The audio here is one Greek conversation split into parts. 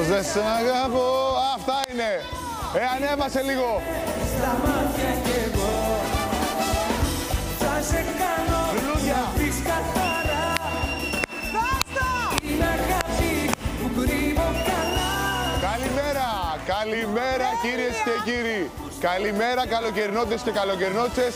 Πως δεν σ' αγαπώ. Αυτά είναι. Ανέβασε λίγο. Στα μάτια κι εγώ θα σε κάνω να πεις καθαρά την αγάπη που κρύβω καλά. Καλημέρα, καλημέρα κυρίες και κύριοι. Καλημέρα καλοκαιρινότες και καλοκαιρινότσες.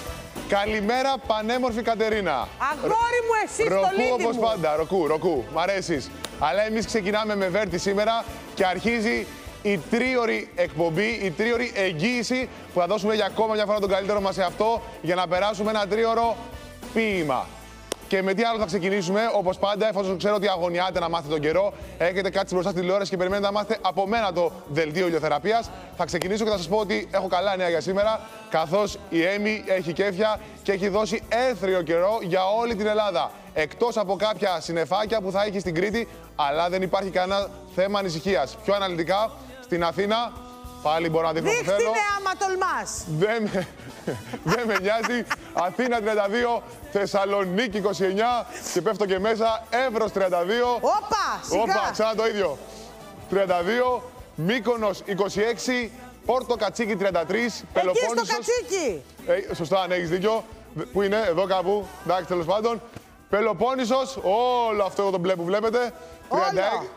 Καλημέρα πανέμορφη Κατερίνα. Αγόρι μου, εσύ το λίτη μου. Ροκού όπως πάντα, ροκού, μ' αρέσεις. Αλλά εμείς ξεκινάμε με Βέρτη σήμερα και αρχίζει η τρίωρη εκπομπή, η τρίωρη εγγύηση που θα δώσουμε για ακόμα μια φορά τον καλύτερο μας εαυτό για να περάσουμε ένα τρίωρο ποίημα. Και με τι άλλο θα ξεκινήσουμε, όπως πάντα, εφόσον ξέρω ότι αγωνιάτε να μάθετε τον καιρό, έχετε κάτι μπροστά στη τηλεόραση και περιμένετε να μάθετε από μένα το δελτίο ηλιοθεραπείας, θα ξεκινήσω και θα σας πω ότι έχω καλά νέα για σήμερα, καθώς η Έιμι έχει κέφια και έχει δώσει έθριο καιρό για όλη την Ελλάδα. Εκτός από κάποια συννεφάκια που θα έχει στην Κρήτη, αλλά δεν υπάρχει κανένα θέμα ανησυχίας. Πιο αναλυτικά, στην Αθήνα, πάλι μπορώ να δείχνω που θέλω. Δείχνε άμα τολμάς. Δεν με νοιάζει. Αθήνα 32, Θεσσαλονίκη 29 και πέφτω και μέσα. Εύρος 32. Όπα, ξανά το ίδιο. 32, Μύκονος 26, Πόρτο Κατσίκι 33, Πελοπόννησος. Εκεί στο Κατσίκι. Σωστά, αν έχεις δίκιο. Πού είναι, εδώ κάπου. Εντάξει, τέλος πάντων. Πελοπόννησος, όλο αυτό το μπλε που βλέπετε.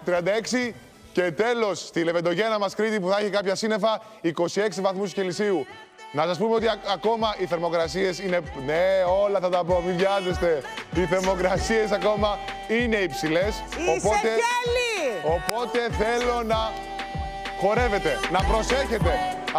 36. Και τέλος, στη Λεβεντογένα μας Κρήτη που θα έχει κάποια σύννεφα, 26 βαθμούς Κελσίου. Να σας πούμε ότι ακόμα οι θερμοκρασίες είναι... Ναι, όλα θα τα πω, μην βιάζεστε. Οι θερμοκρασίες ακόμα είναι υψηλές. Οπότε θέλω να χορεύετε, να προσέχετε.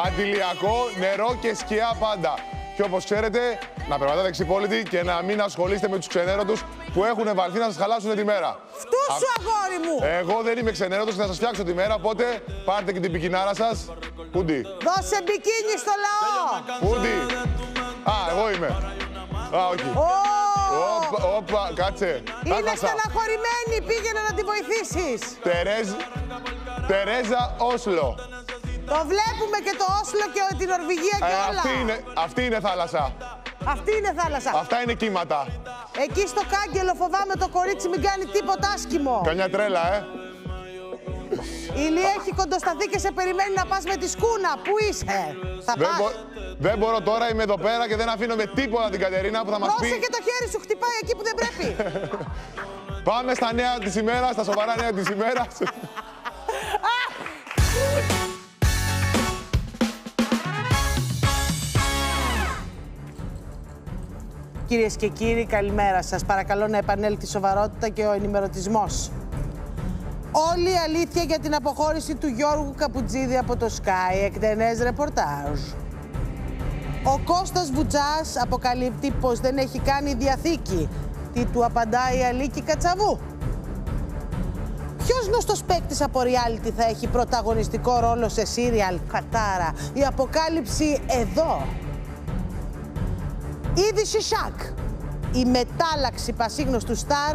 Αντιλιακό, νερό και σκιά πάντα. Και όπως ξέρετε, να περπατάτε εξυπόλυτοι και να μην ασχολείστε με τους ξενέρωτους που έχουν βαλθεί να σας χαλάσουν τη μέρα. Φτούσου, αγόρι μου! Εγώ δεν είμαι ξενέρωτος και θα σας φτιάξω τη μέρα, οπότε πάρτε και την πικινάρα σας. Πούντι. Δώσε μπικίνι στο λαό! Πούντι. Α, εγώ είμαι. Α, όχι. Όπα, κάτσε. Είναι στεναχωρημένη, πήγαινε να τη βοηθήσεις. Τερέζα Όσλο. Το βλέπουμε και το Όσλο και την Νορβηγία και όλα. Αυτή είναι θάλασσα. Αυτή είναι θάλασσα. Αυτά είναι κύματα. Εκεί στο κάγκελο φοβάμαι το κορίτσι μην κάνει τίποτα άσκημο. Καμιά τρέλα, Ηλία έχει κοντοσταθεί και σε περιμένει να πας με τη σκούνα. Πού είσαι, θα πας. Δεν μπορώ τώρα, είμαι εδώ πέρα και δεν αφήνω με τίποτα την Κατερίνα που θα μας πει. Δώσε και το χέρι σου, χτυπάει εκεί που δεν πρέπει. Πάμε στα νέα της ημέρας, στα σοβαρά νέα της ημέρας. Κυρίες και κύριοι, καλημέρα σας. Παρακαλώ να επανέλθει η σοβαρότητα και ο ενημερωτισμός. Όλη η αλήθεια για την αποχώρηση του Γιώργου Καπουτζίδη από το Sky, εκτενές ρεπορτάζ. Ο Κώστας Βουτσάς αποκαλύπτει πως δεν έχει κάνει διαθήκη. Τι του απαντάει η Αλίκη Κατσαβού. Ποιος γνωστός παίκτης από reality θα έχει πρωταγωνιστικό ρόλο σε serial, κατάρα. Η αποκάλυψη εδώ. Είδηση σακ. Η μετάλλαξη πασίγνωστου στάρ.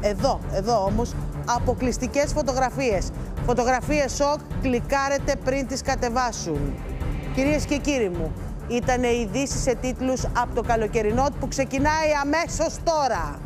Εδώ όμως. Αποκλειστικές φωτογραφίες. Φωτογραφίες σοκ. Κλικάρετε πριν τις κατεβάσουν. Κυρίες και κύριοι μου, ήτανε ειδήσεις σε τίτλους από το καλοκαιρινό που ξεκινάει αμέσως τώρα.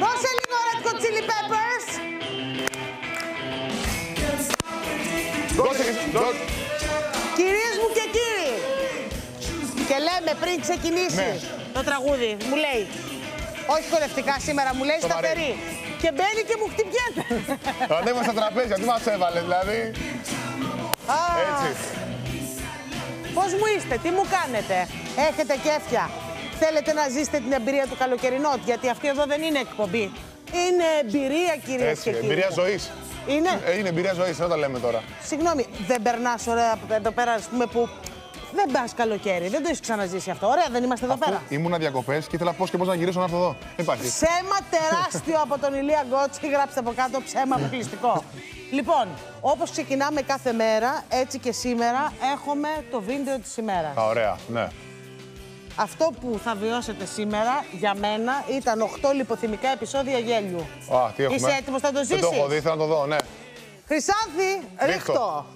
Δώσε λίγο Red Hot Chili Peppers. Κυρίες μου και κύριοι, και λέμε πριν ξεκινήσει το τραγούδι, μου λέει, όχι χορευτικά σήμερα, μου λέει σταθερή. Και μπαίνει και μου χτυπιέται. Ανέβα στα τραπέζια, τι μας έβαλε δηλαδή. Έτσι. Πώς μου είστε, τι μου κάνετε, έχετε κέφια. Θέλετε να ζήσετε την εμπειρία του καλοκαιρινότ, γιατί αυτή εδώ δεν είναι εκπομπή. Είναι εμπειρία, κυρίες και κύριοι. Εμπειρία ζωής. Είναι. Είναι εμπειρία ζωής, δεν τα λέμε τώρα. Συγγνώμη, δεν περνάς ωραία εδώ πέρα, ας πούμε, που δεν πας καλοκαίρι. Δεν το έχεις ξαναζήσει αυτό. Ωραία, δεν είμαστε εδώ πέρα. Ήμουνα διακοπές και ήθελα πώς και πώς να γυρίσω να έρθω εδώ. Ψέμα τεράστιο από τον Ηλία Γκότσι. Γράψτε από κάτω ψέμα αποκλειστικό. Λοιπόν, όπως ξεκινάμε κάθε μέρα, έτσι και σήμερα έχουμε το βίντεο της ημέρας. Ωραία, ναι. Αυτό που θα βιώσετε σήμερα, για μένα, ήταν 8 λιποθυμικά επεισόδια γέλιου. Α, τι έχουμε. Είσαι έτοιμος να το ζήσεις? Δεν το έχω δει, θα το δω, ναι. Χρυσάνθη, ρίχτω.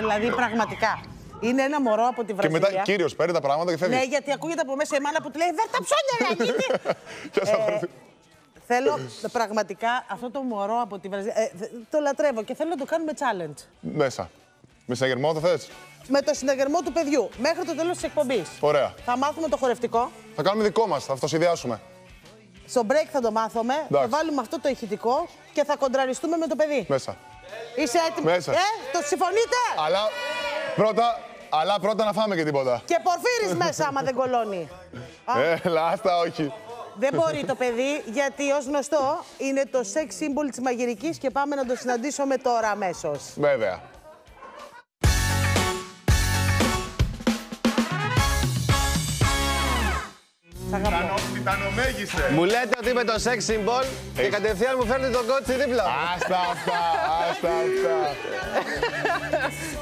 Δηλαδή, πραγματικά. Είναι ένα μωρό από τη Βραζιλία. Και μετά, κύριος, παίρνει τα πράγματα και φεύγει. Ναι, γιατί ακούγεται από μέσα η μάνα που τη λέει «Βέρ τα ψώνια, Λένι!» Θέλω πραγματικά αυτό το μωρό από τη Βραζιλία. Το λατρεύω και θέλω να το κάνουμε challenge. Μέσα. Με συναγερμό το θες? Με το συναγερμό του παιδιού. Μέχρι το τέλος της εκπομπής. Ωραία. Θα μάθουμε το χορευτικό. Θα κάνουμε δικό μας. Θα αυτοσυνδυάσουμε. Στο break θα το μάθουμε. Εντάξει. Θα βάλουμε αυτό το ηχητικό και θα κοντραριστούμε με το παιδί. Μέσα. Είσαι έτοιμο? Το συμφωνείτε? Αλλά πρώτα να φάμε και τίποτα. Και Πορφύρης μέσα άμα δεν κολώνει. Λάστα, όχι. Δεν μπορεί το παιδί, γιατί ως γνωστό είναι το σεξ σύμβολο της μαγειρικής και πάμε να το συναντήσουμε τώρα αμέσως. Βέβαια. Μου λέτε ότι είμαι το σεξ symbol και κατευθείαν μου φέρνει τον κότσι δίπλα μου. Άστα αυτά.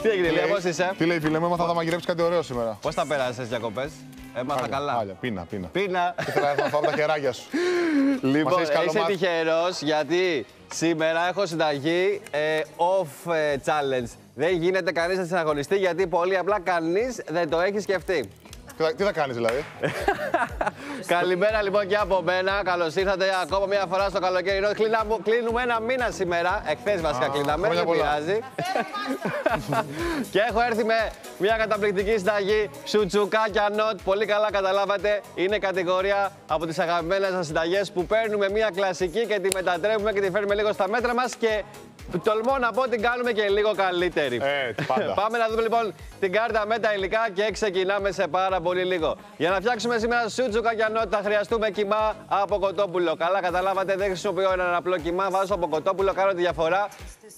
Τι έγινε, Ηλία, πώς είσαι? Τι λέει, φίλε μου, έμαθα να μαγειρέψεις κάτι ωραίο σήμερα. Πώς τα πέρασες τις διακοπές? Έμαθα καλά. Πίνα. Ήθελα να φάω τα κεράκια σου. Λοιπόν, είσαι τυχερός γιατί σήμερα έχω συνταγή off challenge. Δεν γίνεται κανείς να συναγωνιστεί γιατί πολύ απλά κανείς δεν το έχει σκεφτεί. Τι θα κάνεις δηλαδή? Καλημέρα λοιπόν και από μένα. Καλώς ήρθατε ακόμα μια φορά στο καλοκαίρι. Κλείνουμε ένα μήνα σήμερα. Εχθές βασικά κλείναμε, δεν πειράζει. Και έχω έρθει με μια καταπληκτική συνταγή. Σουτσουκάκια νότ. Πολύ καλά καταλάβατε. Είναι κατηγορία από τις αγαπημένες σας συνταγές που παίρνουμε μια κλασική και τη μετατρέπουμε και τη φέρνουμε λίγο στα μέτρα μας και τολμώ να πω την κάνουμε και λίγο καλύτερη. Πάντα. Πάμε να δούμε λοιπόν την κάρτα με τα υλικά και ξεκινάμε σε πάρα πολύ λίγο. Για να φτιάξουμε σήμερα σουτσουκάκια νότ θα χρειαστούμε κιμά από κοτόπουλο. Καλά, καταλάβατε, δεν χρησιμοποιώ έναν απλό κιμά. Βάζω από κοτόπουλο, κάνω τη διαφορά.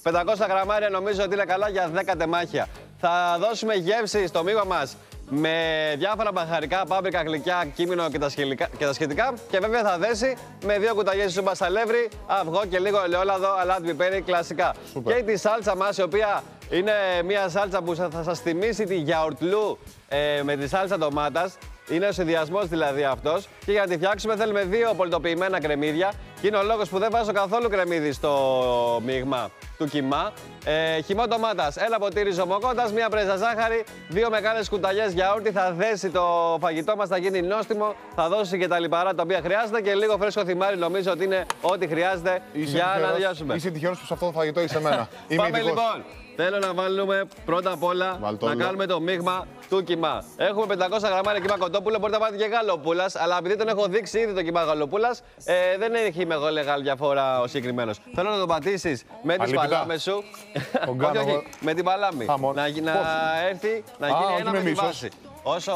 500 γραμμάρια νομίζω ότι είναι καλά για 10 τεμάχια. Θα δώσουμε γεύση στο μείγμα μας με διάφορα μπαχαρικά, πάπρικα, γλυκιά, κίμινο και τα σχετικά. Και βέβαια θα δέσει με 2 κουταλιές σούπα σαλεύρι, αυγό και λίγο ελαιόλαδο, αλάτι, πιπέρι, κλασικά. Super. Και τη σάλτσα μας, η οποία είναι μια σάλτσα που θα σας θυμίσει τη γιαουρτλού με τη σάλτσα ντομάτας. Είναι ο συνδυασμός δηλαδή αυτός. Και για να τη φτιάξουμε θέλουμε 2 πολυτοποιημένα κρεμμύδια. Και είναι ο λόγος που δεν βάζω καθόλου κρεμμύδι στο μείγμα του κιμά. Χυμό ντομάτας, 1 ποτήρι ζωμοκότας, 1 πρέζα ζάχαρη, 2 μεγάλες κουταλιές γιαούρτι. Θα δέσει το φαγητό μας, θα γίνει νόστιμο, θα δώσει και τα λιπαρά τα οποία χρειάζεται και λίγο φρέσκο θυμάρι. Νομίζω ότι είναι ό,τι χρειάζεται για να τελειώσουμε. Είσαι τυχερός που σε αυτό το φαγητό είσαι εμένα. Πάμε λοιπόν. Θέλω να βάλουμε πρώτα απ' όλα να κάνουμε το μείγμα του κιμά. Έχουμε 500 γραμμάρια κιμά κοτόπουλο, μπορείτε να βάλετε και γαλοπούλας, αλλά επειδή τον έχω δείξει ήδη το κιμά γαλοπούλας, δεν έχει μεγάλη διαφορά ο συγκεκριμένος. Θέλω να το πατήσεις με τις παλάμες σου. Όχι, με την παλάμη. Να έρθει να γίνει ένα με τη βάση. Όσο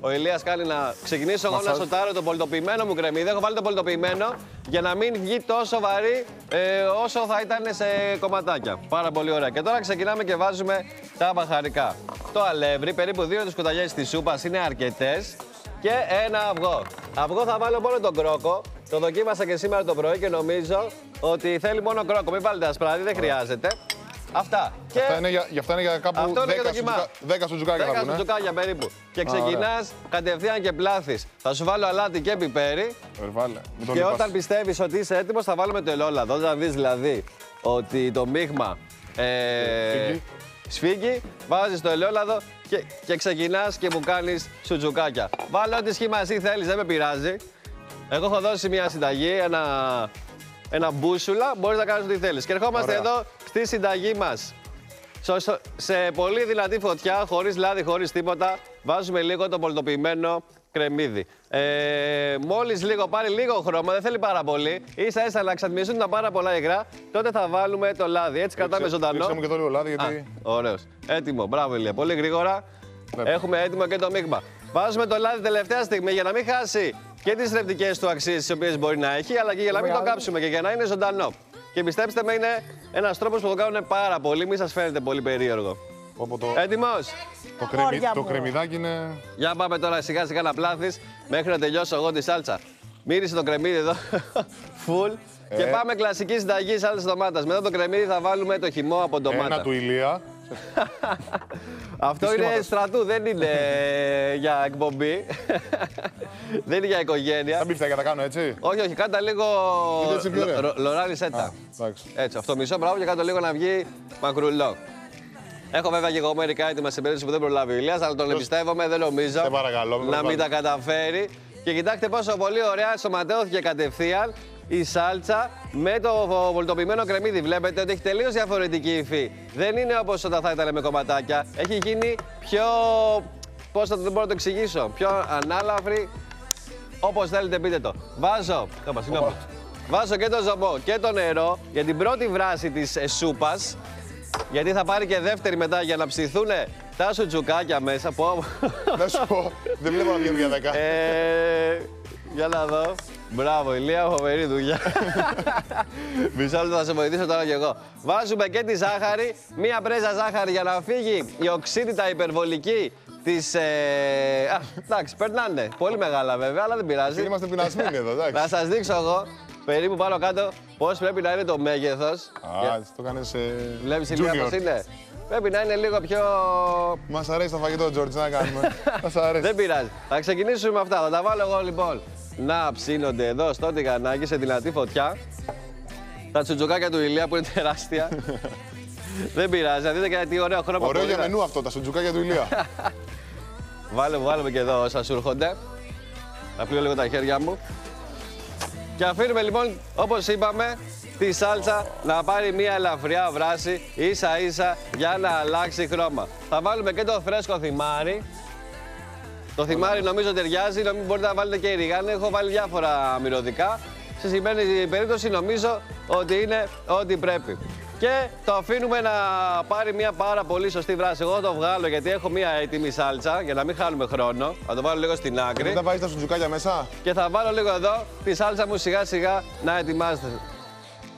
ο Ηλίας κάνει να ξεκινήσω εγώ να σοτάρω το πολυτοποιημένο μου κρεμμύδι, έχω βάλει το πολυτοποιημένο για να μην βγει τόσο βαρύ όσο θα ήταν σε κομματάκια. Πάρα πολύ ωραία. Και τώρα ξεκινάμε και βάζουμε τα μπαχαρικά. Το αλεύρι, περίπου 2 κουταλιές της σούπας είναι αρκετές και 1 αυγό. Αυγό θα βάλω μόνο τον κρόκο. Το δοκίμασα και σήμερα το πρωί και νομίζω ότι θέλει μόνο κρόκο. Μην βάλετε ασπράδι, δεν χρειάζεται. Αυτά. Και αυτά είναι για κάπου 10 σουτζουκάκια. 10 σουτζουκάκια περίπου. Και ξεκινάς κατευθείαν και πλάθεις. Θα σου βάλω αλάτι και πιπέρι. Και όταν πιστεύεις ότι είσαι έτοιμος, θα βάλουμε το ελαιόλαδο. Όταν δεις δηλαδή ότι το μείγμα σφίγγει, βάζεις το ελαιόλαδο και ξεκινάς και μου κάνεις σουτζουκάκια. Βάλω ό,τι σχήμα εσύ θέλεις, δεν με πειράζει. Εγώ έχω δώσει μια συνταγή, ένα μπούσουλα. Μπορείς να κάνεις ό,τι θέλεις. Και ερχόμαστε εδώ στη συνταγή μας. Σε πολύ δυνατή φωτιά, χωρίς λάδι, χωρίς τίποτα, βάζουμε λίγο το πολυτοποιημένο κρεμμύδι. Μόλις λίγο, πάρει λίγο χρώμα, δεν θέλει πάρα πολύ. Ίσα ίσα να ξαντμιστούν τα πάρα πολλά υγρά. Τότε θα βάλουμε το λάδι. Έτσι κρατάμε ζωντανό. Ρίξαμε και το λίγο λάδι, γιατί. Ωραίος. Έτοιμο. Μπράβο, Ηλία. Πολύ γρήγορα. Ναι. Έχουμε έτοιμο και το μείγμα. Βάζουμε το λάδι τελευταία στιγμή για να μην χάσει και τις θρεπτικές του αξίες τις οποίες μπορεί να έχει, αλλά και για να μην το κάψουμε και για να είναι ζωντανό. Και πιστέψτε με, είναι ένας τρόπος που το κάνουν πάρα πολύ. Μην σας φαίνεται πολύ περίεργο. Έτοιμος! Το κρεμμυδάκι είναι. Για πάμε τώρα σιγά σιγά να πλάθεις μέχρι να τελειώσω εγώ τη σάλτσα. Μύρισε το κρεμμύδι εδώ. Φουλ. Και πάμε κλασική συνταγή σάλτσα ντομάτας. Μετά το κρεμμύδι θα βάλουμε το χυμό από ντομάτα. Ένα του Ηλία. Αυτό είναι στρατού, δεν είναι για εκπομπή. Δεν είναι για οικογένεια. Θα μπει φτάκια, τα κάνω έτσι. Όχι, όχι, κάντα λίγο. Λοράλισέτα. Έτσι, αυτό μισό μπράβο και κάτω λίγο να βγει μακρουλό. Έχω βέβαια και εγώ μερικά έτοιμα σε περίπτωση που δεν προλάβει ο Ηλίας, αλλά τον εμπιστεύομαι, δεν νομίζω να μην τα καταφέρει. Και κοιτάξτε πόσο πολύ ωραία σωματέωθηκε κατευθείαν η σάλτσα με το βολτοποιημένο κρεμμύδι. Βλέπετε ότι έχει τελείως διαφορετική υφή. Δεν είναι όπως όταν θα ήταν με κομματάκια. Έχει γίνει πιο. Πώς θα το μπορώ να το εξηγήσω. Πιο ανάλαφρη. Όπως θέλετε, πείτε το. Βάζω και το ζωμό και το νερό για την πρώτη βράση της σούπας. Γιατί θα πάρει και δεύτερη μετά για να ψηθούν τα σουτσουκάκια μέσα. Να σου πω, δεν βλέπω να βγαίνουν για 10. Για να δω. Μπράβο, Ηλία, φοβερή δουλειά. Μισό λεπτό, θα σε βοηθήσω τώρα κι εγώ. Βάζουμε και τη ζάχαρη, μία πρέζα ζάχαρη για να φύγει η οξύτητα υπερβολική της. Εντάξει, περνάνε. Πολύ μεγάλα βέβαια, αλλά δεν πειράζει. Είμαστε πεινασμένοι εδώ, εντάξει. Να σας δείξω εγώ. Περίπου πάνω κάτω πώς πρέπει να είναι το μέγεθος. Α, το κάνεις βλέπεις Ηλία πώς είναι. Πρέπει να είναι λίγο πιο. Μας αρέσει το φαγητό, Τζόρτζ, να κάνουμε. Μας αρέσει. Δεν πειράζει. Θα ξεκινήσουμε με αυτά. Θα τα βάλω εγώ λοιπόν να ψήνονται εδώ στο τηγανάκι σε δυνατή φωτιά. Τα τσουτζουκάκια του Ηλία που είναι τεράστια. Δεν πειράζει. Να δείτε και τι ωραίο χρώμα. Ωραίο για μενού αυτό, τα τσουτζουκάκια του Ηλία. Βάλουμε και εδώ όσα σου έρχονται. Θα πλύνω λίγο τα χέρια μου. Και αφήνουμε λοιπόν, όπως είπαμε, τη σάλτσα να πάρει μια ελαφριά βράση ίσα ίσα για να αλλάξει χρώμα. Θα βάλουμε και το φρέσκο θυμάρι. Το θυμάρι νομίζω ταιριάζει, νομίζω μπορείτε να βάλετε και ριγάνι. Έχω βάλει διάφορα μυρωδικά. Σε σημερινή περίπτωση νομίζω ότι είναι ό,τι πρέπει. Και το αφήνουμε να πάρει μια πάρα πολύ σωστή βράση. Εγώ το βγάλω γιατί έχω μια έτοιμη σάλτσα για να μην χάνουμε χρόνο. Θα το βάλω λίγο στην άκρη. Δεν θα βάζεις τα σουτζουκάκια μέσα. Και θα βάλω λίγο εδώ τη σάλτσα μου σιγά σιγά να ετοιμάζεται.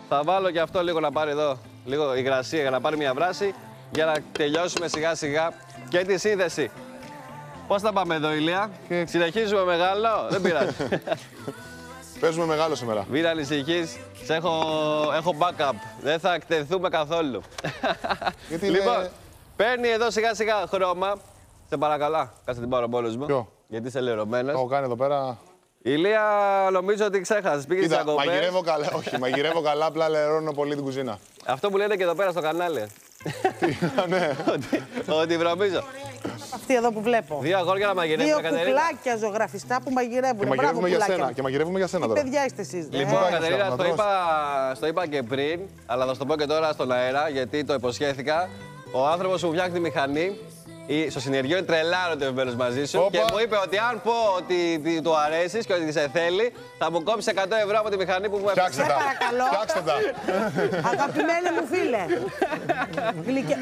Θα βάλω και αυτό λίγο να πάρει εδώ, λίγο υγρασία για να πάρει μια βράση. Για να τελειώσουμε σιγά σιγά και τη σύνδεση. Πώς θα πάμε εδώ, Ηλία? Συνεχίζουμε μεγάλο, δεν πειράζει. Παίζουμε μεγάλο σήμερα. Μην ανησυχείς, έχω backup. Δεν θα εκτεθούμε καθόλου. Γιατί λοιπόν, παίρνει εδώ σιγά σιγά χρώμα. Σε παρακαλά, κάτσε την πάρω μόνος μου. Ποιο? Γιατί είσαι λερωμένος. Το έχω κάνει εδώ πέρα. Ηλία, νομίζω ότι ξέχασες. Πήγες στις διακοπές. Μαγειρεύω καλά, όχι, μαγειρεύω καλά, απλά λερώνω πολύ την κουζίνα. Αυτό που λένε και εδώ πέρα στο κανάλι. Ναι. Ότι βρωμίζω. Αυτή εδώ που βλέπω. Δύο αγόρια να μαγειρεύουν. Δύο κουκλάκια ζωγραφιστά που μαγειρεύουν. Και μαγειρεύουμε για σένα. Και μαγειρεύουμε για σένα τώρα. Παιδιά είστε εσείς. Λοιπόν, Κατερίνα, στο είπα και πριν, αλλά θα στο πω και τώρα στον αέρα, γιατί το υποσχέθηκα. Ο άνθρωπος που φτιάχνει τη μηχανή στο συνεργείο είναι τρελά ερωτευμένος μαζί σου. Οπα. Και μου είπε ότι αν πω ότι του αρέσει και ότι σε θέλει, θα μου κόψει 100 ευρώ από τη μηχανή που μου έφερε. Φτιάξτε τα. Φτιάξτε τα. Αγαπημένε μου φίλε.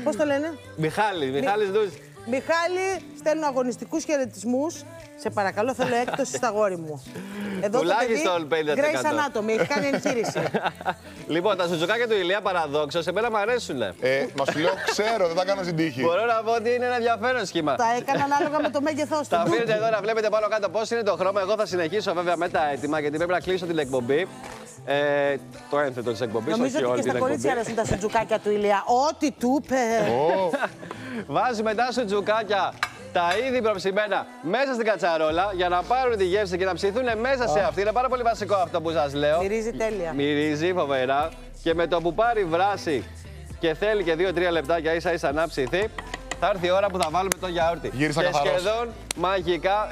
Πώς το λένε? Μιχάλης Δούζης. Μιχάλη, στέλνω αγωνιστικούς χαιρετισμούς. Σε παρακαλώ, θέλω έκπτωση στα γόρι μου. Εδώ τουλάχιστον 50%. Grace Anatomy, έχει κάνει εγχείρηση. Λοιπόν, τα σουτσουκάκια του Ηλία παραδόξως, εμένα μου αρέσουνε. Μα σου λέω, ξέρω, δεν τα κάνω στην τύχη. Μπορώ να πω ότι είναι ένα ενδιαφέρον σχήμα. Τα έκανα ανάλογα με το μέγεθός του. Τα αφήνετε εδώ να βλέπετε πάνω κάτω πώς είναι το χρώμα. Εγώ θα συνεχίσω βέβαια με τα έτοιμα, γιατί πρέπει να κλείσω την εκπομπή. Το ένθετο της εκπομπής, νομίζω ότι και στα κορίτσια αρέσουν τα σουτζουκάκια του Ηλία. Ό,τι του είπε! Βάζουμε τα σουτζουκάκια, τα ήδη προψημένα, μέσα στην κατσαρόλα για να πάρουν τη γεύση και να ψηθούν μέσα σε αυτή. Είναι πάρα πολύ βασικό αυτό που σας λέω. Μυρίζει τέλεια. Μυρίζει φοβερά. Και με το που πάρει βράση και θέλει και 2-3 λεπτάκια ίσα ίσα να ψηθεί, θα έρθει η ώρα που θα βάλουμε το γιαούρτι. Γύρισα και καθαρός. Σχεδόν μαγικά.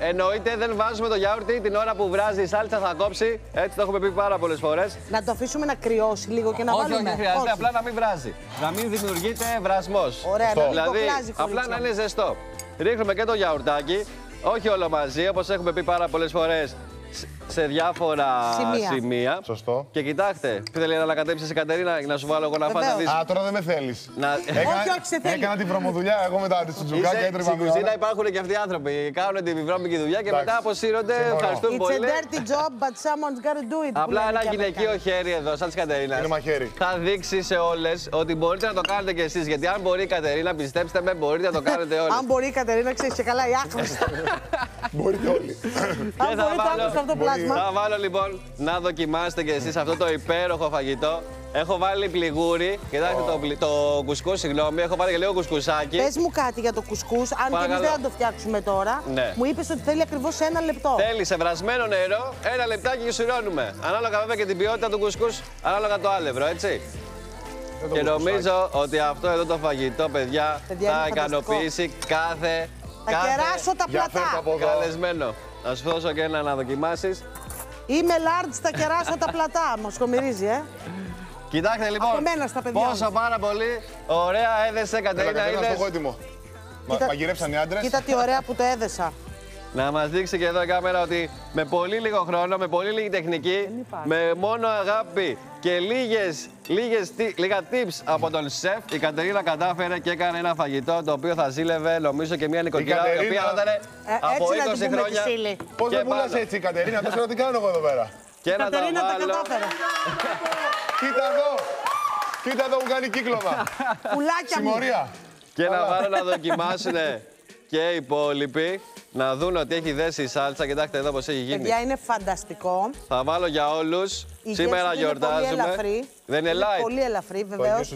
Εννοείται δεν βάζουμε το γιαούρτι την ώρα που βράζει η σάλτσα, θα κόψει. Έτσι το έχουμε πει πάρα πολλές φορές. Να το αφήσουμε να κρυώσει λίγο και να όχι, βάλουμε. Όχι, χρειάζεται. Όχι. Απλά να μην βράζει. Να μην δημιουργείται βρασμός. Ωραία, να μην βράζει. Απλά να είναι ζεστό. Ρίχνουμε και το γιαουρτάκι. Όχι όλο μαζί, όπως έχουμε πει πάρα πολλές φορές σε διάφορα σημεία. Σωστό. Και κοιτάξτε, θέλει να ανακατέψεις η Κατερίνα να σου βάλω εγώ να φας να δεις. Α, τώρα δεν με θέλεις. Έκανα την προμοδουλειά, εγώ μετά τη τζουκά και έτρεπα. Στην κουζίνα υπάρχουν και αυτοί οι άνθρωποι. Κάνουν τη βρώμικη δουλειά και μετά αποσύρονται. Ευχαριστούν πολύ. It's a dirty job, but someone's got to do it. Απλά ένα γυναικείο χέρι εδώ, σαν τη Κατερίνα. Είναι μαχαίρι. Θα δείξει σε όλες ότι μπορείτε να το κάνετε κι εσείς. Γιατί αν μπορεί η Κατερίνα, πιστέψτε με, μπορείτε να το κάνετε όλοι. Αν μπορεί η Κατερίνα, ξέρει και καλά, η άχρηστη. Μπορείτε όλοι. Θα βάλω λοιπόν να δοκιμάσετε και εσείς αυτό το υπέροχο φαγητό. Έχω βάλει πληγούρι, κοιτάξτε το κουσκούς, συγγνώμη, έχω βάλει και λίγο κουσκουσάκι. Πες μου κάτι για το κουσκούς, αν και εμείς δεν θα το φτιάξουμε τώρα. Ναι. Μου είπες ότι θέλει ακριβώς 1 λεπτό. Θέλει σε βρασμένο νερό, 1 λεπτάκι και σουρώνουμε. Ανάλογα βέβαια και την ποιότητα του κουσκούς, ανάλογα το άλευρο, έτσι. Και νομίζω ότι αυτό εδώ το φαγητό, παιδιά, θα ικανοποιήσει κάθε. Θα κεράσω τα πλατά. Καλεσμένο. Θα σου δώσω και ένα να δοκιμάσεις. Είμαι large, θα κεράσω τα πλατά. Μας κομυρίζει, ε. Κοιτάξτε λοιπόν, πόσο πάρα πολύ ωραία έδεσε Κατερίνα. Είδες. Κατερίνα, έτοιμο. Μαγειρέψαν οι άντρες. Κοίτα τι ωραία που το έδεσα. Να μας δείξει και εδώ η κάμερα ότι με πολύ λίγο χρόνο, με πολύ λίγη τεχνική, με μόνο αγάπη και λίγα tips από τον σεφ, η Κατερίνα κατάφερε και έκανε ένα φαγητό το οποίο θα ζήλευε, νομίζω, και μια νοικοκυρά η οποία ήταν από 20 χρόνια. Πώς δεν πουλάς έτσι η Κατερίνα, τώρα τι κάνω εγώ εδώ πέρα. Και η Κατερίνα τα κατάφερε. Κοίτα εδώ, κοίτα εδώ μου κάνει κύκλωμα. Πουλάκια μου. Και να βάλω να δοκιμάσουνε και οι υπόλοιποι. Να δουν ότι έχει δέσει η σάλτσα. Κοιτάξτε εδώ πως έχει γίνει. Παιδιά, είναι φανταστικό. Θα βάλω για όλους. Σήμερα γιορτάζουμε. Είναι πολύ ελαφρύ. Δεν είναι light. Πολύ ελαφρύ, βεβαίως.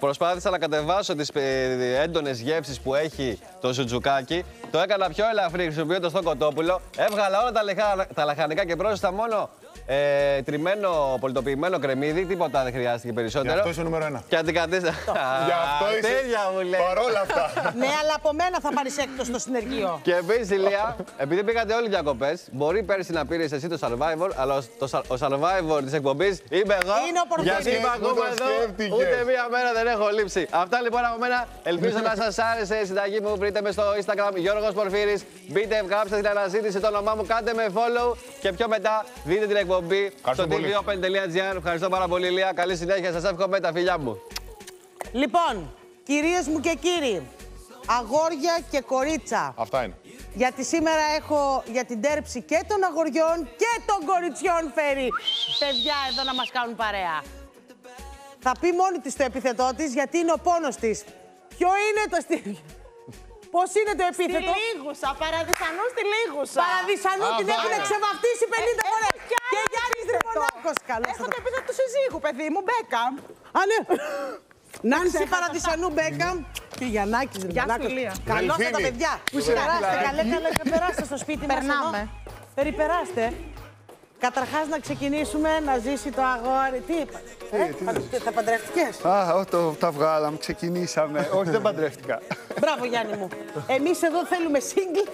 Προσπάθησα να κατεβάσω τις έντονες γεύσεις που έχει το σουτζουκάκι. Το έκανα πιο ελαφρύ χρησιμοποιώντας το κοτόπουλο. Έβγαλα όλα τα λαχανικά και πρόσθεσα μόνο τριμμένο, πολιτοποιημένο κρεμμύδι, τίποτα δεν χρειάστηκε περισσότερο. Για αυτό είσαι νούμερο 1. Και αντικατέστα. Για αυτό είσαι. Παρόλα αυτά. Ναι, αλλά από μένα θα πάρεις έκτο στο συνεργείο. Και επίσης, Ηλία, επειδή πήγατε όλοι διακοπές, μπορεί πέρσι να πήρες εσύ το survivor, αλλά ο survivor της εκπομπής είμαι εγώ. Είναι ο Πορφύρης. Γιατί είμαι ακόμα εδώ, ούτε μία μέρα δεν έχω λείψει. Αυτά λοιπόν από μένα. Ελπίζω να σας άρεσε η συνταγή μου. Βρείτε με στο Instagram Γιώργος Πορφύρης. Μπείτε, γράψτε την αναζήτηση, το όνομά μου, κάντε με follow και πιο μετά δείτε την εκπομπή. Στο TV Open.gr. Ευχαριστώ πάρα πολύ, Ηλία. Καλή συνέχεια. Σας εύχομαι τα φιλιά μου. Λοιπόν, κυρίες μου και κύριοι, αγόρια και κορίτσα. Αυτά είναι. Γιατί σήμερα έχω για την τέρψη και των αγοριών και των κοριτσιών φέρει παιδιά εδώ να μας κάνουν παρέα. Θα πει μόνη της το επίθετό της, γιατί είναι ο πόνος της. Ποιο είναι το στήριο. Πώς είναι το επίθετο? Στη Λίγουσα, Παραδεισανού στη Λίγουσα. Παραδεισανού την έχουν ξεβαφτίσει 50 φορές. Και Γιάννης Δρυμωνάκος, καλώς. Έχω το επίθετο του συζύγου, παιδί μου, Μπέκαμ. Α, ναι. Νάνσυ Παραδεισανού Μπέκαμ. Τι Γιαννάκης Δρυμωνάκος. Καλώς τα παιδιά. Πού περάστε, καλέ, καλέ, περάστε στο σπίτι μας. Περνάμε. Περιπεράστε. Καταρχάς να ξεκινήσουμε να ζήσει το αγόρι. Τι είπα, θα παντρευτικές. Α, όταν τα βγάλαμε, ξεκινήσαμε. Όχι, δεν παντρεύτηκα. Μπράβο, Γιάννη μου. Εμείς εδώ θέλουμε single.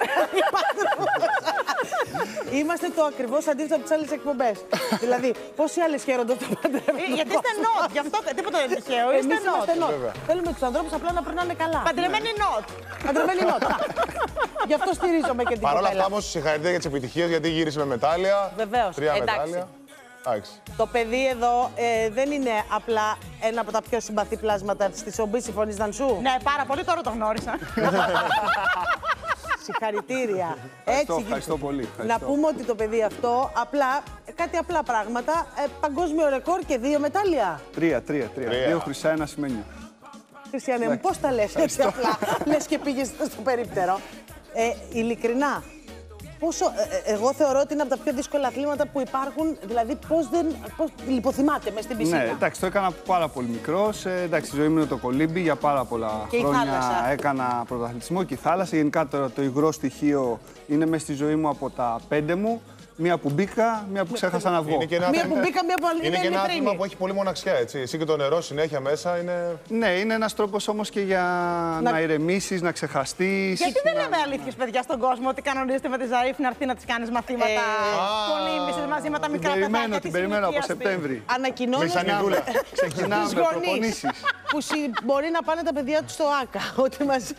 Είμαστε το ακριβώς αντίθετο από τις άλλες εκπομπές. Δηλαδή, πόσοι άλλες χαίρονται όταν παντρεύουν. Γιατί είστε νότ, γι' αυτό τίποτα δεν είναι τυχαίο. Είμαστε νότ. Θέλουμε τους ανθρώπους απλά να περνάνε καλά. Παντρεμένοι νότ. Παντρεμένοι νότ. Γι' αυτό στηρίζομαι και την κοπέλα. Παρ' όλα αυτά, όμως, συγχαρητήρια για τις επιτυχίες, γιατί γύρισε με μετάλλια. Βεβαίως. 3 μετάλλια. Το παιδί εδώ δεν είναι απλά ένα από τα πιο συμπαθή πλάσματα της ομπής, συμφωνείς, Νανσού? Ναι, πάρα πολύ, τώρα το γνώρισα. Συγχαρητήρια. Ευχαριστώ πολύ. Να πούμε ότι το παιδί αυτό, κάτι απλά πράγματα, παγκόσμιο ρεκόρ και 2 μετάλλια. 3. 2 χρυσά, 1 σημαίνιο. Χριστιανέ μου, πώς τα λες έτσι απλά? Λες και πήγες στο περίπτερο. Ειλικρινά. Εγώ θεωρώ ότι είναι από τα πιο δύσκολα αθλήματα που υπάρχουν, δηλαδή πώς λιποθυμάται μες στην πισίνα. Ναι, εντάξει, το έκανα πάρα πολύ μικρός, εντάξει, η ζωή μου είναι το κολύμπι, για πάρα πολλά χρόνια έκανα πρωταθλητισμό και η θάλασσα. Γενικά το υγρό στοιχείο είναι μες στη ζωή μου από τα 5 μου. Μία που μπήκα, μία που ξέχασα να βγω. Είναι και ένα άθλημα που έχει πολύ μοναξιά, έτσι. Εσύ και το νερό συνέχεια μέσα είναι. Ναι, είναι ένας τρόπος όμως και για να ηρεμήσεις, να ξεχαστείς. Γιατί δεν λέμε αλήθειες, παιδιά, στον κόσμο, ότι κανονίζετε με τη Ζαρίφ να έρθει να της κάνεις μαθήματα κολύμβησης μαζί με τα μικρά παιδάκια? Την περιμένω από Σεπτέμβρη. Ανακοινώνουμε ξεκινάμε προπονήσεις. Που μπορεί να πάνε τα παιδιά τους στο ΆΚΑ, ότι μαζί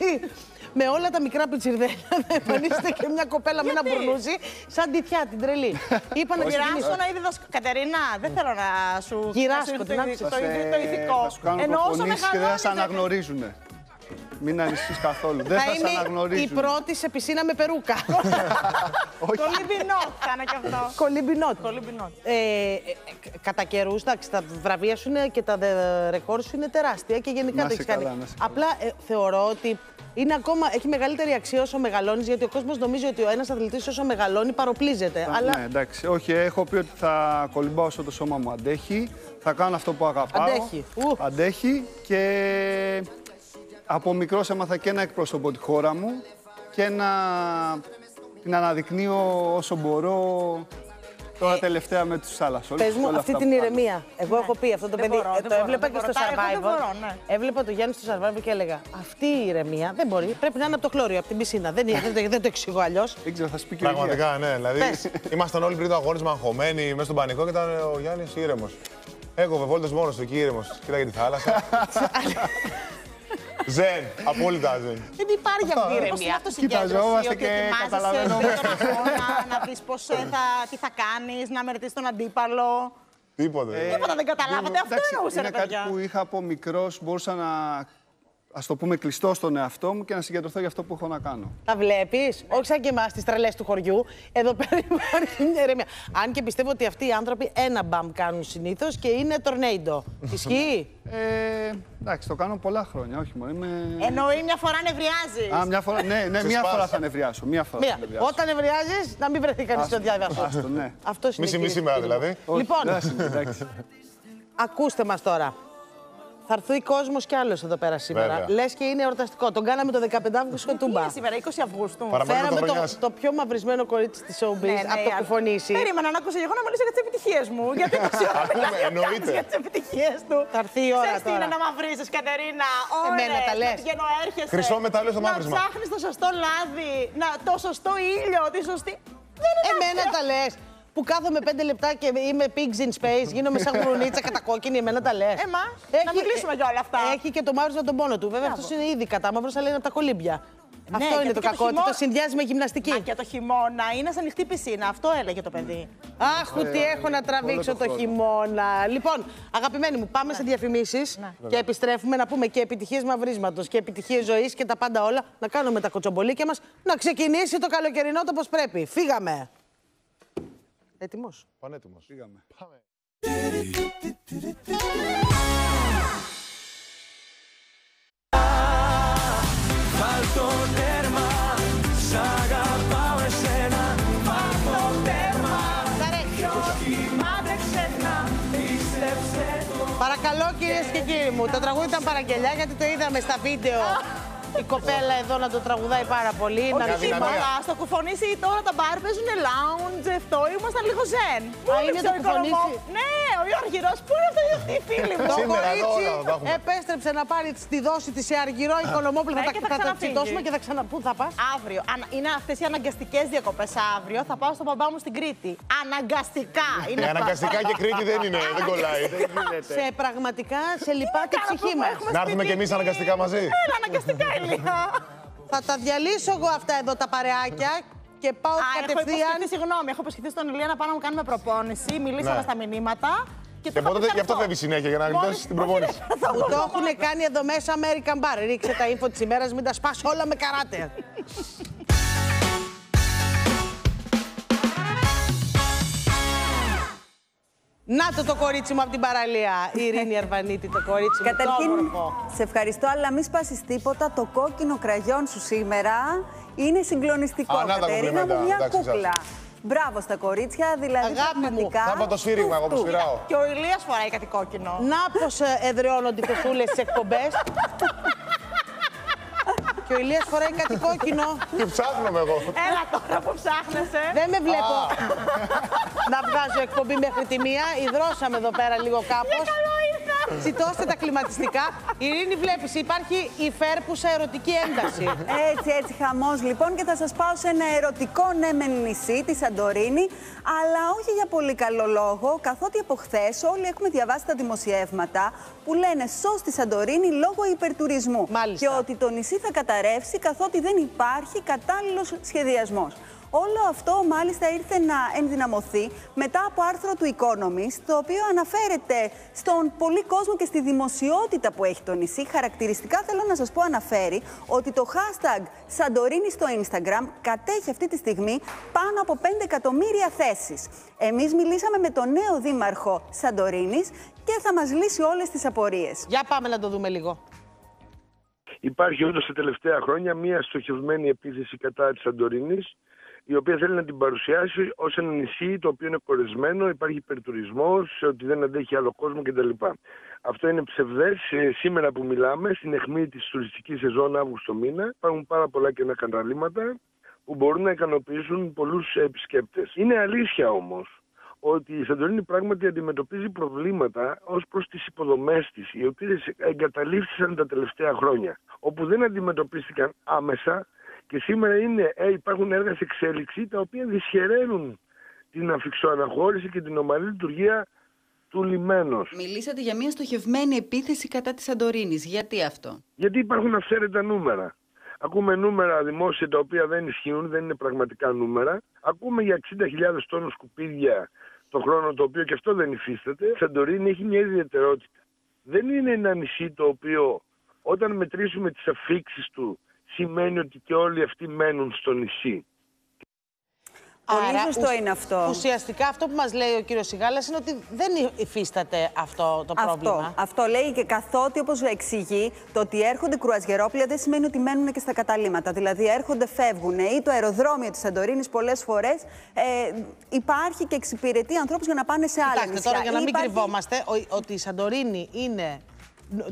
με όλα τα μικρά πιτσιρδέλια να εμφανίσετε και μια κοπέλα με ένα μπουρνούζι σαν τιτιά, την τρελή. Είπα να γυράσκω να είδε δασκό. Κατερίνα, δεν θέλω να σου γυράσκω την άκουσα. Το ηθικό. Ενώ όσο δεν σε αναγνωρίζουν. Μην ανησυχείς καθόλου. Δεν θα σε αναγνωρίζουν. Η πρώτη σε πισίνα με περούκα. Κολυμπινότ, κάνα κι αυτό. Κολυμπινότ. Κατά καιρούς, εντάξει, τα βραβεία σου και τα ρεκόρ σου είναι τεράστια και γενικά τα έχεις κάνει. Απλά θεωρώ ότι είναι ακόμα, έχει μεγαλύτερη αξία όσο μεγαλώνεις, γιατί ο κόσμος νομίζει ότι ο ένας αθλητής όσο μεγαλώνει παροπλίζεται. Ναι, εντάξει. Όχι, έχω πει ότι θα κολυμπάω όσο το σώμα μου αντέχει. Θα κάνω αυτό που αγαπάω. Αντέχει και. Από μικρός έμαθα και να εκπροσωπώ τη χώρα μου και να την αναδεικνύω όσο μπορώ τώρα τελευταία με τους άλλους. Πες μου αυτή την ηρεμία. Εγώ έχω πει αυτό το παιδί, το έβλεπα και στο Survivor. Έβλεπα το Γιάννη στο Survivor και έλεγα αυτή η ηρεμία δεν μπορεί, πρέπει να είναι από το χλώριο, από την πισίνα. Δεν το εξηγώ αλλιώς. Δεν ξέρω, θα σου πει και ο Γιάννης. Πραγματικά, ναι. Δηλαδή ήμασταν όλοι πριν το αγώνισμα αγχωμένοι, μέσα στον πανικό και ήταν ο Γιάννης ήρεμος. Έκοβε βόλτες μόνος του εκεί ήρεμος. Κοίταγε τη θάλασσα. Ζεν, απόλυτα ζεν. Δεν υπάρχει αυτή η ηρεμία. Κοιταζόμαστε και καταλαβαίνουμε. Να δεις πώς τι θα κάνεις, να μερτήσεις τον αντίπαλο. Τίποτα δεν καταλάβατε. Αυτό εννοούσε, ρε παιδιά. Είναι κάτι που είχα από μικρός, μπορούσα να, ας το πούμε, κλειστώ στον εαυτό μου και να συγκεντρωθώ για αυτό που έχω να κάνω. Τα βλέπεις, όχι σαν και εμάς τις τρελές του χωριού. Εδώ πέρα υπάρχει μια ηρεμία. Αν και πιστεύω ότι αυτοί οι άνθρωποι ένα μπαμ κάνουν συνήθως και είναι τορνέιντο. Ισχύει? Εντάξει, το κάνω πολλά χρόνια, όχι μόνο. Εννοεί μια φορά νευριάζεις. Α, μια φορά, ναι, μια φορά θα νευριάσω. Όταν νευριάζεις, να μην βρεθεί κανείς στο διάβασμα. Ναι. Μισή-μισή μέρα δηλαδή. Λοιπόν, ακούστε μας τώρα. Θα έρθει κόσμο κι άλλο εδώ πέρα σήμερα. Λες και είναι εορταστικό. Τον κάναμε το 15 Αύγουστο του Μπα. Σήμερα, 20 Αυγούστου. Φέραμε το πιο μαυρισμένο κορίτσι τη showbiz από το Κουφονήσι. Περίμενα να ακούσω εγώ να μιλήσω για τις επιτυχίες μου. Γιατί το ξέρω για τις επιτυχίες του. Θα έρθει η ώρα. Τι είναι να μαυρίζεις, Κατερίνα. Εμένα τα λες. Χρυσό μετάλλιο στο μαύρισμα. Να ψάχνεις το σωστό λάδι, το σωστό ήλιο, τη σωστή. Εμένα τα λες. Που κάθομαι 5 λεπτά και είμαι pigs in space, γίνομαι σαν γουρουνίτσα κατακόκκινη, εμένα τα λες. Να μην κλείσουμε για όλα αυτά. Έχει και το μαύρισμα τον πόνο του. Βέβαια, αυτός είναι ήδη κατάμαυρος, αλλά είναι από τα κολύμπια. Ναι, αυτό είναι το κακό, ότι το συνδυάζει με γυμναστική. Α, και το χειμώνα είναι σαν ανοιχτή πισίνα. Αυτό έλεγε το παιδί. Αχ, τι έχω να τραβήξω το χειμώνα. Λοιπόν, αγαπημένοι μου, πάμε σε διαφημίσεις και επιστρέφουμε να πούμε και επιτυχίες μαυρίσματος και επιτυχίες ζωής και τα πάντα όλα. Να κάνουμε τα κοτσομπολίκια μας, να ξεκινήσει το καλοκαιρινό όπως πρέπει. Φύγαμε. Έτοιμος. Πανέτοιμος. Πήγαμε. Πάμε. Βάλ' το τέρμα, σ' αγαπάω εσένα. Βάλ' το τέρμα, παρακαλώ κυρίες και κύριοι μου, το τραγούδι ήταν παραγγελιά γιατί το είδαμε στα βίντεο. Η κοπέλα εδώ να το τραγουδάει πάρα πολύ. Να τίποτα. Στο Κουφονήσι τώρα τα μπαρ παίζουν lounge, αυτό. Ήμασταν λίγο ζεν. Α, είναι το Κουφονήσι. Ναι, ο Αργυρός. Πού είναι αυτή η φίλη μου. Το κορίτσι επέστρεψε να πάρει τη δόση της σε Αργυρό Οικονομόπουλο. Θα τα τσιτώσουμε και θα ξαναπού θα πας. Αύριο. Είναι αυτές οι αναγκαστικές διακοπές. Αύριο θα πάω στον μπαμπά μου στην Κρήτη. Αναγκαστικά. Αναγκαστικά και Κρήτη δεν είναι. Δεν κολλάει. Σε πραγματικά σε λυπάται η ψυχή μας. Να έρθουμε κι εμείς αναγκαστικά μαζί. Αναγκαστικά. Θα τα διαλύσω εγώ αυτά εδώ τα παρεάκια και πάω κατευθείαν. Συγγνώμη, έχω υποσχεθεί στον Ηλία να πάω να κάνουμε προπόνηση. Μιλήσαμε στα μηνύματα. Και πότε γι' αυτό φεύγει συνέχεια για να γλιτώσει την προπόνηση. Το έχουν κάνει εδώ μέσα American Bar. Ρίξε τα info τη ημέρα, μην τα σπάς όλα με καράτε. Να το κορίτσι μου από την παραλία, η Ειρήνη Αρβανίτη, το κορίτσι μου. Καταρχήν, σε ευχαριστώ, αλλά μη σπάσεις τίποτα. Το κόκκινο κραγιόν σου σήμερα είναι συγκλονιστικό. Κατερίνα μου, μια κούκλα. Μπράβο στα κορίτσια, δηλαδή πραγματικά. Θα πάω το σφύριγμα, εγώ που σφυράω. Και ο Ηλίας φοράει κάτι κόκκινο. Να πως εδραιώνονται οι κοσούλες στις εκπομπές. Και ο Ηλίας φοράει κάτι κόκκινο. Και ψάχνομαι εγώ. Έλα τώρα που ψάχνεσαι. Δεν με βλέπω να βγάζω εκπομπή μέχρι τη μία. Ιδρώσαμε εδώ πέρα λίγο κάπως. Και καλό ήρθα. Τσιτώστε τα κλιματιστικά. Ειρήνη, βλέπεις, υπάρχει υφέρπουσα ερωτική ένταση. Έτσι, έτσι, χαμός λοιπόν. Και θα σας πάω σε ένα ερωτικό ναι μεν νησί, τη Σαντορίνη, αλλά όχι για πολύ καλό λόγο, καθότι από χθες όλοι έχουμε διαβάσει τα δημοσιεύματα που λένε σως τη Σαντορίνη λόγω υπερτουρισμού. Μάλιστα. Και ότι το νησί θα καταρρεύσει καθότι δεν υπάρχει κατάλληλος σχεδιασμός. Όλο αυτό μάλιστα ήρθε να ενδυναμωθεί μετά από άρθρο του Economist, το οποίο αναφέρεται στον πολύ κόσμο και στη δημοσιότητα που έχει το νησί. Χαρακτηριστικά θέλω να σας πω αναφέρει ότι το hashtag Σαντορίνη στο Instagram κατέχει αυτή τη στιγμή πάνω από 5 εκατομμύρια θέσεις. Εμείς μιλήσαμε με τον νέο δήμαρχο Σαντορίνης και θα μας λύσει όλες τις απορίες. Για πάμε να το δούμε λίγο. Υπάρχει όντως τα τελευταία χρόνια μία στοχευμένη επίθεση κατά της Σαντορίνης, η οποία θέλει να την παρουσιάσει ως ένα νησί το οποίο είναι κορεσμένο, υπάρχει υπερτουρισμός, ότι δεν αντέχει άλλο κόσμο κτλ. Αυτό είναι ψευδές. Σήμερα που μιλάμε, στην αιχμή της τουριστικής σεζόν Αύγουστο μήνα, υπάρχουν πάρα πολλά κενά καταλήμματα που μπορούν να ικανοποιήσουν πολλούς επισκέπτες. Είναι αλήθεια όμως ότι η Σαντορίνη πράγματι αντιμετωπίζει προβλήματα ως προς τις υποδομές της, οι οποίες εγκαταλείφθησαν τα τελευταία χρόνια, όπου δεν αντιμετωπίστηκαν άμεσα. Και σήμερα είναι, υπάρχουν έργα σε εξέλιξη τα οποία δυσχεραίνουν την αφιξοαναχώρηση και την ομαλή λειτουργία του λιμένος. Μιλήσατε για μια στοχευμένη επίθεση κατά της Σαντορίνης. Γιατί αυτό? Γιατί υπάρχουν αυθαίρετα νούμερα. Ακούμε νούμερα δημόσια τα οποία δεν ισχύουν, δεν είναι πραγματικά νούμερα. Ακούμε για 60.000 τόνους σκουπίδια το χρόνο, το οποίο και αυτό δεν υφίσταται. Η Σαντορίνη έχει μια ιδιαιτερότητα. Δεν είναι ένα νησί το οποίο όταν μετρήσουμε τις αφίξεις του σημαίνει ότι και όλοι αυτοί μένουν στο νησί. Πολύ σωστό είναι αυτό. Ουσιαστικά αυτό που μας λέει ο κύριος Σιγάλας είναι ότι δεν υφίσταται αυτό το πρόβλημα. Αυτό λέει, και καθότι, όπως εξηγεί, το ότι έρχονται κρουαζιερόπλοια δεν σημαίνει ότι μένουν και στα καταλήμματα. Δηλαδή έρχονται, φεύγουν, ή το αεροδρόμιο της Σαντορίνης πολλές φορές υπάρχει και εξυπηρετεί ανθρώπους για να πάνε σε άλλα νησιά. Τώρα, για να μην κρυβόμαστε, ότι η Σαντορίνη είναι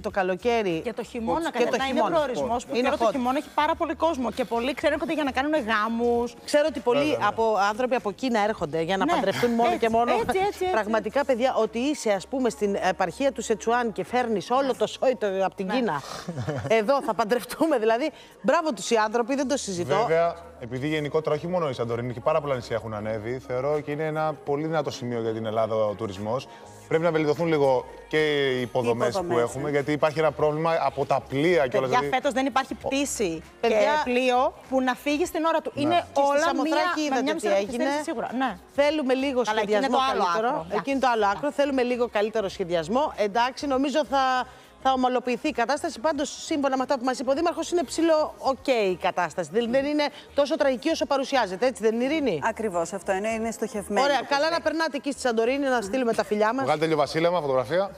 το καλοκαίρι και το χειμώνα, να είναι προορισμός που το χειμώνα έχει πάρα πολύ κόσμο. Και πολλοί ξέρουν ότι για να κάνουν γάμους. Ξέρω ότι πολλοί άνθρωποι από Κίνα έρχονται για να παντρευτούν μόνο και μόνο. Πραγματικά, παιδιά, ότι είσαι, ας πούμε, στην επαρχία του Σετσουάν και φέρνεις όλο το σόι από την Κίνα. Εδώ θα παντρευτούμε. Δηλαδή, μπράβο τους οι άνθρωποι, δεν το συζητώ. Βέβαια, επειδή γενικότερα όχι μόνο η Σαντορίνη και πάρα πολλά νησιά έχουν ανέβει, θεωρώ ότι είναι ένα πολύ δυνατό σημείο για την Ελλάδα ο τουρισμός. Πρέπει να βελτιωθούν λίγο και οι υποδομές που έχουμε, γιατί υπάρχει ένα πρόβλημα από τα πλοία και όλα αυτά. Για φέτος δεν υπάρχει πτήση και πλοίο που να φύγει στην ώρα του. Ναι. Είναι και όλα μία τι έγινε. Ναι. Θέλουμε λίγο σχεδιασμό καλύτερο. Εκείνη το άλλο άκρο. Θέλουμε λίγο καλύτερο σχεδιασμό. Εντάξει, νομίζω θα ομαλοποιηθεί η κατάσταση. Πάντως, σύμφωνα με αυτά που μας είπε ο Δήμαρχος, είναι ψηλό okay η κατάσταση. Δεν είναι τόσο τραγική όσο παρουσιάζεται, έτσι δεν είναι, Ειρήνη? Ακριβώς αυτό είναι, είναι στοχευμένο. Ωραία, καλά να περνάτε εκεί στη Σαντορίνη, να στείλουμε τα φιλιά μας. Βγάλτε λίγο βασίλεμα, φωτογραφία.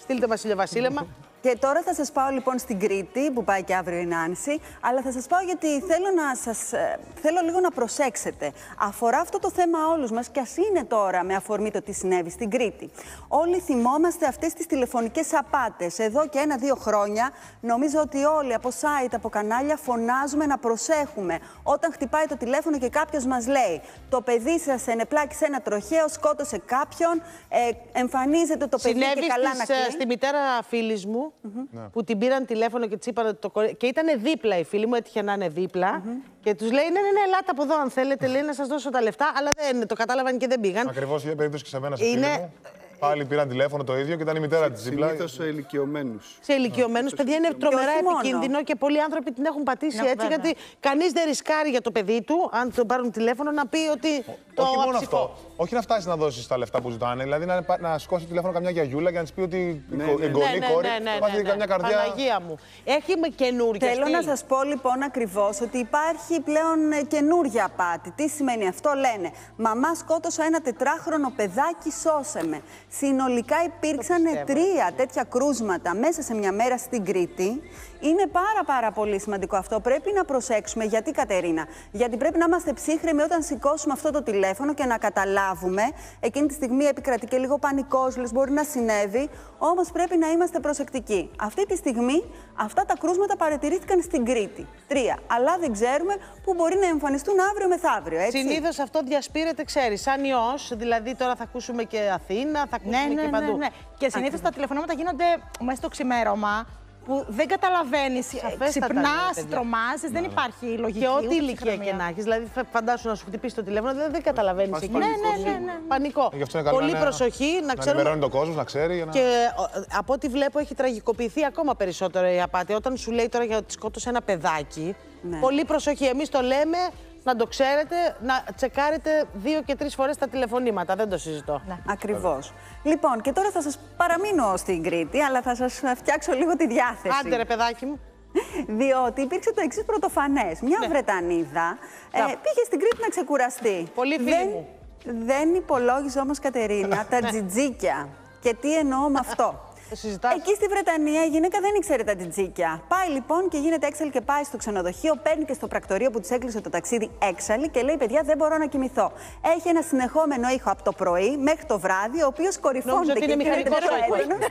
Στείλτε βασίλεμα. Και τώρα θα σας πάω λοιπόν στην Κρήτη, που πάει και αύριο η Νάνσυ, αλλά θα σας πάω γιατί θέλω λίγο να προσέξετε. Αφορά αυτό το θέμα όλους μας, και ας είναι τώρα με αφορμή το τι συνέβη στην Κρήτη. Όλοι θυμόμαστε αυτές τις τηλεφωνικές απάτες. Εδώ και 1-2 χρόνια νομίζω ότι όλοι από site, από κανάλια φωνάζουμε να προσέχουμε. Όταν χτυπάει το τηλέφωνο και κάποιος μας λέει το παιδί σας ενεπλάκησε ένα τροχαίο, σκότωσε κάποιον, εμφανίζεται το παιδί συνέβη και καλά να κλείνει. Στη μητέρα φίλης μου. Mm-hmm. Που την πήραν τηλέφωνο και της είπαν ότι το κορίτσι. Και ήταν δίπλα, η φίλη μου έτυχε να είναι δίπλα. Mm-hmm. Και τους λέει: Ναι, ελάτε από εδώ αν θέλετε. Λέει να σας δώσω τα λεφτά. Αλλά δεν το κατάλαβαν και δεν πήγαν. Ακριβώς η περίπτωση και σε μένα, σε φίλη μου. Πάλι πήραν τηλέφωνο το ίδιο και ήταν η μητέρα της δίπλα. Συνήθως σε ηλικιωμένους. Σε ηλικιωμένους, παιδιά, είναι τρομερά επικίνδυνο και πολλοί άνθρωποι την έχουν πατήσει έτσι. Γιατί κανείς δεν ρισκάρει για το παιδί του, αν τον πάρουν τηλέφωνο, να πει ότι. Όχι μόνο αυτό. Όχι να φτάσει να δώσει τα λεφτά που ζητάνε. Δηλαδή να σηκώσει τηλέφωνο καμιά γιαγιούλα και να τη πει ότι εγγονή κόρη. Πάθει καμιά καρδιά. Παναγία μου. Έχουμε καινούργια. Θέλω να σα πω λοιπόν ακριβώς ότι υπάρχει πλέον καινούργια απάτη. Τι σημαίνει αυτό? Λένε μαμά σκότωσα ένα τετράχρονο παιδάκι, σώσε με. Συνολικά υπήρξαν 3 τέτοια κρούσματα μέσα σε μια μέρα στην Κρήτη. Είναι πάρα πολύ σημαντικό αυτό. Πρέπει να προσέξουμε. Γιατί, Κατερίνα? Γιατί πρέπει να είμαστε ψύχρεμοι όταν σηκώσουμε αυτό το τηλέφωνο και να καταλάβουμε. Εκείνη τη στιγμή επικρατεί και λίγο πανικός, λες, μπορεί να συνέβη. Όμως πρέπει να είμαστε προσεκτικοί. Αυτή τη στιγμή αυτά τα κρούσματα παρατηρήθηκαν στην Κρήτη. 3. Αλλά δεν ξέρουμε πού μπορεί να εμφανιστούν αύριο μεθαύριο. Συνήθως αυτό διασπείρεται, ξέρεις, σαν ιός. Δηλαδή τώρα θα ακούσουμε και Αθήνα, θα ακούσουμε και παντού. Ναι. Και συνήθως τα τηλεφωνήματα γίνονται μέσα στο ξημέρωμα που δεν καταλαβαίνεις. Ξυπνάς, τρομάζεις, δεν υπάρχει λογική. Και ό,τι ηλικία και να έχεις. Δηλαδή, φαντάσου να σου χτυπήσει το τηλέφωνο, δηλαδή δεν καταλαβαίνεις εκεί. Ναι. Πανικό. Πολύ προσοχή να ξέρουμε. Να ενημερώνει τον κόσμο, να ξέρει. Και από ό,τι βλέπω έχει τραγικοποιηθεί ακόμα περισσότερο η απάτη. Όταν σου λέει τώρα για ότι σκότωσε ένα παιδάκι. Πολύ προσοχή. Εμείς το λέμε. Να το ξέρετε, να τσεκάρετε 2 και 3 φορές τα τηλεφωνήματα. Δεν το συζητώ. Ναι. Ακριβώς. Λοιπόν, και τώρα θα σας παραμείνω στην Κρήτη, αλλά θα σας φτιάξω λίγο τη διάθεση. Άντε ρε παιδάκι μου. Διότι υπήρξε το εξής πρωτοφανές. Μια Βρετανίδα πήγε στην Κρήτη να ξεκουραστεί. Πολύ φίλη μου. Δεν υπολόγιζε όμως, Κατερίνα, τα τζιτζίκια. Και τι εννοώ με αυτό. Εκεί στη Βρετανία η γυναίκα δεν ήξερε τα τζιτζίκια. Πάει λοιπόν και γίνεται έξαλλη και πάει στο ξενοδοχείο, παίρνει και στο πρακτορείο που της έκλεισε το ταξίδι έξαλλη και λέει: παιδιά, δεν μπορώ να κοιμηθώ. Έχει ένα συνεχόμενο ήχο από το πρωί μέχρι το βράδυ, ο οποίος κορυφώνεται και γίνεται πιο έντονο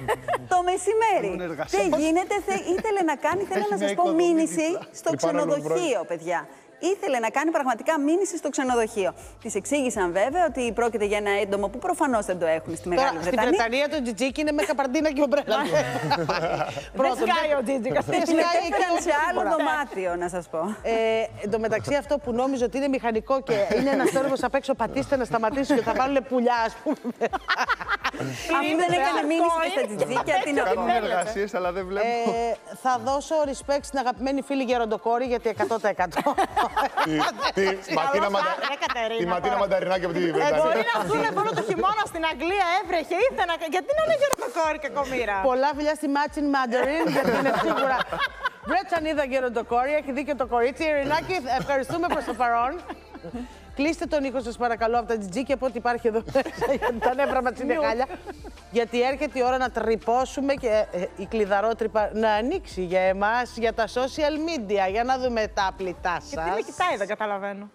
το μεσημέρι. Δεν γίνεται, ήθελε να κάνει, ήθελε να σας πω μήνυση στο ξενοδοχείο, παιδιά. Ήθελε να κάνει πραγματικά μήνυση στο ξενοδοχείο. Της εξήγησαν βέβαια ότι πρόκειται για ένα έντομο που προφανώς δεν το έχουν στη Μεγάλη Βρετανία. Στην Βρετανία το τζιτζίκι είναι με καπαρντίνα και ομπρέλα. Δεν σκάει ο τζιτζίκας. Δεν σκάει σε άλλο δωμάτιο, να σας πω. Εν τω μεταξύ, αυτό που νόμιζε ότι είναι μηχανικό και είναι ένας τόρυβος απ' έξω, πατήστε να σταματήσουν και θα βάλουν πουλιά, ας πούμε. Αυτή δεν έκανε μήνυση και στα τζιτζίκια, τι να πω. Εργασίες, αλλά δεν βλέπω. Θα δώσω respect στην αγαπημένη φίλη γεροντοκόρη, γιατί 100%. Η Ματίνα Μανταρινάκη από τη Βρετανία. Μπορεί να βγουν μόνο το χειμώνα στην Αγγλία, έβρεχε, ήρθε να. Γιατί να λέγε γεροντοκόρη και κομμύρα. Πολλά φιλιά στη Ματίν Μανταριν, γιατί είναι σίγουρα. Βρετσανίδα γεροντοκόρη, έχει δίκιο το κορίτσι. Ειρηνάκη, ευχαριστούμε προς το παρόν. Κλείστε τον ήχο σας παρακαλώ από τα τζιτζίκια από ό,τι υπάρχει εδώ μέσα, γιατί τα νεύρα μας είναι χάλια. Γιατί έρχεται η ώρα να τρυπώσουμε και η κλειδαρότρυπα να ανοίξει για εμάς, για τα social media, για να δούμε τα πλητά σας. Γιατί με κοιτάει, δεν καταλαβαίνω.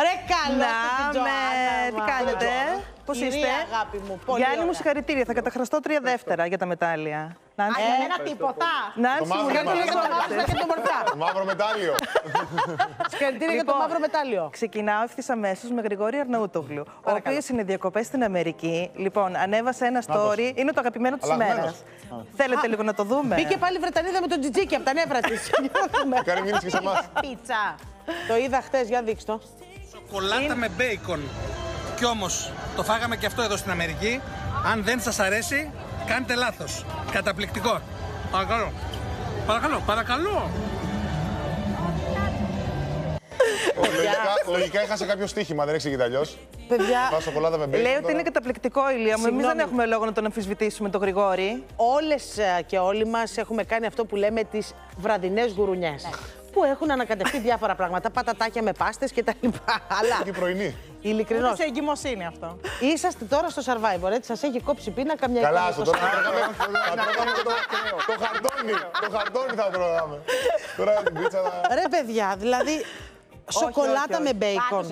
Ρε καλά, τι κάνετε, πώς είστε. Αγάπη μου, πολύ Γιάννη ωραία. Μου συγχαρητήρια, θα καταχραστώ 3 δεύτερα για τα μετάλλια. Νάνσυ, εμένα τίποτα. Νάνσυ, μου και το μορφά. Το μαύρο μετάλλιο. Συγχαρητήρια για το μαύρο μετάλλιο. Ξεκινάω ευθύς αμέσως με Γρηγόρη Αρναούτογλου, ο οποίος είναι διακοπές στην Αμερική. Λοιπόν, ανέβασε ένα story, είναι το αγαπημένο της ημέρας. Θέλετε λίγο να το δούμε. Μπήκε πάλι η Βρετανίδα με τον τζιτζίκι από τα νεύρα της. Κάνει μήνυση και σε εμάς. Πίτσα. Το είδα χτες, για δείξτε το. Σοκολάτα με μπέικον. Κι όμως το φάγαμε και αυτό εδώ στην Αμερική. Αν δεν σας αρέσει, κάντε λάθος. Καταπληκτικό. Παρακαλώ. Παρακαλώ, παρακαλώ. Λογικά έχασε κάποιο στοίχημα, δεν εξηγείται αλλιώς. Παιδιά, λέει ότι είναι καταπληκτικό, Ηλία μου. Εμείς δεν έχουμε λόγο να τον αμφισβητήσουμε τον Γρηγόρη. Όλες και όλοι μας έχουμε κάνει αυτό που λέμε τις βραδινές γουρουνιές. Που έχουν ανακατευτεί διάφορα πράγματα, πατατάκια με πάστες και τα λοιπά. Αλλά. Και πρωινή. Ειλικρινώς. Ούτε σε εγκυμοσύνη αυτό. Είσαστε τώρα στο survivor, έτσι. Σας έχει κόψει πίνακα μια εικόνα. Καλά, στο τώρα. Το χαρτόνι θα τρώγαμε. Τώρα την πίτσα θα. Ρε παιδιά, δηλαδή. Σοκολάτα με μπέικον.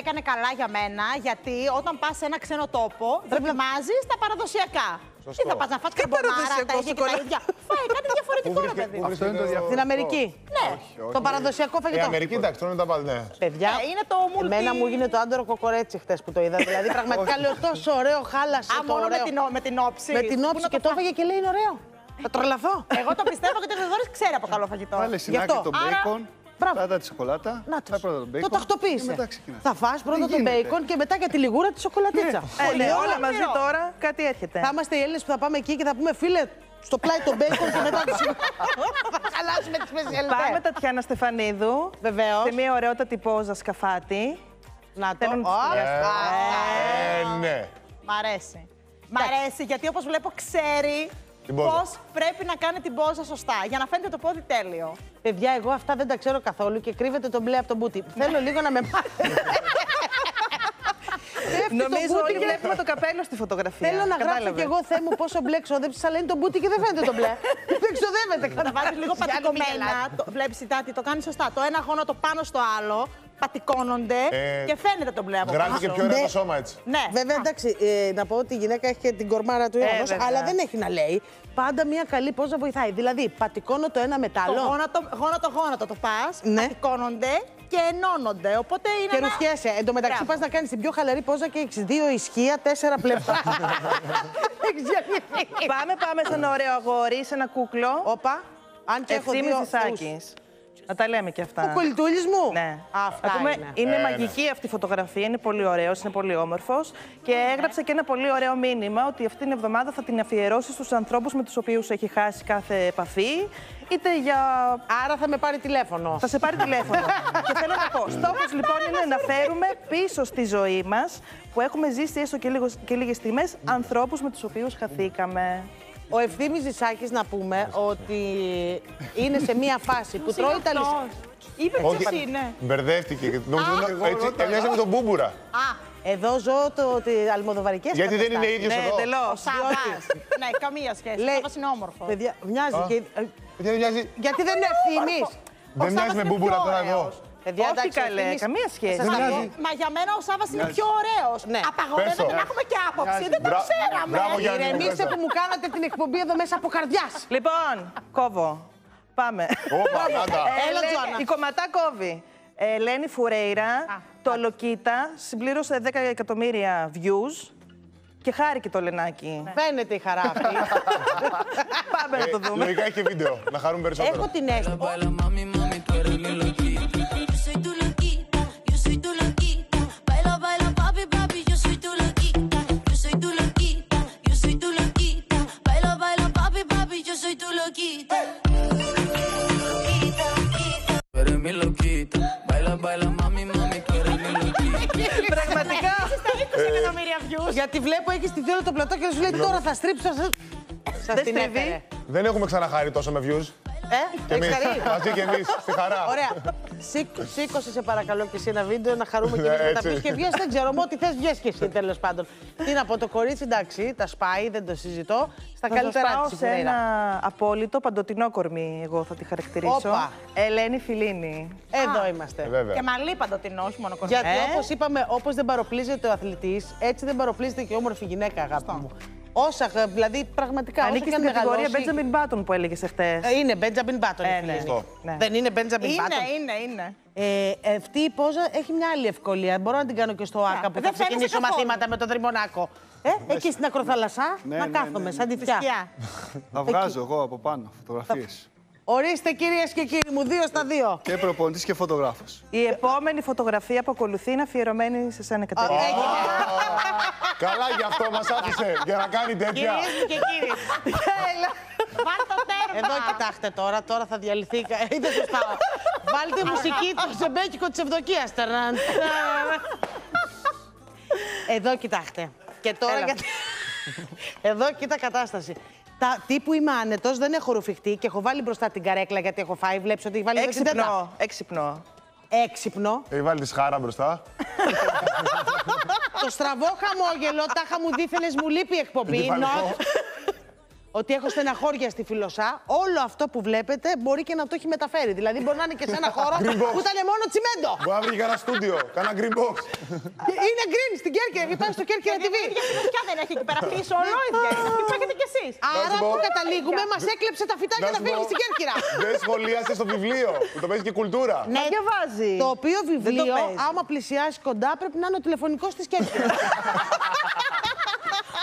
Έκανε καλά για μένα, γιατί όταν πας σε ένα ξένο τόπο, δοκιμάζεις τα παραδοσιακά. Τι θα πας να φας καμπονάρα, τα ίδια και τα ίδια. Φάει κάτι διαφορετικό, ρε παιδί. Στην Αμερική. Ναι, το παραδοσιακό φαγητό. Η Αμερική, εντάξει, τρώνε τα πάντα. Παιδιά, εμένα μου γίνεται το άντορο κοκορέτσι χτες που το είδα. Δηλαδή, πραγματικά λέω τόσο ωραίο, χάλασε. Α, μόνο με την όψη. Με την όψη και το έφαγε και λέει είναι ωραίο. Θα τρελαθώ. Εγώ το πιστεύω γιατί ο Γρηγόρης ξέρει από καλό φαγητό. Βάλε συνάκι το μπέικον. Πρώτα τη σοκολάτα, πρώτα τον μπέικον. Το τακτοποίησε. Θα φας πρώτα τον μπέικον και μετά για τη λιγούρα τη σοκολατίτσα. Όλα μαζί τώρα κάτι έρχεται. Θα είμαστε οι Έλληνες που θα πάμε εκεί και θα πούμε φίλε στο πλάι τον μπέικον και μετά τη σοκολάτα. Χαλάσουμε τις μεσιαλιτές. Πάμε Τατιάνα Στεφανίδου. Βεβαίως. Σε μια ωραιότατη πόζα σκαφάτι. Να το. Ναι. Μ' αρέσει. Μ' αρέσει γιατί όπως βλέπω ξέρει. Πώς πρέπει να κάνει την πόζα σωστά, για να φαίνεται το πόδι τέλειο. Παιδιά, εγώ αυτά δεν τα ξέρω καθόλου και κρύβεται το μπλε από τον μπούτι. Θέλω λίγο να με μάθετε. Νομίζω ότι βλέπουμε το καπέλο στη φωτογραφία. Θέλω να γράψω κι εγώ, Θεέ μου, πόσο μπλε ξόδεψες, αλλά είναι το μπούτι και δεν φαίνεται το μπλε. Δεν ξοδεύεται. Θα βάλεις λίγο πατικομένα. Βλέπεις η Τάτη, το κάνει σωστά. Το ένα γόνο το πάνω στο άλλο. πατικώνονται και φαίνεται τον μπλε από πάνω. Γράφει και πιο ωραίο το σώμα έτσι. Ναι. Βέβαια, εντάξει, να πω ότι η γυναίκα έχει και την κορμάρα του αιώνος, αλλά δεν έχει να λέει. Πάντα μια καλή πόζα βοηθάει. Δηλαδή, πατικώνω το ένα μετάλλο. Το γόνατο το πας, ναι. Πατικώνονται και ενώνονται. Οπότε είναι. Και ρουφιέσαι. Εν τω μεταξύ, πας να κάνεις την πιο χαλαρή πόζα και έχεις δύο ισχύα, 4 πλευρά. Πάμε στον ωραίο αγόρι, σε ένα κούκλο. Όπα. Αν και έχω δύο ευθύμης. Να τα λέμε και αυτά. Ο κολλητούλης μου. Ναι. Αυτά ακούμε, είναι μαγική αυτή η φωτογραφία, είναι πολύ ωραίος, είναι πολύ όμορφος. Και έγραψε και ένα πολύ ωραίο μήνυμα ότι αυτή την εβδομάδα θα την αφιερώσει στους ανθρώπους με τους οποίους έχει χάσει κάθε επαφή. Είτε για... Άρα θα με πάρει τηλέφωνο. Θα σε πάρει τηλέφωνο. Και θέλω να πω, στόχος λοιπόν είναι να φέρουμε πίσω στη ζωή μας, που έχουμε ζήσει έστω και λίγες στιγμές, ανθρώπους με τους οποίους χαθήκαμε. Ο Ευθύμης Ζησάκης, να πούμε ότι είναι σε μία φάση που τρώει τα λυσά. Είπε εσύ, ναι. Μπερδεύτηκε. Τελειάσε με τον Μπούμπουρα. Εδώ ζω ότι αλμοδοβαρικές. Γιατί δεν είναι ίδιος εδώ. Ναι, τελώς. Ναι, καμία σχέση. Σάβας είναι όμορφο. Παιδιά, μοιάζει και... Γιατί δεν είναι Ευθύμης. Δεν μοιάζει με Μπούμπουρα τώρα εγώ. Όχι καλέ, καμία σχέση. Μα για μένα ο Σάββας είναι πιο ωραίος. Απαγορεύεται να έχουμε και άποψη. Δεν το ξέραμε. Ηρεμήστε που μου κάνατε την εκπομπή εδώ μέσα από καρδιάς. Λοιπόν, κόβω. Πάμε. Η κομματά κόβει. Ελένη Φουρέιρα, το Λοκίτα, συμπλήρωσε 10 εκατομμύρια views. Και χάρηκε το Λενάκι. Φαίνεται η χαρά αυτή. Πάμε να το δούμε. Λογικά έχει βίντεο, να χαρούμε περισσότερο. Έχω την αίσθηση. Πραγματικά. Γιατί βλέπω εκεί στη θέλω το πλατό και σου λέει τώρα θα στρίψω. Σας την έφερε. Δεν έχουμε ξαναχάρει τόσο με views. Μαζί και εμείς, στη χαρά. Ωραία. Σήκωσε σε παρακαλώ και εσύ ένα βίντεο να χαρούμε και εμείς να τα πεις και βγες. Δεν ξέρω, ό,τι θες βγες και εσύ τέλος πάντων. Τι να πω, το κορίτσι εντάξει, τα σπάει, δεν το συζητώ. Στα καλύτερά της. Σε ένα απόλυτο παντοτινό κορμί, εγώ θα τη χαρακτηρίσω. Ελένη Φιλίνη. Εδώ είμαστε. Και μαλλί παντοτινό, όχι μόνο κορμί. Γιατί όπως είπαμε, όπως δεν παροπλίζεται ο αθλητής, έτσι δεν παροπλίζεται και η όμορφη γυναίκα, αγάπη μου. Όσα, δηλαδή πραγματικά. Ανήκει στην κατηγορία Benjamin Button που έλεγε χθες. Είναι Benjamin Button. Ναι. Δεν είναι Benjamin Button. Είναι. Αυτή η πόζα έχει μια άλλη ευκολία. Μπορώ να την κάνω και στο Άκα που θα ξεκινήσω μαθήματα με τον Δρυμωνάκο. Εκεί στην Ακροθαλασσά να κάθομαι σαν τη φυσιά. Θα βγάζω εγώ από πάνω φωτογραφίες. Ορίστε κυρίες και κύριοι μου, 2 στα 2. Και προπονητής και φωτογράφος. Η επόμενη φωτογραφία που ακολουθεί είναι αφιερωμένη σε σένα, Κατερίνα. Καλά γι' αυτό μας άφησε, για να κάνει τέτοια. Κυρίες και κύριοι, πάρ' το τέρμα. Εδώ κοιτάξτε τώρα, τώρα θα διαλυθεί, είτε σωστά. Βάλτε μουσική του Ζεμπέκικο της Ευδοκίας. Εδώ κοιτάξτε. Και τώρα... Εδώ κοίτα κατάσταση. Τύπου είμαι άνετος, δεν έχω ρουφιχτεί και έχω βάλει μπροστά την καρέκλα γιατί έχω φάει. Βλέπεις ότι έχει βάλει έξυπνο. Έξυπνο. Έχει βάλει τη σχάρα μπροστά. Το στραβό χαμόγελο, τάχα μου δίθενες μου λείπει η εκπομπή. Ότι έχω στεναχώρια στη Φιλοσά, όλο αυτό που βλέπετε μπορεί και να το έχει μεταφέρει. Δηλαδή μπορεί να είναι και σε ένα χώρο που ήταν μόνο τσιμέντο. Μπορεί να βρει και ένα στούντιο, κάνα green box. Είναι green στην Κέρκυρα, υπάρχει στο Κέρκυρα TV. Ποια δεν έχει εκεί πέρα, πίσω όλο ίδια. Υπάρχετε κι εσείς. Άρα που καταλήγουμε, μας έκλεψε τα φυτά και τα φύγει στην Κέρκυρα. Δεν σχολίασε στο βιβλίο, που το παίζει και κουλτούρα. Ναι, διαβάζει. Το οποίο βιβλίο, άμα πλησιάσει κοντά, πρέπει να είναι ο τηλεφωνικός της Κέρκυρας.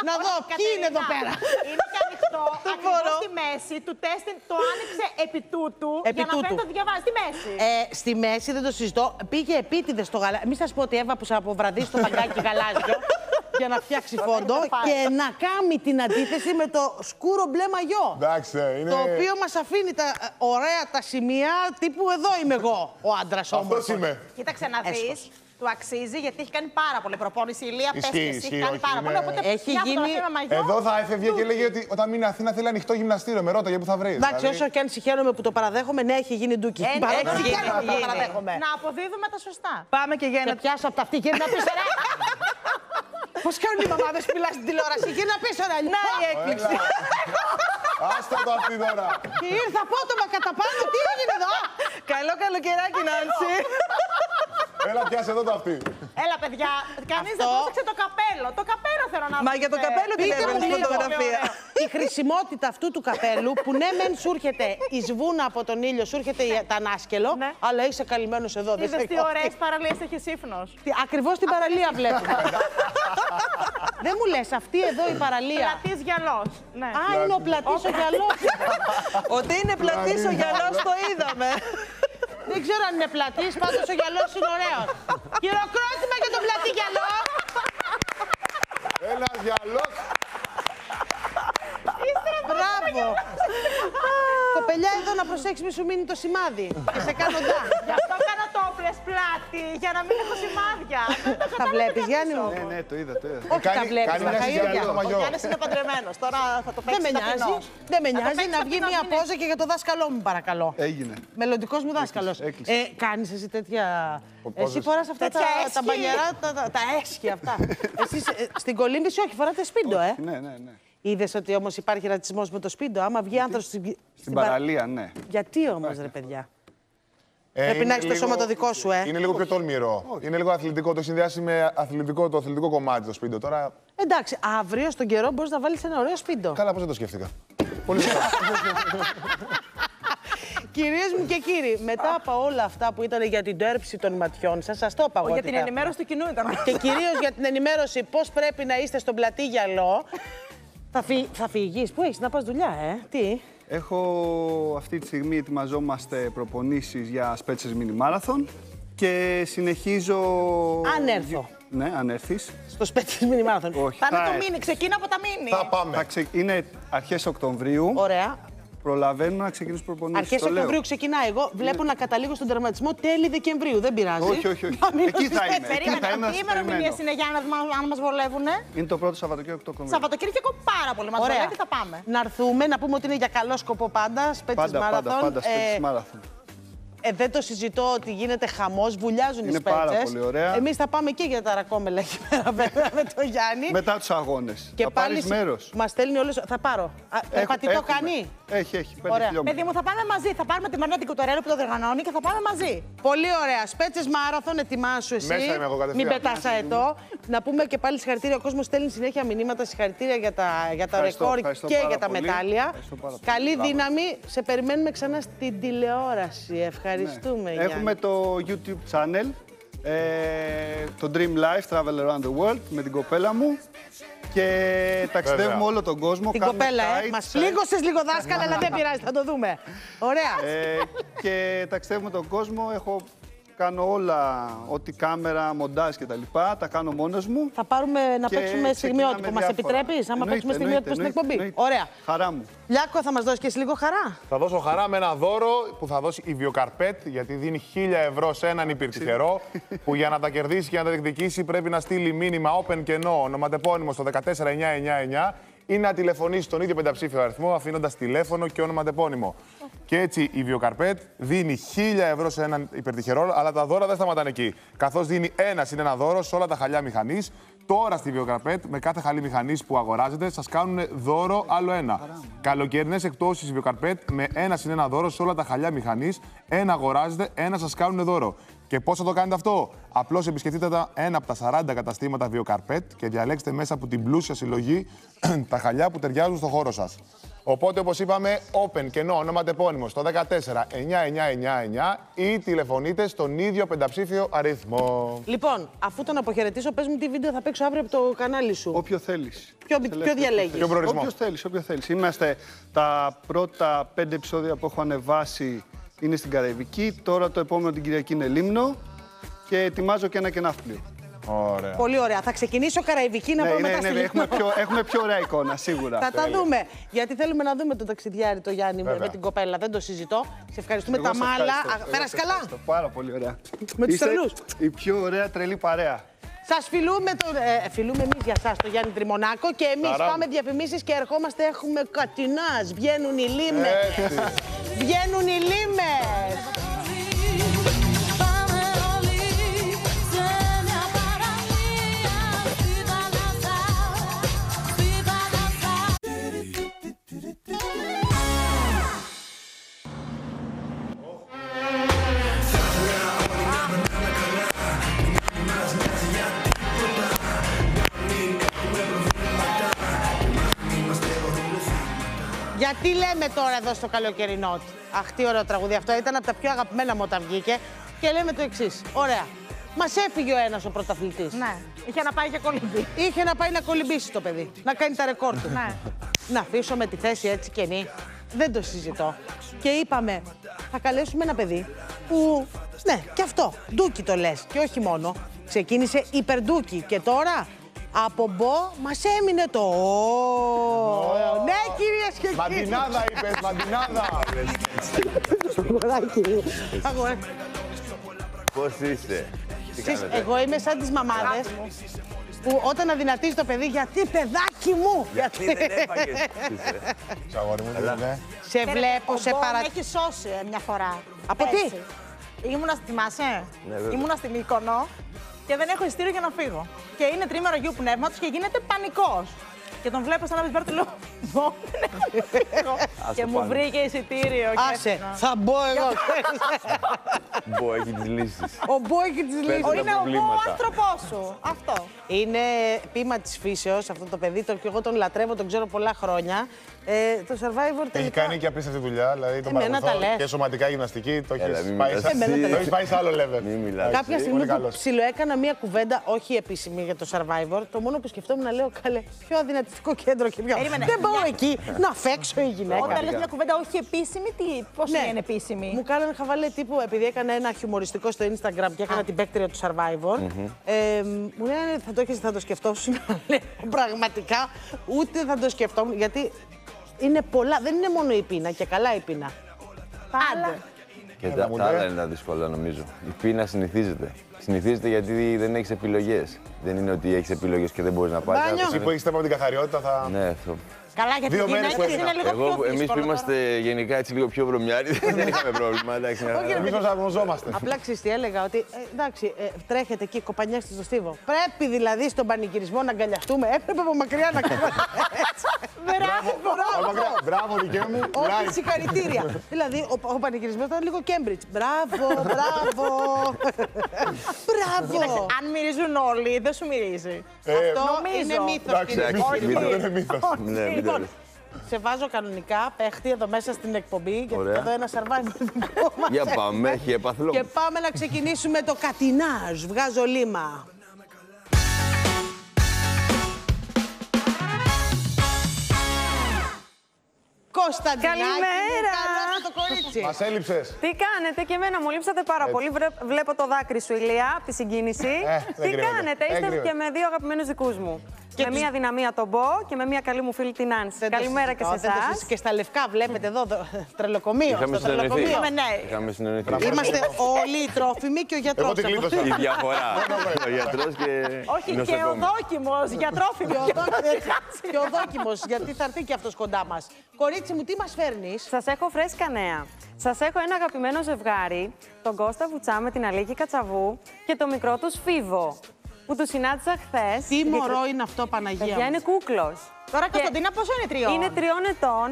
Να δω ποιοι είναι εδώ πέρα. Είναι και ανοιχτό, ακριβώς στη μέση του τεστ, το άνοιξε επί τούτου, για να φέρει το διαβάζει. Στη μέση. Στη μέση, δεν το συζητώ, πήγε επίτηδες στο γαλάζιο. Μην σας πω ότι έβαψα από βραδύ στο παγκάκι γαλάζιο για να φτιάξει φόντο και να κάνει την αντίθεση με το σκούρο μπλε μαγιό. Το οποίο μας αφήνει τα ωραία τα σημεία τύπου εδώ είμαι εγώ, ο άντρας όμως. Αυτός είμαι. Κοίταξε να δεις. Του αξίζει γιατί έχει κάνει πάρα πολύ προπόνηση. Η Ηλία έχει κάνει πάρα πολύ. Οπότε έχει γίνει. Εδώ θα έφευγε και λέγει ότι όταν μείνει Αθήνα θέλει ανοιχτό γυμναστήριο. Με ρώταγε που θα βρει. Εντάξει, όσο και αν συγχαίρομαι που το παραδέχομαι, ναι, έχει γίνει ντούκι. Έχει γίνει. Να αποδίδουμε τα σωστά. Πάμε και για να πιάσω από τα αυτή και να πει σαρά. Πώ κάνουν οι μαμάδε που μιλάνε στην τηλεόραση και να πει σαρά. Να η έκπληξη. Άστα το αυτή τώρα. Τι ήρθα απότομα κατά πάνω, τι έγινε εδώ. Καλό καλοκαιράκι, Νάνσυ. Έλα, πιάσε εδώ το αυτή. Έλα, παιδιά, κανείς δεν πρόσεξε το καπέλο. Το καπέλο θέλω να δω. Μα για το καπέλο τι λέμε στη φωτογραφία. Η χρησιμότητα αυτού του καπέλου που ναι, μεν σου έρχεται η σβούνα από τον ήλιο, σου έρχεται τα ανάσκελο, αλλά είσαι καλυμμένο εδώ. Δεν ξέρει. Τι ωραίε παραλίε έχει Σύφνο. Ακριβώ την παραλία βλέπουμε. Δεν μου λε, αυτή εδώ η παραλία. Πλατή γυαλό. Αν είναι ο πλατή ο γυαλό. Ότι είναι πλατή ο γυαλό το είδαμε. Δεν ξέρω αν είναι πλατής, πάντως ο γυαλός είναι ωραίος. Χειροκρότημα για τον πλατή γυαλό. Ένα γυαλός. Μπράβο. Κοπελιά εδώ να προσέξεις μη σου μείνει το σημάδι. Και σε κάνω ντά. Γι' αυτό κάνω τόπλες πλάτη, για να μην έχω σημάδια. Θα βλέπεις, Γιάννη μου. Ναι, ναι, το είδα, το είδα. Όχι τα βλέπεις, τα χαΐρια. Ο Γιάννης είναι παντρεμένος, τώρα θα το παίξεις ταπεινός. Δεν με νοιάζει, να βγει μια πόζα και για το δάσκαλό μου παρακαλώ. Έγινε. Μελλοντικός μου δάσκαλος. Κάνεις εσύ τέτοια... Εσύ φοράς αυτά τα μπανιερά, τα έσχη αυτά. Εσείς στην κολύμβηση όχι, φοράτε σπίντο, ε. Είδες ότι όμως υπάρχει ρατσισμός με το σπίτι, άμα βγει άνθρωπος στην παραλία, ναι. Γιατί όμως, ρε παιδιά. Πρέπει να έχεις το σώμα το δικό σου, ε. Είναι λίγο πιο τολμηρό. Είναι λίγο αθλητικό. Το συνδυάσει με αθλητικό, το αθλητικό κομμάτι το σπίτι. Τώρα... Εντάξει, αύριο στον καιρό μπορείς να βάλεις ένα ωραίο σπίτι. Καλά, πώς δεν το σκέφτηκα. Πολύ σωστά. Κυρίες μου και κύριοι, μετά από όλα αυτά που ήταν για την τέρψη των ματιών σας, σας το είπα εγώ. Για την ενημέρωση του κοινού ήταν. Και κυρίως για την ενημέρωση πώς πρέπει να είστε στον πλατή γυαλό. Θα φυγείς, πού έχεις να πας δουλειά, τι? Έχω αυτή τη στιγμή ετοιμαζόμαστε προπονήσεις για σπέτσες μινιμάραθον και συνεχίζω... Αν έρθω. Ναι, αν έρθεις. Στο σπέτσες μινιμάραθον. Όχι. Θα είναι το μίνι, ξεκίνα από τα μίνι. Θα πάμε. Είναι αρχές Οκτωβρίου. Ωραία. Προλαβαίνουμε να ξεκινήσουμε προπονήσεις. Αρχές Οκτωβρίου ξεκινάει. Εγώ βλέπω να καταλήγω στον τερματισμό τέλη Δεκεμβρίου. Δεν πειράζει. Όχι, όχι, όχι. Εκεί θα είμαι. Περίμενα. Τι ημερομηνίες είναι για να δούμε αν μας βολεύουνε. Είναι το πρώτο Σαββατοκύριακο του Οκτωβρίου. Σαββατοκύριακο πάρα πολύ. Μας βολεύει, θα πάμε. Να έρθουμε, να πούμε ότι είναι για καλό σκοπό πάντα. Σπέτσες μάραθον. Πάντα σπέτσες μάραθον. Δεν το συζητώ ότι γίνεται χαμός, βουλιάζουν οι σπέτσες. Είναι πάρα πολύ ωραία. Εμείς θα πάμε και για τα ρακόμελα εκεί πέρα με τον Γιάννη. Μετά τους αγώνες. Και θα πάρεις μέρος. Μας στέλνει όλες. Θα πάρω. Περπατητό κάνει. Έχει, έχει. 5 χιλιόμετρα. Παιδί μου, θα πάμε μαζί. Θα πάρουμε τη Μαρίνα την Κουτορέλο που το διοργανώνει και θα πάμε μαζί. Πολύ ωραία. Σπέτσες μάραθον, ετοιμάσου εσύ. Μέσα είμαι εγώ κατευθείαν. Μην πετάς αετό. Να πούμε και πάλι συγχαρητήρια. Ο κόσμος στέλνει συνέχεια μηνύματα. Συγχαρητήρια για τα ρεκόρ και για τα μετάλλια. Καλή δύναμη. Σε περιμένουμε ξανά στην τηλεόραση. Ευχαριστώ. Ναι. Έχουμε το YouTube channel, το Dream Life Travel Around the World με την κοπέλα μου και ταξιδεύουμε όλο τον κόσμο. Την κοπέλα, μας πλήγωσες λίγο δάσκαλα, αλλά δεν πειράζει, θα το δούμε. Ωραία. Και ταξιδεύουμε τον κόσμο, κάνω όλα, ό,τι κάμερα, μοντάζ και τα λοιπά, τα κάνω μόνος μου. Θα πάρουμε να παίξουμε στιγμιότυπο, μας επιτρέπεις, άμα παίξουμε στιγμιότυπο στην εκπομπή. Ωραία. Χαρά μου. Λιάκο, θα μας δώσεις και εσύ λίγο χαρά. Θα δώσω χαρά με ένα δώρο που θα δώσει η Βιοκαρπέτ, γιατί δίνει 1.000 ευρώ σε έναν υπηρτυχερό, που για να τα κερδίσει και να τα διεκδικήσει πρέπει να στείλει μήνυμα open κενό, ονοματεπώνυμο στο 14999. Ή να τηλεφωνήσει τον ίδιο πενταψήφιο αριθμό, αφήνοντας τηλέφωνο και ονοματεπώνυμο. Και έτσι η Βιοκαρπέτ δίνει 1.000 ευρώ σε έναν υπερτυχερό, αλλά τα δώρα δεν σταματάνε εκεί. Καθώς δίνει ένα δώρο σε όλα τα χαλιά μηχανής. Τώρα στη Βιοκαρπέτ, με κάθε χαλί μηχανής που αγοράζετε, σας κάνουν δώρο άλλο ένα. Καλοκαιρινές εκτόσεις Βιοκαρπέτ με 1 δώρο σε όλα τα χαλιά μηχανής. Ένα αγοράζετε, ένα σας κάνουν δώρο. Και πώς θα το κάνετε αυτό? Απλώς επισκεφτείτε ένα από τα 40 καταστήματα Βιοκαρπέτ και διαλέξτε μέσα από την πλούσια συλλογή τα χαλιά που ταιριάζουν στο χώρο σας. Οπότε, όπως είπαμε, open κενό ονοματεπώνυμο στο 1499999 ή τηλεφωνείτε στον ίδιο πενταψήφιο αριθμό. Λοιπόν, αφού τον αποχαιρετήσω, πες μου τι βίντεο θα παίξω αύριο από το κανάλι σου. Όποιο θέλεις. Ποιο διαλέγεις. Όποιο θέλεις. Είμαστε τα πρώτα 5 επεισόδια που έχω ανεβάσει. Είναι στην Καραϊβική, τώρα το επόμενο την Κυριακή είναι Λίμνο και ετοιμάζω και ένα καιναύπλιο. Ωραία. Πολύ ωραία. Θα ξεκινήσω Καραϊβική να πάμε μετά στη Λίμνο. Έχουμε πιο ωραία εικόνα, σίγουρα. Θα τα δούμε. Γιατί θέλουμε να δούμε τον ταξιδιάρη, το Γιάννη με την κοπέλα. Δεν το συζητώ. Σε ευχαριστούμε τα μάλα. Πέρασε καλά. Πάρα πολύ ωραία. Με τους τρελούς. Η πιο ωραία τρελή παρέα. Σας φιλούμε, φιλούμε εμείς για σας τον Γιάννη Δρυμωνάκο και εμείς πάμε διαφημίσεις και ερχόμαστε, έχουμε κατινάς, βγαίνουν οι λίμνες, βγαίνουν οι λίμνες. Τι λέμε τώρα εδώ στο καλοκαιρινό. Αχ, τι ωραίο τραγούδι αυτό. Ήταν από τα πιο αγαπημένα μου όταν βγήκε. Και λέμε το εξής. Ωραία. Μας έφυγε ο ένας ο πρωταθλητής. Ναι. Είχε να πάει και κολυμπήσει. Είχε να πάει να κολυμπήσει το παιδί. Να κάνει τα ρεκόρ του. Ναι. Να αφήσω με τη θέση έτσι κενή. Δεν το συζητώ. Και είπαμε, θα καλέσουμε ένα παιδί που. Ναι, και αυτό. Ντούκι το λες. Και όχι μόνο. Ξεκίνησε υπερντούκι. Και τώρα. Από Μπο μας έμεινε το ναι, κυρίες και κύριοι. Μαντινάδα είπες, μαντινάδα. Πώς είστε? Εγώ είμαι σαν τις μαμάδες που όταν αδυνατίζει το παιδί, γιατί παιδάκι μου, γιατί δεν έφαγες. Σε βλέπω, σε παρατηρώ. Ο Μπο με έχει σώσει μια φορά. Από τι? Ήμουνα στην Μύκονο. Και δεν έχω ειστήριο για να φύγω. Και είναι τρίμερο Αγίου Πνεύματος και γίνεται πανικός. Και τον βλέπω σαν να μπει λέω, «Μπο, δεν έχω ειστήριο». Και μου βρήκε εισιτήριο. Άσε, θα μπω εγώ. Μπο έχει τις λύσεις. Ο Μπο έχει τις λύσεις. Είναι ο Μπο ο άνθρωπός σου. Αυτό. Είναι πείμα της φύσεως αυτό το παιδί. Και εγώ τον λατρεύω, τον ξέρω πολλά χρόνια. Το Survivor τελικά... Έχει κάνει και απίστευτη δουλειά, δηλαδή το παρακολουθώ και σωματικά γυμναστική, το έχεις πάει σε άλλο level. Κάποια στιγμή που ψιλοέκανα μία κουβέντα, όχι επίσημη για το Survivor, το μόνο που σκεφτόμουν να λέω, καλέ, πιο αδυνατιστικό κέντρο και πιο... Δεν πάω εκεί να φέξω η γυναίκα. Όταν λες μια κουβέντα όχι επίσημη, πώς είναι επίσημη? Μου κάνανε χαβαλέ τύπου, επειδή έκανα ένα χιουμοριστικό στο Instagram και έκανα την παίκτρια του Survivor, μου λένε θα το σκεφτόσουν, πραγματικά ούτε θα το σκεφτόμουν, γιατί. Είναι πολλά, δεν είναι μόνο η πείνα και καλά η πείνα. Πάντα. Και τα άλλα είναι τα δύσκολα νομίζω. Η πείνα συνηθίζεται. Συνηθίζεται γιατί δεν έχεις επιλογές. Δεν είναι ότι έχεις επιλογές και δεν μπορείς να πάρεις. Εσύ που έχεις θέμα με την καθαριότητα θα... Ναι, θα... Καλά, γιατί δύο μέρες είναι λίγο πιο δύσκολο. Εμείς που είμαστε γενικά έτσι λίγο πιο βρωμιάροι, δεν είχαμε πρόβλημα. Εμείς μας αγνωζόμαστε. Απλά ξέρεις τι έλεγα, ότι εντάξει, τρέχετε εκεί, κοπανιέστε στο στίβο. Πρέπει δηλαδή στον πανηγυρισμό να αγκαλιαστούμε. Έπρεπε από μακριά να κάνουμε. Μπράβο, δικαί μου. Όχι, συγχαρητήρια. Δηλαδή ο πανηγυρισμός ήταν λίγο Cambridge. Μπράβο, μπράβο. Μπράβο. Αν μυρίζουν όλοι, δεν σου μυρίζει. Αυτό είναι μύθος. Όχι, λοιπόν, σε βάζω κανονικά παίχτη εδώ μέσα στην εκπομπή, γιατί εδώ ένα Survivor. Για πάμε, έχει επαθλό. Και πάμε να ξεκινήσουμε το κατινάζ. Βγάζω λίμα. Κωνσταντίνα, το κορίτσι. Μας έλειψες. Τι κάνετε? Και εμένα μου λείψατε πάρα πολύ. Βλέπω το δάκρυ σου, Ηλία, από τη συγκίνηση. Τι κάνετε? Είστε και με δύο αγαπημένους δικούς μου. Με μία δυναμία τον Μπο και με μία καλή μου φίλη την Νάνσυ. Καλημέρα και σε εσάς. Και στα λευκά βλέπετε εδώ τρελοκομείο. Είχαμε συνεννοηθεί. Είμαστε όλοι οι τρόφιμοι και ο γιατρός. Εγώ την κλείδωσα. Η διαφορά. Ο γιατρός και. Όχι, και ο δόκιμος για τρόφιμο. Και ο δόκιμος, γιατί θα έρθει και αυτός κοντά μας. Κορίτσι μου, τι μας φέρνεις? Σας έχω φρέσκα νέα. Σας έχω ένα αγαπημένο ζευγάρι, τον Κώστα Βουτσά με την Αλίκη Κατσαβού και το μικρό τους Φίβο. Που του συνάντησα χθες. Τι μωρό είναι αυτό, Παναγία? Παιδιά, είναι κούκλος. Τώρα, Κωνσταντίνα, πόσο είναι? 3. Είναι 3 ετών.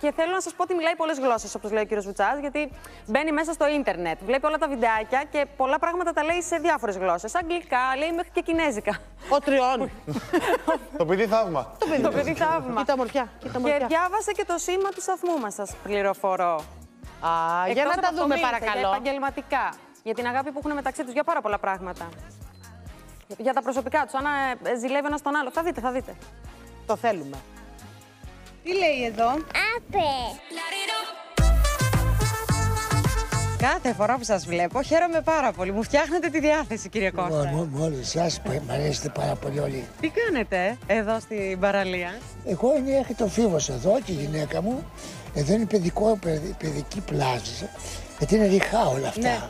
Και θέλω να σας πω ότι μιλάει πολλές γλώσσες, όπως λέει ο κύριος Βουτσάς, γιατί μπαίνει μέσα στο ίντερνετ. Βλέπει όλα τα βιντεάκια και πολλά πράγματα τα λέει σε διάφορες γλώσσες. Αγγλικά, λέει μέχρι και κινέζικα. Ο 3. Το παιδί θαύμα. Το παιδί θαύμα. Κοίτα μορφιά. Και διάβασε και το σήμα του σταθμού μας, σας πληροφορώ. Για να τα δούμε, παρακαλώ. Για επαγγελματικά. Για την αγάπη που έχουν μεταξύ τους, για πάρα πολλά πράγματα. Για τα προσωπικά τους, αν ζηλεύει ένας τον άλλο. Θα δείτε, θα δείτε. Το θέλουμε. Τι λέει εδώ? Άπε! Κάθε φορά που σας βλέπω, χαίρομαι πάρα πολύ. Μου φτιάχνετε τη διάθεση, κύριε Κώστα. Μόλις εσάς, μ' αρέσετε πάρα πολύ όλοι. Τι κάνετε εδώ στην παραλία? Εγώ έχω το Φίβο εδώ και η γυναίκα μου. Εδώ είναι παιδική πλάζα. Γιατί είναι ριχά όλα αυτά. Ναι,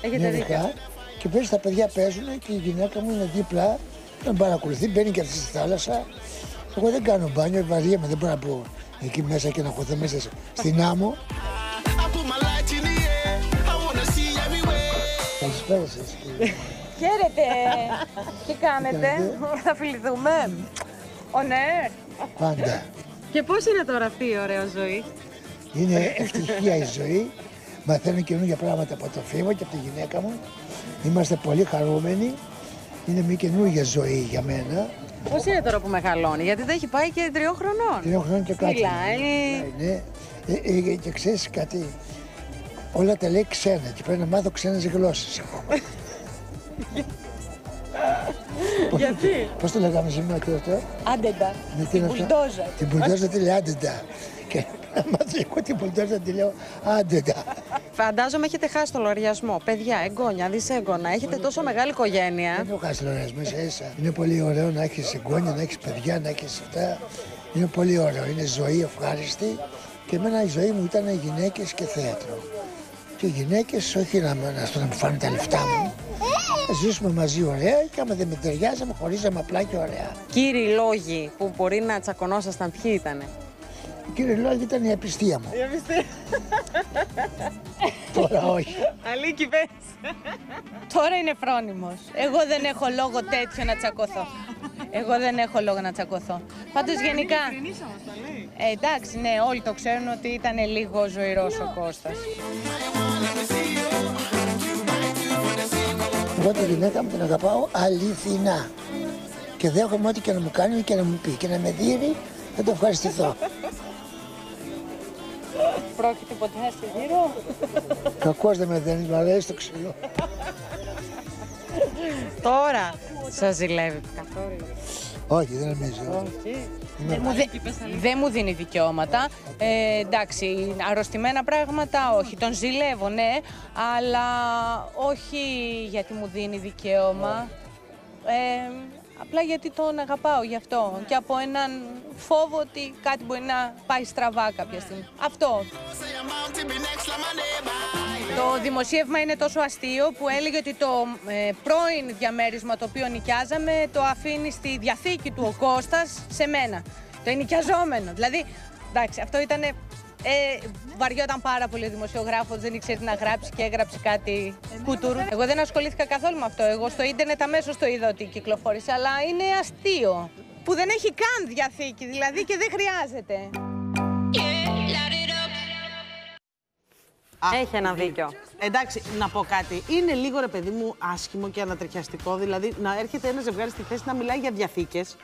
έχετε δίκιο. Και πέρυσι τα παιδιά παίζουν και η γυναίκα μου είναι δίπλα, με παρακολουθεί, μπαίνει και αυτή στη θάλασσα. Εγώ δεν κάνω μπάνιο, βαριέμαι, δεν μπορώ να μπω εκεί μέσα και να χωθώ μέσα στην άμμο. Καλησπέρα σας. Χαίρετε. Τι κάνετε? Θα φιληθούμε? Ω ναι. Πάντα. Και πώς είναι τώρα αυτή η ωραία ζωή? Είναι ευτυχία η ζωή. Μαθαίνω καινούργια πράγματα από το Φίβο και από τη γυναίκα μου. Είμαστε πολύ χαρούμενοι. είναι μια καινούργια ζωή για μένα. Πώς είναι τώρα που μεγαλώνει, γιατί δεν έχει πάει και 3 χρονών. 3 χρονών και κάτι. Μιλάει. Ναι. Και ξέρεις κάτι, όλα τα λέει ξένα και πρέπει να μάθω ξένες γλώσσες ακόμα. Γιατί? Πώς το λέγαμε σήμερα τότε? Άντεντα. Την μπουλντόζα. Την μπουλντόζα τη λέει άντεντα. Και να μάθω εγώ την μπουλντόζα τη λέω άντεντα. Φαντάζομαι έχετε χάσει το λογαριασμό. Παιδιά, εγγόνια, δισέγγωνα. Έχετε τόσο μεγάλη οικογένεια. Δεν έχω χάσει λογαριασμό, εσά. Είναι πολύ ωραίο να έχεις εγγόνια, να έχεις παιδιά, να έχεις αυτά. Είναι πολύ ωραίο. Είναι ζωή ευχάριστη. Και εμένα η ζωή μου ήταν γυναίκες και θέατρο. Και γυναίκες, όχι να μου φάνε τα λεφτά μου. Ζήσουμε μαζί ωραία και άμα δεν με ταιριάζαμε, χωρίζαμε απλά και ωραία. Κύριοι λόγοι που μπορεί να τσακωνόσασταν, ποιοι ήτανε? Οι κύριοι λόγοι ήταν η απιστία μου. Η απιστία. Τώρα όχι. Αλίκη πες. Τώρα είναι φρόνιμος. Εγώ δεν έχω λόγο τέτοιο να τσακωθώ. Εγώ δεν έχω λόγο να τσακωθώ. Πάντως γενικά... εντάξει, ναι, όλοι το ξέρουν ότι ήταν λίγο ζωηρός ο Κώστας. Εγώ τη γυναίκα μου την αγαπάω αληθινά. Και δέχομαι ό,τι και να μου κάνει και να μου πει. Και να με δίνει, θα το ευχαριστηθώ. Πρόκειται ποτέ να σε δίνω. Κακός δεν με δίνει, μου αρέσει το ξύλο. Τώρα σας ζηλεύει. Καθόλου. Όχι, δεν νομίζω. Δεν μου δίνει δικαιώματα. Εντάξει, αρρωστημένα πράγματα όχι. Τον ζηλεύω, ναι, αλλά όχι γιατί μου δίνει δικαίωμα. Απλά γιατί τον αγαπάω γι' αυτό. Και από έναν φόβο ότι κάτι μπορεί να πάει στραβά κάποια στιγμή. Αυτό. Το δημοσίευμα είναι τόσο αστείο που έλεγε ότι το πρώην διαμέρισμα το οποίο νοικιάζαμε το αφήνει στη διαθήκη του ο Κώστας σε μένα. Το ενοικιαζόμενο. Δηλαδή, εντάξει, αυτό ήταν... βαριόταν πάρα πολύ ο δημοσιογράφος, δεν ήξερε τι να γράψει και έγραψε κάτι κουτουρού. Εγώ δεν ασχολήθηκα καθόλου με αυτό. Εγώ στο ίντερνετ αμέσως το είδα ότι κυκλοφόρησε, αλλά είναι αστείο. Που δεν έχει καν διαθήκη, δηλαδή, και δεν χρειάζεται. Έχει ένα δίκιο. Εντάξει, να πω κάτι. Είναι λίγο, ρε παιδί μου, άσχημο και ανατριχιαστικό. Δηλαδή, να έρχεται ένα ζευγάρι στη θέση να μιλάει για διαθήκες.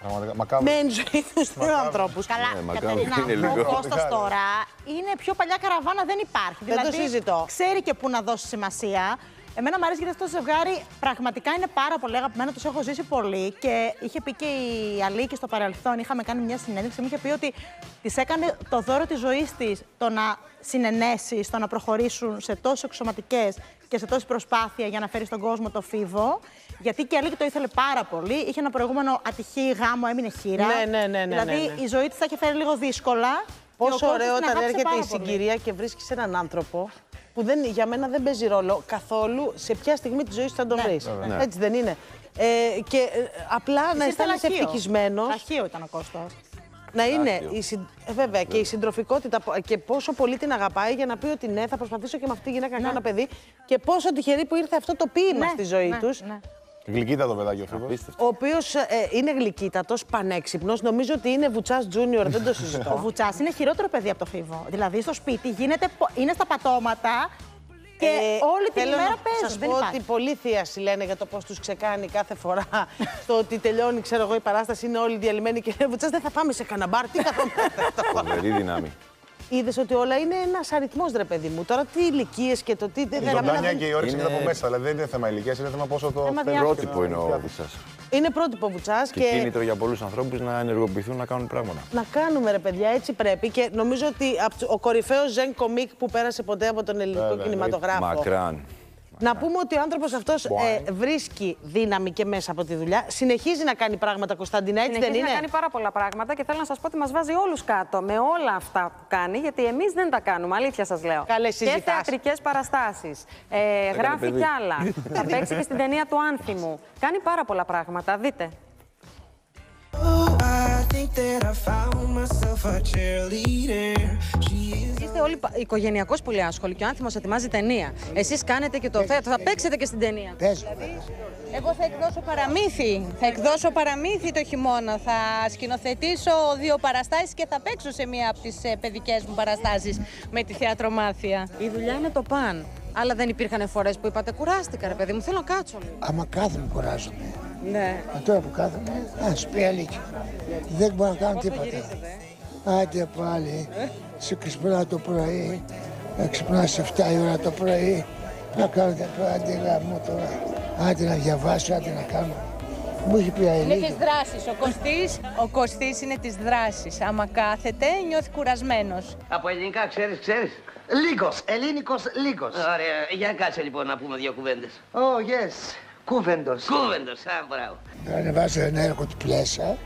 Με ενζοήθους δύο ανθρώπους. Καλά, Κατερίνα, ο Κώστας τώρα είναι πιο παλιά καραβάνα, δεν υπάρχει. Δεν το συζητώ. Ξέρει και πού να δώσει σημασία. Εμένα μου αρέσει γιατί αυτό το ζευγάρι πραγματικά είναι πάρα πολύ αγαπημένο, τους έχω ζήσει πολύ και είχε πει και η Αλίκη στο παρελθόν, είχαμε κάνει μια συνέντευξη, μου είχε πει ότι της έκανε το δώρο της ζωής της το να συνενέσει, στο να προχωρήσουν σε τόσες εξωματικές και σε τόση προσπάθεια για να φέρει στον κόσμο το Φίβο, γιατί και η Αλίκη το ήθελε πάρα πολύ, είχε ένα προηγούμενο ατυχή γάμο, έμεινε χήρα, δηλαδή η ζωή της θα είχε φέρει λίγο δύσκολα. Πόσο ωραίο όταν έρχεται η συγκυρία και βρίσκεις έναν άνθρωπο που δεν, για μένα δεν παίζει ρόλο καθόλου σε ποια στιγμή τη ζωή σου θα τον βρεις. Ναι. Έτσι δεν είναι? Και απλά να αισθάνεσαι ευτυχισμένος. Αχείο ήταν ο Κώστας. Να είναι, βέβαια, και η συντροφικότητα και πόσο πολύ την αγαπάει για να πει ότι ναι, θα προσπαθήσω και με αυτή τη γυναίκα να κάνω ένα παιδί. Και πόσο τυχερή που ήρθε αυτό το ποίημα στη ζωή τους. Ναι. Γλυκύτατο παιδάκι ο Φίβος. Ο οποίος είναι γλυκύτατος, πανέξυπνος. Νομίζω ότι είναι Βουτσάς Τζούνιορ, δεν το συζητώ. Ο Βουτσάς είναι χειρότερο παιδί από το Φίβο. Δηλαδή στο σπίτι γίνεται, είναι στα πατώματα και όλη την ημέρα παίζουν. Θέλω να σας πω ότι πολλοί θείασοι λένε για το πώς τους ξεκάνει κάθε φορά. Το ότι τελειώνει, ξέρω εγώ, η παράσταση είναι όλοι διαλυμένοι και λέει Βουτσάς, δεν θα πάμε σε καναμπάρ. Τι καθόμαστε. Είδες ότι όλα είναι ένας αριθμός, ρε παιδί μου. Τώρα τι ηλικίες και το τι. Η ζωντανιά και η όρεξη είναι από μέσα. Δηλαδή δεν είναι θέμα ηλικίας, είναι θέμα πόσο το. Πρότυπο είναι ο Βουτσάς. Είναι πρότυπο Βουτσάς και. Κίνητρο για πολλούς ανθρώπους να ενεργοποιηθούν, να κάνουν πράγματα. Να κάνουμε, ρε παιδιά, έτσι πρέπει. Και νομίζω ότι ο κορυφαίος ζεν κομικ που πέρασε ποτέ από τον ελληνικό κινηματογράφο. Μακράν. Να πούμε ότι ο άνθρωπος αυτός βρίσκει δύναμη και μέσα από τη δουλειά. Συνεχίζει να κάνει πράγματα, Κωνσταντίνα, έτσι δεν είναι? Συνεχίζει να κάνει πάρα πολλά πράγματα και θέλω να σας πω ότι μας βάζει όλους κάτω με όλα αυτά που κάνει, γιατί εμείς δεν τα κάνουμε, αλήθεια σας λέω. Καλές συζητάσεις. Και θεατρικές παραστάσεις. Γράφει κι άλλα. Θα παίξει και στην ταινία του Άνθιμου. Κάνει πάρα πολλά πράγματα, δείτε. Είστε όλοι οικογενειακώς πολύ άσχολοι και ο Άνθιμος ετοιμάζει ταινία. Εσείς κάνετε και το θέατρο, θα παίξετε και στην ταινία. Δηλαδή, εγώ θα εκδώσω παραμύθι. Θα εκδώσω παραμύθι το χειμώνα. Θα σκηνοθετήσω 2 παραστάσεις και θα παίξω σε μία από τις παιδικές μου παραστάσεις με τη θεατρομάθεια. Η δουλειά είναι το παν. Αλλά δεν υπήρχαν φορές που είπατε κουράστηκα, ρε παιδί μου, θέλω να κάτσω. Άμα κάθομαι, κουράζομαι. Ναι. Μα τώρα που κάθομαι, α πει αλήθεια. Δεν μπορώ να κάνω τίποτα. Άντε πάλι, σε ξυπνά το πρωί, να ξυπνά σε 7 η ώρα το πρωί, να κάνω τα πράγματα μου τώρα. Άντε να διαβάσω, άντε να κάνω. Μου έχει πει αελίγη. Είναι της δράσης. Ο Κωστής είναι της δράσης. Άμα κάθεται, νιώθει κουρασμένος. Από ελληνικά ξέρεις. Λίγος, ελληνικός λίγος. Ωραία, για κάτσε λοιπόν να πούμε δύο κουβέντες. Oh, yes. Κούβεντος, μπράβο. Να ανεβάζω ένα έργο του Πλέσσα,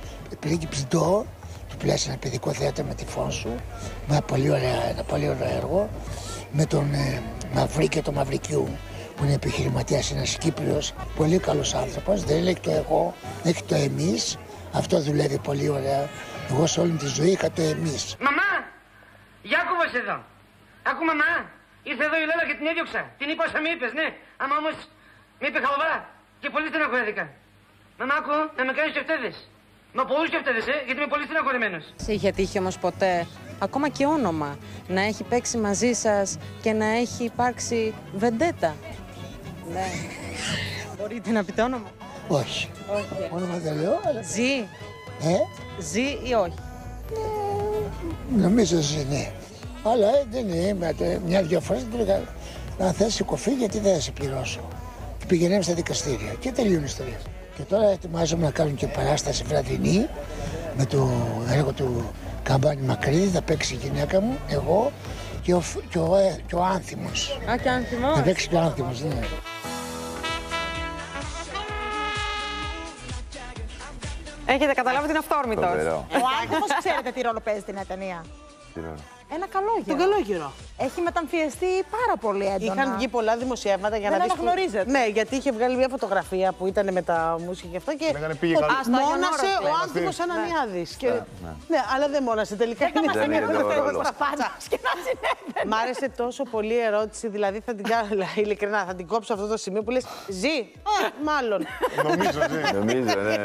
πρίγκιψ Ντό. Του Πλέσσα, ένα παιδικό θέατρο με τη Φόνσου. Ένα πολύ ωραίο έργο. Με τον Μαυρί και τον Μαυρικιού, που είναι επιχειρηματίας, ένας Κύπριος, πολύ καλός άνθρωπος, δεν λέει το εγώ, έχει το εμείς. Αυτό δουλεύει πολύ ωραία. Εγώ σε όλη τη ζωή είχα το εμείς. Μαμά, για άκουβες εδώ. Άκου μαμά, ήρθε εδώ η Λέλα και την έδιωξα. Την είπα όσα μη είπες, ναι. Άμα όμως μη είπε χαλβά και πολύ στεναχωρέθηκα. Μαμά, άκου, να με κάνεις και φταίδες. Μα πολλούς και φταίδες, γιατί είμαι πολύ στεναχωρημένος. Σε είχε τύχει όμως ποτέ, ακόμα και όνομα, να έχει παίξει μαζί σας και να έχει υπάρξει βεντέτα? Ναι. Μπορείτε να πείτε όνομα? Όχι. Όνομα δεν λέω, αλλά... Ζή. Ζή ή όχι? Νομίζω Ζή, ναι. Αλλά δεν είμαι. Μια-δυο φορές δεν πήγα να θέσει κοφή γιατί δεν θα σε πληρώσω. Και πηγαίναμε στα δικαστήρια και τελείωνε η ιστορία. Και τώρα ετοιμάζομαι να κάνουν και παράσταση βραδινή με το έργο του Καμπάνη Μακρύδη. Θα παίξει η γυναίκα μου, εγώ και ο Άνθιμος. Α, και ο Άνθιμος. Θα παίξει και ο Άνθιμος, ναι. Έχετε καταλάβει ότι είναι αυτόρμητος. Ο Άνθιμος ξέρετε τι ρόλο παίζει στην ταινία? Ένα καλόγυρο. Τον καλόγυρο. Έχει μεταμφιεστεί πάρα πολύ έντονα. Είχαν βγει πολλά δημοσιεύματα για να δεις. Δεν αναγνωρίζετε. Ναι, γιατί είχε βγάλει μια φωτογραφία που ήταν με τα μουσική και αυτά. Και μόνασε ο άνθρωπος Ανανιάδη. Ναι, αλλά δεν μόνασε τελικά. Δεν είναι το σπάτσα. Μ' άρεσε τόσο πολύ η ερώτηση, δηλαδή θα την κάνω ειλικρινά. Θα την κόψω αυτό το σημείο που λες Ζή. Μάλλον. Νομίζω, ναι.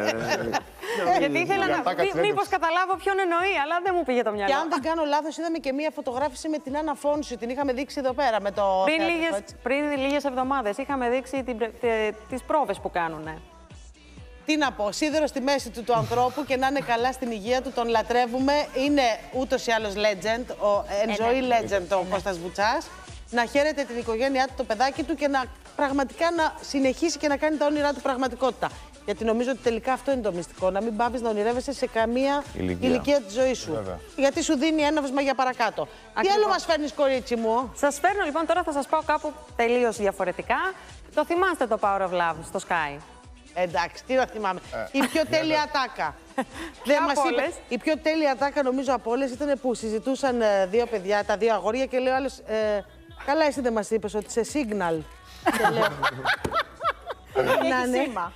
Γιατί ήθελα να πει μήπως καταλάβω ποιον εννοεί, αλλά δεν μου πήγε το μυαλό. Και αν δεν κάνω λάθος, είδαμε και μία φωτογράφηση με την Άννα Φόνσου. Την είχαμε δείξει εδώ πέρα με το. Πριν λίγες εβδομάδες είχαμε δείξει τις πρόβες που κάνουνε. Τι να πω, σίδερο στη μέση του ανθρώπου και να είναι καλά στην υγεία του, τον λατρεύουμε. Είναι ούτως ή άλλως legend, εν ζωή legend ο Κώστας Βουτσάς. Να χαίρεται την οικογένειά του, το παιδάκι του και να πραγματικά να συνεχίσει και να κάνει τα όνειρά του πραγματικότητα. Γιατί νομίζω ότι τελικά αυτό είναι το μυστικό. Να μην πάβεις να ονειρεύεσαι σε καμία ηλικία της ζωής σου. Βέβαια. Γιατί σου δίνει έναυσμα για παρακάτω. Ακριβώς. Τι άλλο μας φέρνεις, κορίτσι μου? Σας φέρνω λοιπόν τώρα, θα σας πάω κάπου τελείως διαφορετικά. Το θυμάστε το Power of Love στο Sky? Εντάξει, τι να θυμάμαι. Η πιο τέλεια ατάκα. Δεν μας είπε. Η πιο τέλεια ατάκα νομίζω από όλες ήταν που συζητούσαν δύο παιδιά, τα δύο αγόρια και λέει ο άλλος. Καλά, εσύ δεν μας είπες ότι σε signal. Να σήμα.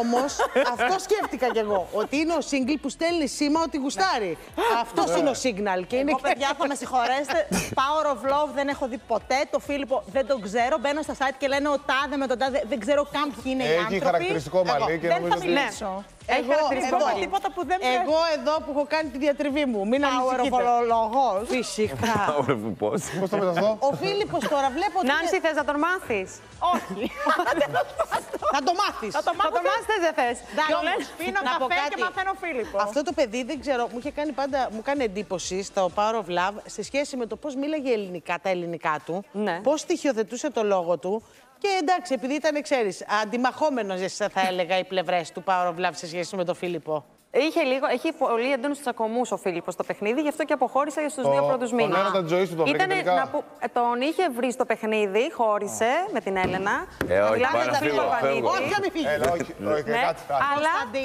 Όμως, αυτό σκέφτηκα κι εγώ. Ότι είναι ο single που στέλνει σήμα ότι γουστάρει. Αυτός είναι ο signal. Και είναι παιδιά, θα με συγχωρέσετε. Power of Love δεν έχω δει ποτέ. Το Φίλιππο δεν τον ξέρω. Μπαίνω στα site και λένε ο τάδε με τον τάδε. Δεν ξέρω καν ποιοι είναι οι άνθρωποι. Έχει χαρακτηριστικό μαλλί και δεν θα μιλήσω. Εγώ εδώ που έχω κάνει τη διατριβή μου, μην ανησυχείτε. Αεροβολολογός. Φυσικά. Πώς το πες αυτό? Ο Φίλιππος τώρα βλέπω ότι... Νάνσυ, θες να τον μάθεις? Όχι. Θα το μάθεις. Θα το μάθεις, δεν θες. Πίνω καφέ και μαθαίνω Φίλιππο. Αυτό το παιδί, δεν ξέρω, μου είχε κάνει πάντα, μου κάνει εντύπωση στο Power of Love σε σχέση με το πώς μίλαγε ελληνικά, τα ελληνικά του, πώς στοιχειοθετούσε το λόγο του. Και εντάξει, επειδή ήταν, ξέρεις, αντιμαχόμενος, θα έλεγα, οι πλευρές του Power of Love σε σχέση με τον Φίλιππο. Έχει πολύ έντονους τσακωμούς ο Φίλιππος στο παιχνίδι, γι' αυτό και αποχώρησε στους δύο πρώτους μήνες. Τον είχε βρει στο παιχνίδι, χώρισε με την Έλενα. Όχι, αλλά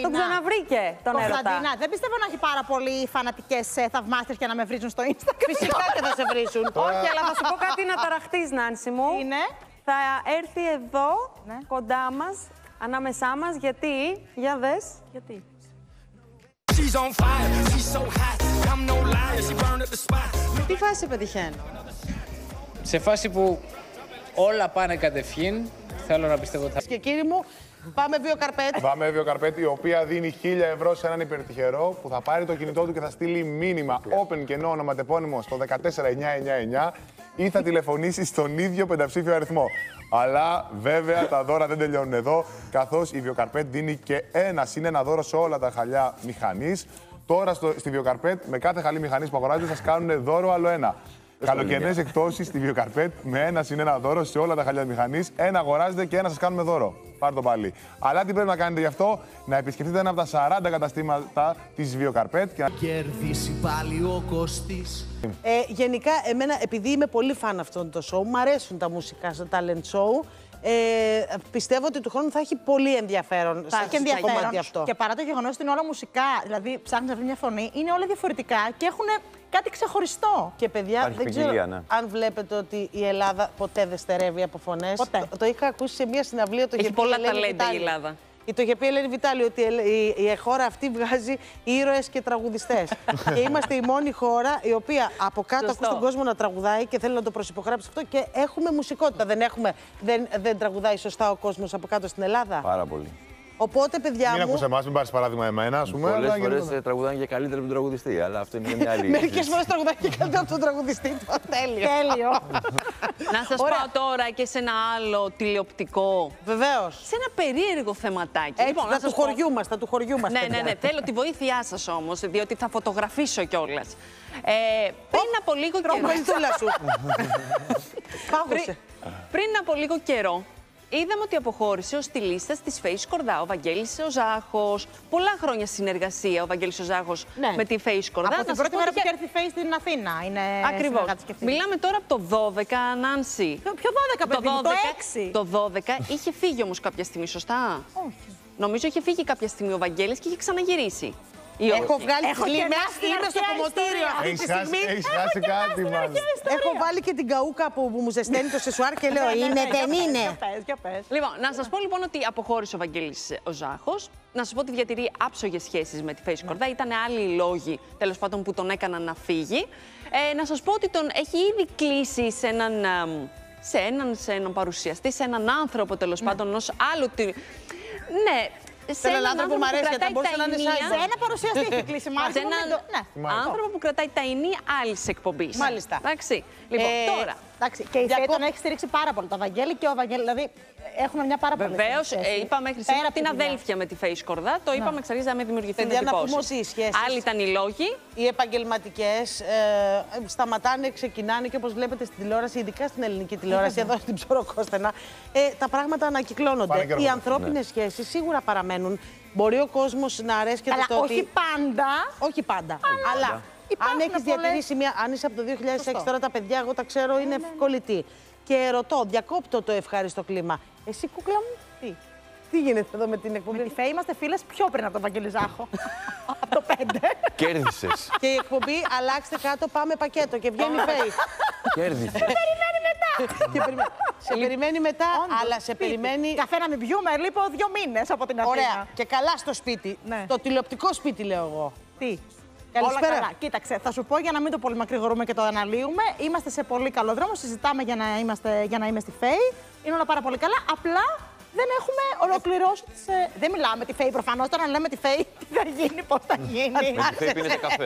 τον ξαναβρήκε τον έρωτα. Κωνσταντίνα, δεν πιστεύω να έχει πάρα πολλοί φανατικές θαυμάστρες και να με βρίζουν στο Instagram. Φυσικά και θα σε βρίζουν. Όχι, αλλά θα σου πω κάτι να ταραχτείς, Νάνσυ μου. Θα έρθει εδώ, κοντά μας, ανάμεσά μας, γιατί, για δες, γιατί. Τι φάση πετυχαίνει? Σε φάση που όλα πάνε κατευχήν, θέλω να πιστεύω... Και κύριοι μου, Πάμε βιοκαρπέτη. Πάμε βιοκαρπέτη, η οποία δίνει 1.000 ευρώ σε έναν υπερτυχερό που θα πάρει το κινητό του και θα στείλει μήνυμα Open κενό ονοματεπώνυμο στο 14999 ή θα τηλεφωνήσει στον ίδιο πενταψήφιο αριθμό. Αλλά βέβαια τα δώρα δεν τελειώνουν εδώ, καθώς η βιοκαρπέτη δίνει και ένα δώρο σε όλα τα χαλιά μηχανής. Τώρα στη βιοκαρπέτ, με κάθε χαλή μηχανής που αγοράζετε, σας κάνουν δώρο άλλο ένα. Καλοκαιρινές εκτόσεις στη βιοκαρπέτ με 1 συν 1 δώρο σε όλα τα χαλιά μηχανής. Ένα αγοράζετε και ένα σας κάνουμε δώρο. Πάρτε το πάλι. Αλλά τι πρέπει να κάνετε γι' αυτό, να επισκεφτείτε ένα από τα 40 καταστήματα της βιοκαρπέτ και να κερδίσει πάλι ο Κώστης. Γενικά, εμένα, επειδή είμαι πολύ φαν αυτών των show, μου αρέσουν τα μουσικά στο talent show. Πιστεύω ότι του χρόνου θα έχει πολύ ενδιαφέρον. Θα έχει ενδιαφέρον. Αυτό. Και παρά το γεγονός ότι είναι όλα μουσικά, δηλαδή ψάχνεις αυτή μια φωνή, είναι όλα διαφορετικά και έχουν κάτι ξεχωριστό. Και παιδιά, υπάρχει δεν ποικιλία, ξέρω, ναι, αν βλέπετε ότι η Ελλάδα ποτέ δεν στερεύει από φωνές. Το είχα ακούσει σε μια συναυλία. Έχει πολλά ταλέντα η Ελλάδα. Το είχε πει η Ελένη Βιτάλη ότι η χώρα αυτή βγάζει ήρωες και τραγουδιστές. Και είμαστε η μόνη χώρα η οποία από κάτω ακούει τον κόσμο να τραγουδάει και θέλει να το προσυπογράψει αυτό. Και έχουμε μουσικότητα. Δεν τραγουδάει σωστά ο κόσμος από κάτω στην Ελλάδα. Πάρα πολύ. Οπότε, παιδιά μου. Μην ακούς εμάς, μην πάρεις παράδειγμα εμένα. Πολλές φορές τραγουδάνε και καλύτερα από τον τραγουδιστή. Αλλά αυτό είναι μια άλλη. Μερικές φορές τραγουδάνε και καλύτερα από τον τραγουδιστή. Τέλειο. Να σας πάω τώρα και σε ένα άλλο τηλεοπτικό. Βεβαίως. Σε ένα περίεργο θεματάκι. Λοιπόν, θα του χωριού μας, θα του χωριού μας. Ναι. Θέλω τη βοήθειά σας όμως, διότι θα φωτογραφίσω κιόλας. Πριν από λίγο καιρό. Είδαμε ότι αποχώρησε ως τη λίστα της Φαίη Σκορδά ο Βαγγέλης ο Ζάχος. Πολλά χρόνια συνεργασία ο Βαγγέλης ο Ζάχος με τη Φαίη Σκορδά. Από την πρώτη μέρα που έρθει η Φαίη στην Αθήνα. Ακριβώς. Μιλάμε τώρα από το 12, Νάνσυ. Ποιο 12, παιδί, το 12. Το 12 είχε φύγει όμως κάποια στιγμή, σωστά. Όχι. Νομίζω είχε φύγει κάποια στιγμή ο Βαγγέλης και είχε ξαναγυρίσει. Έχω βγάλει είμαι στο κομμωτήριο αυτή τη στιγμή. Έχεις κάτι μάλλον. Έχω βάλει και την καούκα που μου ζεσταίνει το σεσουάρ και λέω είναι, δεν είναι. Λοιπόν, να σας πω λοιπόν ότι αποχώρησε ο Βαγγέλης ο Ζάχος. Να σας πω ότι διατηρεί άψογες σχέσεις με τη Φαίη Σκορδά. Ήταν άλλοι λόγοι, τέλος πάντων, που τον έκαναν να φύγει. Να σας πω ότι τον έχει ήδη κλείσει σε έναν παρουσιαστή, σε έναν άνθρωπο τέλος πάντων, ενός άλλου. Ναι. Σε έναν άνθρωπο που κρατάει τα ηνία. Σε ένα παρουσιαστή έχει κλείσει. Σε έναν άνθρωπο που κρατάει τα ηνία άλλη εκπομπή. Μάλιστα. Εντάξει. Λοιπόν, τώρα. Και η Φαίη τον έχει στηρίξει πάρα πολύ. Το Βαγγέλη και ο Βαγγέλη. Δηλαδή έχουμε μια πάρα πολύ. Βεβαίως, είπαμε μέχρι σήμερα την αδέλφια με τη Φαίη Σκορδά. Το είπαμε εξ αρχής να μην δημιουργηθεί εντυπώσεις. Άλλοι ήταν οι λόγοι. Οι επαγγελματικές σταματάνε, ξεκινάνε και όπως βλέπετε στην τηλεόραση, ειδικά στην ελληνική τηλεόραση, εδώ στην Ψωροκόστενα, τα πράγματα ανακυκλώνονται. Οι ανθρώπινες σχέσεις σίγουρα παραμένουν. Μπορεί ο κόσμος να αρέσει και το ότι. Όχι πάντα. Όχι πάντα. Αλλά. Αν έχεις διατηρήσει μια. Αν είσαι από το 2006, τώρα τα παιδιά, εγώ τα ξέρω, είναι κολλητή. Και ρωτώ, διακόπτω το ευχάριστο κλίμα. Εσύ, κούκλα μου, τι γίνεται εδώ με την εκπομπή? Με τη Φαίη είμαστε φίλες πιο πριν από τον Βαγγέλη Ζάχο. Από το 5. Κέρδισες. Και η εκπομπή, αλλάξτε κάτω, πάμε πακέτο. Και βγαίνει η Φαίη. Κέρδισες. Σε περιμένει μετά. Σε περιμένει μετά, αλλά σε περιμένει. Καφέ να μην πιούμε, λείπω 2 μήνες από την Αθήνα. Ωραία. Και καλά στο σπίτι. Το τηλεοπτικό σπίτι, λέω εγώ. Τι. Καλησπέρα. Όλα καλά. Κοίταξε, θα σου πω για να μην το πολύ μακρηγορούμε και το αναλύουμε. Είμαστε σε πολύ καλό δρόμο. Συζητάμε για να είμαι στη Φαίη. Είναι όλα πάρα πολύ καλά. Απλά δεν έχουμε ολοκληρώσει. Δεν μιλάμε με τη Φαίη προφανώς. Τώρα λέμε τη Φαίη, τι θα γίνει, πώς θα γίνει.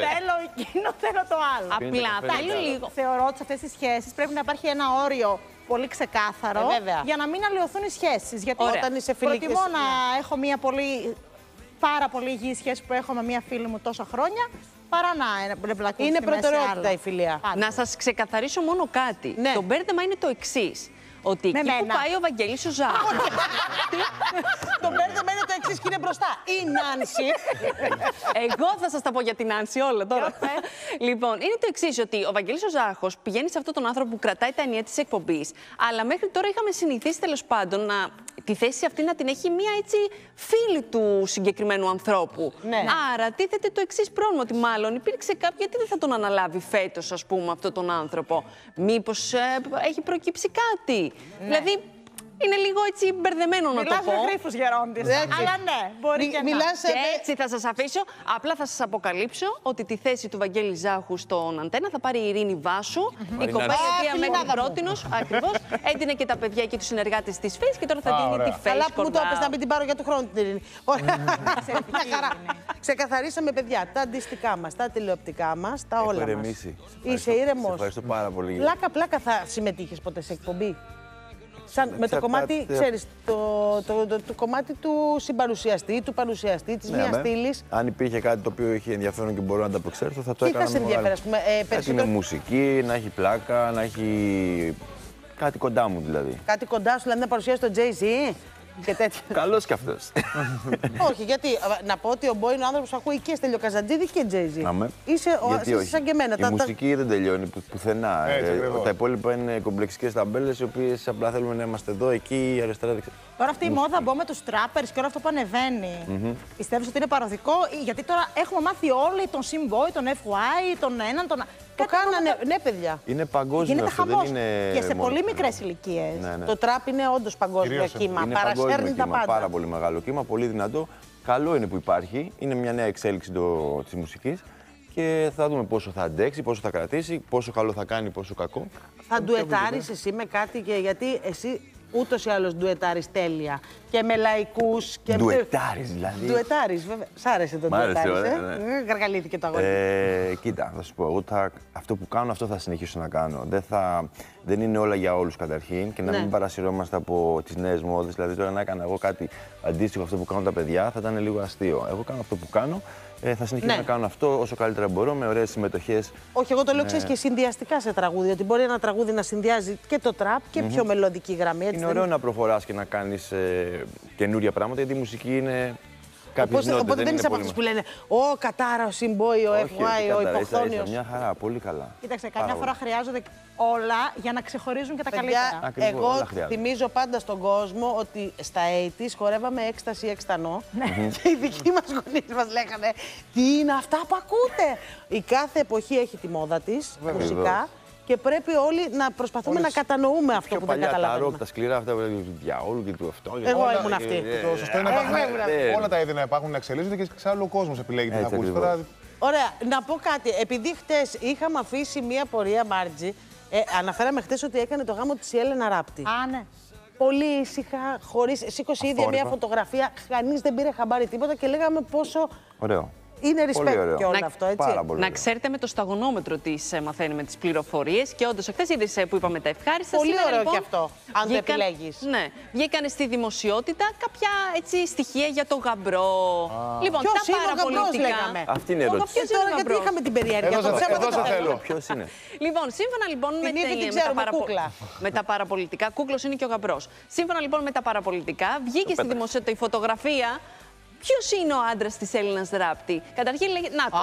Θέλω εκείνο, θέλω το άλλο. Απλά θέλω λίγο. Θεωρώ ότι σε αυτές τις σχέσεις πρέπει να υπάρχει ένα όριο πολύ ξεκάθαρο για να μην αλλοιωθούν οι σχέσεις. Γιατί όταν είσαι φιλική. Προτιμώ να έχω μια πάρα πολύ υγιή σχέση που έχω με μια φίλη μου τόσα χρόνια. Παρά να μπλακούν. Είναι προτεραιότητα η φιλία. Να σας ξεκαθαρίσω μόνο κάτι. Ναι. Το μπέρδεμα είναι το εξής. Ότι εκεί που πάει ο Βαγγέλης ο Ζάχος. Το μπέρδεμα είναι το εξής και είναι μπροστά. Η Νάνσυ. Εγώ θα σας τα πω για την Νάνσυ όλα τώρα. Λοιπόν, είναι το εξής ότι ο Βαγγέλης ο Ζάχος πηγαίνει σε αυτόν τον άνθρωπο που κρατάει τα ενιαία της εκπομπής. Αλλά μέχρι τώρα είχαμε συνηθίσει τέλος πάντων τη θέση αυτή να την έχει μία έτσι φίλη του συγκεκριμένου ανθρώπου. Ναι. Άρα τίθεται το εξής πρόβλημα, ότι μάλλον υπήρξε κάποιο. Γιατί δεν θα τον αναλάβει φέτος, ας πούμε, αυτόν τον άνθρωπο. Μήπως έχει προκύψει κάτι. Ναι. Δηλαδή, Είναι λίγο έτσι μπερδεμένο να το πω. Μιλάς με γρίφους γερόντις. Αλλά ναι, μπορεί και να. Και έτσι θα σας αφήσω. Απλά θα σας αποκαλύψω ότι τη θέση του Βαγγέλη Ζάχου στον Αντένα θα πάρει η Ειρήνη Βάσου. Η κοπέλα η οποία μέχρι πρότινος ακριβώς έδινε και τα παιδιά και τους συνεργάτες της Φαίης και τώρα θα δίνει τη Φαίη Σκορδά. Αλλά που μου το έπες να μην την πάρω για τον χρόνο την Ειρήνη. Ξεκαθαρίσαμε, παιδιά, τα αντίστοιχά μας, τα τηλεοπτικά μας, τα όλα μας. Είσαι ήρεμος. Ευχαριστώ πάρα πολύ. Πλάκα-πλάκα θα συμμετείχες ποτέ σε εκπομπή? Σαν, με το κομμάτι, ξέρεις, το κομμάτι του συμπαρουσιαστή, του παρουσιαστή, της μιας στήλης. Αν υπήρχε κάτι το οποίο είχε ενδιαφέρον και μπορώ να τα αποξέρθω, θα το έκανα. Τι θα σε ενδιαφέρει, ας πούμε, περισσότερο? Να είναι μουσική, να έχει πλάκα, να έχει κάτι κοντά μου δηλαδή. Κάτι κοντά σου, δηλαδή να παρουσιάσει τον Jay-Z και τέτοια. Καλός κι αυτός. Όχι, γιατί να πω ότι ο Μπο είναι ο άνθρωπος που ακούει και Στελιοκαζαντζίδη και Jay-Z. Είσαι σαν και εμένα. Η μουσική δεν τελειώνει πουθενά. Τα υπόλοιπα είναι κομπλεξικές ταμπέλες, οι οποίες απλά θέλουμε να είμαστε εδώ, εκεί, αριστερά, δεξιά. Τώρα αυτή η μόδα Μπο με τους τράπερς και όλο αυτό που ανεβαίνει. Πιστεύεις ότι είναι παροδικό? Γιατί τώρα έχουμε μάθει όλοι τον Simboy, τον FY, τον έναν, τον. Το κάνανε, ναι, παιδιά. Είναι παγκόσμιο. Γίνεται χαμός. Και σε πολύ μικρές ηλικίες. Ναι, ναι. Το τραπ είναι όντως παγκόσμιο κύμα. Παρασέρνει τα πάντα. Πάρα πολύ μεγάλο κύμα, πολύ δυνατό. Καλό είναι που υπάρχει. Είναι μια νέα εξέλιξη της μουσικής. Και θα δούμε πόσο θα αντέξει, πόσο θα κρατήσει, πόσο καλό θα κάνει, πόσο κακό. Θα ντουετάρεις εσύ με κάτι, γιατί εσύ ούτως ή άλλως ντουετάρεις τέλεια. Και με λαϊκούς και με. Ντουετάρεις δηλαδή. Ντουετάρεις, βέβαια. Σ' άρεσε το ντουετάρεις. Γαργαλήθηκε το αγόρι. Κοίτα, θα σου πω. Εγώ αυτό που κάνω, αυτό θα συνεχίσω να κάνω. Δεν είναι όλα για όλους καταρχήν και να μην παρασυρώμαστε από τις νέες μόδες. Δηλαδή, τώρα να έκανα εγώ κάτι αντίστοιχο αυτό που κάνουν τα παιδιά θα ήταν λίγο αστείο. Εγώ κάνω αυτό που κάνω. Θα συνεχίσω να κάνω αυτό όσο καλύτερα μπορώ, με ωραίες συμμετοχές. Όχι, εγώ το λέω ξέρεις και συνδυαστικά σε τραγούδια. Ότι μπορεί ένα τραγούδι να συνδυάζει και το τραπ και πιο μελωδική γραμμή. Έτσι είναι ωραίο να προχωράς και να κάνεις καινούρια πράγματα, γιατί η μουσική είναι. Οπότε δεν είσαι από αυτούς που λένε «Ω, κατάρα, ο Συμπόη, ο FY, ο Υποχθόνιος». Μια χαρά, πολύ καλά. Κοίταξε, καμιά φορά χρειάζονται όλα για να ξεχωρίζουν και τα καλύτερα. Εγώ θυμίζω πάντα στον κόσμο ότι στα 80's χορεύαμε έκσταση εξτανό και οι δικοί μας γονείς μας λέγανε «Τι είναι αυτά που ακούτε?» Η κάθε εποχή έχει τη μόδα της, μουσικά. Και πρέπει όλοι να προσπαθούμε να κατανοούμε αυτό που δεν καταλαβαίνουμε. Τα ροκ, τα σκληρά, αυτά που λέγαμε του διαόλου και του αυτό. Εγώ ήμουν αυτή. Το σωστό είναι να όλα τα είδη να υπάρχουν, να εξελίσσονται και εξάλλου ο κόσμος επιλέγει την ακούσει. Ωραία, να πω κάτι. Επειδή χτες είχαμε αφήσει μία πορεία, Μάρτζη, αναφέραμε χτες ότι έκανε το γάμο της η Έλενα Ράπτη. Α, ναι. Πολύ ήσυχα, χωρίς. Σήκωσε ίδια μία φωτογραφία, κανείς δεν πήρε χαμπάρι τίποτα και λέγαμε πόσο. Ωραίο. Είναι respect και όλο αυτό, έτσι. Να ξέρετε, με το σταγονόμετρο της μαθαίνουμε τις πληροφορίες και όντως χθες είδες που είπαμε τα ευχάριστα. Πολύ ωραίο λοιπόν, και αυτό, αν δεν επιλέγεις. Ναι, βγήκανε στη δημοσιότητα κάποια έτσι, στοιχεία για το γαμπρό. Λοιπόν, ποιος τα παραπολιτικά. Αυτή είναι η ερώτηση. Ποιος είναι ο γαμπρός? Γιατί είχαμε την περιέργεια. Εδώ σας θέλω. Ποιος είναι? Λοιπόν, σύμφωνα λοιπόν με τα παραπολιτικά, κούκλος είναι και ο γαμπρός. Σύμφωνα λοιπόν με τα παραπολιτικά, βγήκε στη δημοσιότητα η φωτογραφία. Ποιος είναι ο άντρας της Έλληνας Ράπτη? Καταρχήν λέγεται. Να το.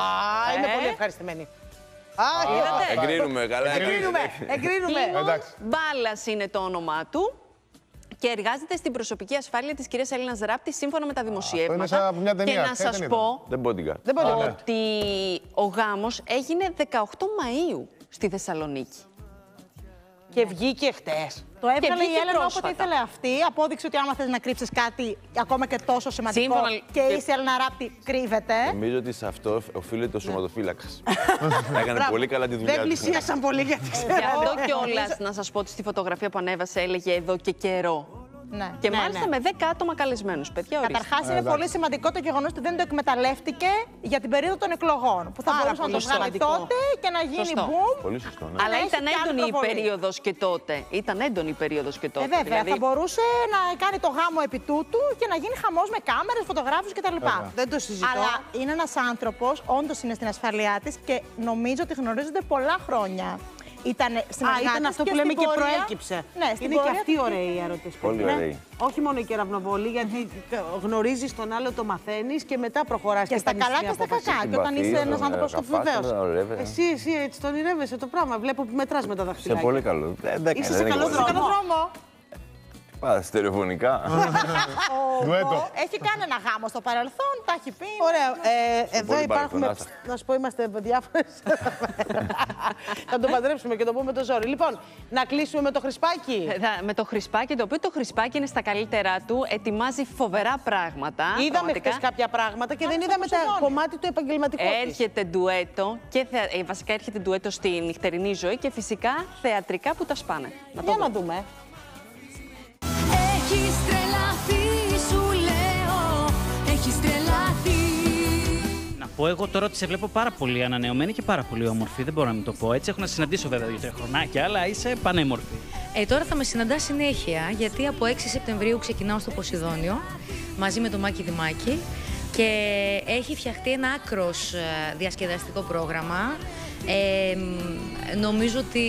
Είναι πολύ ευχαριστημένη. Εγκρίνουμε, καλά. Εγκρίνουμε. Μπάλας είναι το όνομά του και εργάζεται στην προσωπική ασφάλεια της κυρίας Έλληνας Ράπτη σύμφωνα με τα δημοσιεύματα. Και να σας πω ότι ο γάμος έγινε 18 Μαΐου στη Θεσσαλονίκη. Και βγήκε χτες. Το έβγαλε η Έλενα όποτε ήθελε αυτή. Απόδειξε ότι άμα θες να κρύψεις κάτι ακόμα και τόσο σημαντικό. Σύμφωνα. Και είσαι Έλενα Ράπτη, κρύβεται. Νομίζω ότι σε αυτό οφείλεται ο σωματοφύλακας. Έκανε πολύ καλά τη δουλειά του. Δεν πλησίασαν πολύ γιατί ξέρετε. Γι' αυτό κιόλας να σας πω ότι στη φωτογραφία που ανέβασε έλεγε εδώ και καιρό. Ναι, και μάλιστα με 10 άτομα καλεσμένους, παιδιά. Καταρχάς, είναι πολύ σημαντικό το γεγονός ότι δεν το εκμεταλλεύτηκε για την περίοδο των εκλογών. Που θα μπορούσε να το βγάλει τότε και να γίνει boom. Πολύ σωστό, ναι. Αλλά ήταν έντονη η περίοδος και τότε. Ήταν έντονη η περίοδος και τότε. Βέβαια, δηλαδή θα μπορούσε να κάνει το γάμο επί τούτου και να γίνει χαμός με κάμερες, φωτογράφους κτλ. Δεν το συζητώ. Αλλά είναι ένας άνθρωπος, όντως είναι στην ασφαλειά της και νομίζω ότι γνωρίζονται πολλά χρόνια. Ήταν αυτό που λέμε και προέκυψε. Ναι, είναι και αυτή ωραία η ερώτηση. Πολύ ωραία. Όχι μόνο η κεραυνοβολή, γιατί γνωρίζεις τον άλλο, το μαθαίνεις και μετά προχωράς. Και στα καλά και στα κακά. Και όταν είσαι ένας άνθρωπος που βεβαίως. Εσύ έτσι τον ονειρεύεσαι το πράγμα. Βλέπω που μετράς με τα δαχτυλάκια. Είσαι πολύ καλό. Είσαι σε καλό δρόμο. Πάρα στερεοφωνικά. Ντουέτο. Έχει κάνει ένα γάμο στο παρελθόν, τα έχει πει. Ωραία. Εδώ υπάρχουν. Να σου πω, είμαστε διάφορες. Θα το παντρέψουμε και το πούμε το ζόρι. Λοιπόν, να κλείσουμε με το Χρυσπάκι. Με το Χρυσπάκι, το οποίο το Χρυσπάκι είναι στα καλύτερά του. Ετοιμάζει φοβερά πράγματα. Είδαμε χθες κάποια πράγματα και δεν είδαμε το κομμάτι του επαγγελματικού. Έρχεται ντουέτο και βασικά έρχεται ντουέτο στη νυχτερινή ζωή και φυσικά θεατρικά που τα σπάνε. Για να δούμε. Έχεις τρελαθεί, σου λέω. Έχεις τρελαθεί. Να πω εγώ τώρα ότι σε βλέπω πάρα πολύ ανανεωμένη και πάρα πολύ όμορφη. Δεν μπορώ να μην το πω έτσι. Έχω να συναντήσω βέβαια 2-3 χρονάκια, αλλά είσαι πανέμορφη. Τώρα θα με συναντάς συνέχεια, γιατί από 6 Σεπτεμβρίου ξεκινάω στο Ποσειδόνιο μαζί με τον Μάκη Δημάκη και έχει φτιαχτεί ένα άκρος διασκεδαστικό πρόγραμμα. Νομίζω ότι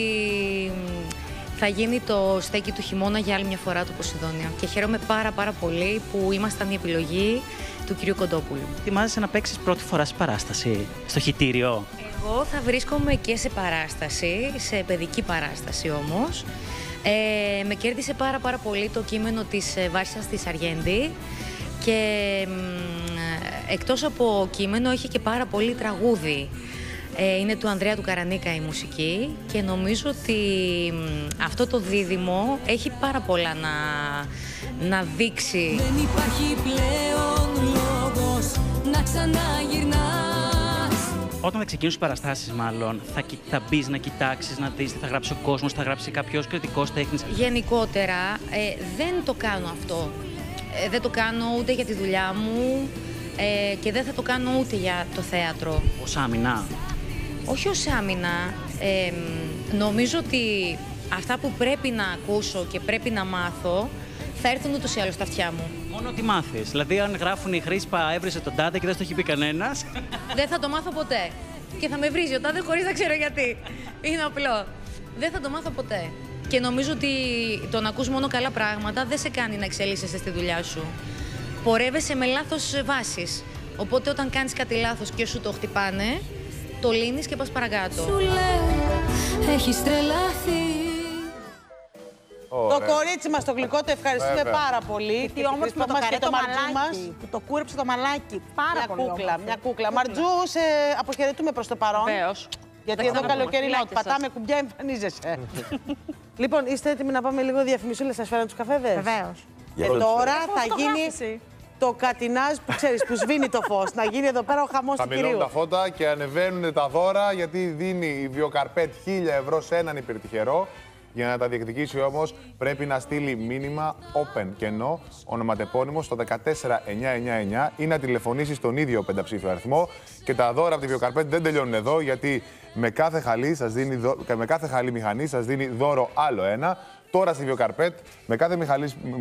θα γίνει το στέκι του χειμώνα για άλλη μια φορά του Ποσειδόνια. Και χαίρομαι πάρα πολύ που ήμασταν η επιλογή του κυρίου Κοντόπουλου. Ετοιμάζεσαι να παίξεις πρώτη φορά σε παράσταση, στο χιτήριο. Εγώ θα βρίσκομαι και σε παράσταση, σε παιδική παράσταση όμως. Με κέρδισε πάρα πολύ το κείμενο της Βάσης της Αργέντη. Και εκτός από κείμενο έχει και πάρα πολύ τραγούδι. Είναι του Ανδρέα του Καρανίκα η μουσική και νομίζω ότι αυτό το δίδυμο έχει πάρα πολλά να δείξει. Δεν υπάρχει πλέον λόγος να ξαναγυρνάς. Όταν θα ξεκινήσεις παραστάσεις μάλλον, θα μπεις να κοιτάξεις, να δεις τι θα γράψει ο κόσμος, θα γράψει κάποιος κριτικός τέχνης. Γενικότερα δεν το κάνω αυτό. Δεν το κάνω ούτε για τη δουλειά μου και δεν θα το κάνω ούτε για το θέατρο. Ως άμυνα. Όχι ως άμυνα. Νομίζω ότι αυτά που πρέπει να ακούσω και πρέπει να μάθω θα έρθουν ούτως ή άλλως στα αυτιά μου. Μόνο ότι μάθεις. Δηλαδή, αν γράφουν η Χρήσπα, έβρισε τον τάδε και δεν στο έχει πει κανένας. Δεν θα το μάθω ποτέ. Και θα με βρίζει ο τάδε χωρίς να ξέρω γιατί. Είναι απλό. Δεν θα το μάθω ποτέ. Και νομίζω ότι το να ακούς μόνο καλά πράγματα δεν σε κάνει να εξελίσσεσαι στη δουλειά σου. Πορεύεσαι με λάθος βάσεις. Οπότε, όταν κάνεις κάτι λάθος και σου το χτυπάνε, το λύνεις και πας παρακάτω. Σου λέω, έχεις τρελαθεί. Το κορίτσι μας το γλυκό το ευχαριστούμε πάρα πολύ. Τι όμορφο το καρέ το μαλάκι μας, που το κούρεψε το μαλάκι. Πάρα πολύ όμορφο. Μια κούκλα. Μαρτζού, σε αποχαιρετούμε προς το παρόν. Βεβαίως. Γιατί εδώ καλοκαίρι να πατάμε κουμπιά, εμφανίζεσαι. Λοιπόν, είστε έτοιμοι να πάμε λίγο διαφημισούλες, σας φέραν τους καφέδες. Βεβαίως. Τώρα θα γίνει το κατινάζ που ξέρεις, που σβήνει το φως. Να γίνει εδώ πέρα ο χαμός του κυρίου. Χαμηλώνουν τα φώτα και ανεβαίνουν τα δώρα, γιατί δίνει η Βιοκαρπέτ 1.000 ευρώ σε έναν υπερτυχερό. Για να τα διεκδικήσει όμως πρέπει να στείλει μήνυμα open κενό ονοματεπώνυμο στο 14999 ή να τηλεφωνήσει στον ίδιο πενταψήφιο αριθμό. Και τα δώρα από τη Βιοκαρπέτ δεν τελειώνουν εδώ, γιατί με κάθε χαλή, μηχανή σας δίνει δώρο άλλο ένα. Τώρα στη Βιοκαρπέτ, με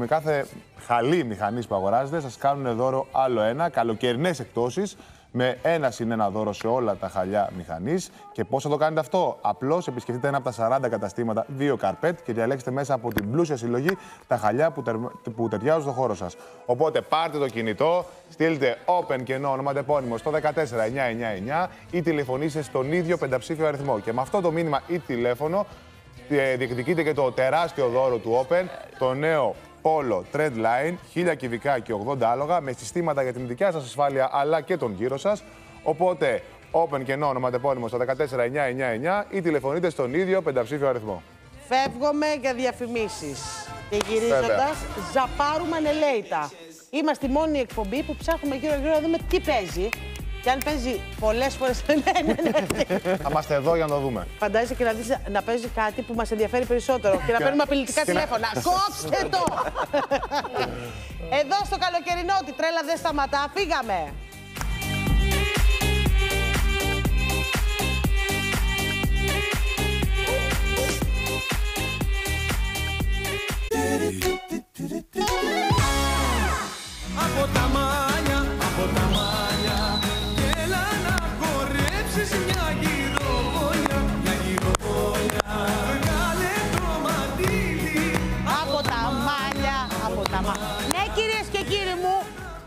κάθε χαλή μηχανής που αγοράζετε, σας κάνουν δώρο άλλο ένα, καλοκαιρινές εκπτώσεις, με 1-1 δώρο σε όλα τα χαλιά μηχανής. Και πώς θα το κάνετε αυτό? Απλώς επισκεφτείτε ένα από τα 40 καταστήματα Βιοκαρπέτ και διαλέξτε μέσα από την πλούσια συλλογή τα χαλιά που ταιριάζουν στο χώρο σας. Οπότε πάρτε το κινητό, στείλτε open κενό ονοματεπώνυμο στο 14999 ή τηλεφωνήστε στον ίδιο πενταψήφιο αριθμό. Και με αυτό το μήνυμα ή τηλέφωνο διεκδικείται και το τεράστιο δώρο του Open, το νέο Polo Treadline, 1.000 κυβικά και 80 άλογα, με συστήματα για την δικιά σας ασφάλεια αλλά και τον γύρο σας. Οπότε, Open κενό ονοματεπώνυμο στο 14999 ή τηλεφωνείτε στον ίδιο πενταψήφιο αριθμό. Φεύγομαι για διαφημίσεις και γυρίζοντας, ζαπάρουμε ανελέητα. Είμαστε η μόνη εκπομπή που ψάχνουμε γύρω-γύρω να δούμε τι παίζει. Και αν παίζει πολλές φορές. Θα είμαστε εδώ για να το δούμε. Φαντάζεσαι και να παίζει κάτι που μας ενδιαφέρει περισσότερο και να παίρνουμε απειλητικά τηλέφωνα. Κόψτε το! Εδώ στο καλοκαιρινό, τη τρέλα δεν σταματά. Πήγαμε! Από τα μάνια, από τα μάνια.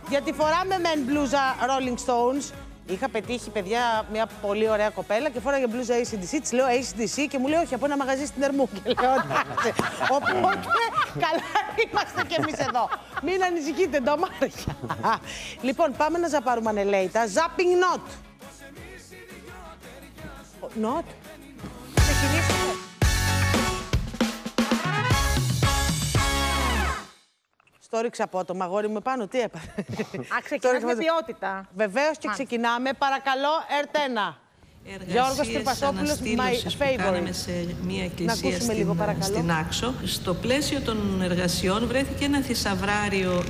Γιατί φοράμε μεν μπλούζα Rolling Stones. Είχα πετύχει, παιδιά, μια πολύ ωραία κοπέλα και φοράγε μπλούζα ACDC. Της λέω ACDC και μου λέει όχι, από ένα μαγαζί στην Ερμού. Και λέω εντάξει. Οπότε Καλά είμαστε κι εμείς εδώ. Μην ανησυχείτε, ντομάρια. Λοιπόν, πάμε να ζαπάρουμε ανελέητα. Zapping not. Not. Ξεκινήσουμε. Στο ρίξα απότομα, αγόρι μου, πάνω, τι έπαθε. Α, ξεκινάμε με ποιότητα. Βεβαίως και ξεκινάμε. Παρακαλώ, έρτε 1. Γιώργος Τρυπασόπουλος, my favorite. Σε μια εκκλησία στην Άξο. Στο πλαίσιο των εργασιών βρέθηκε ένα θησαυράριο,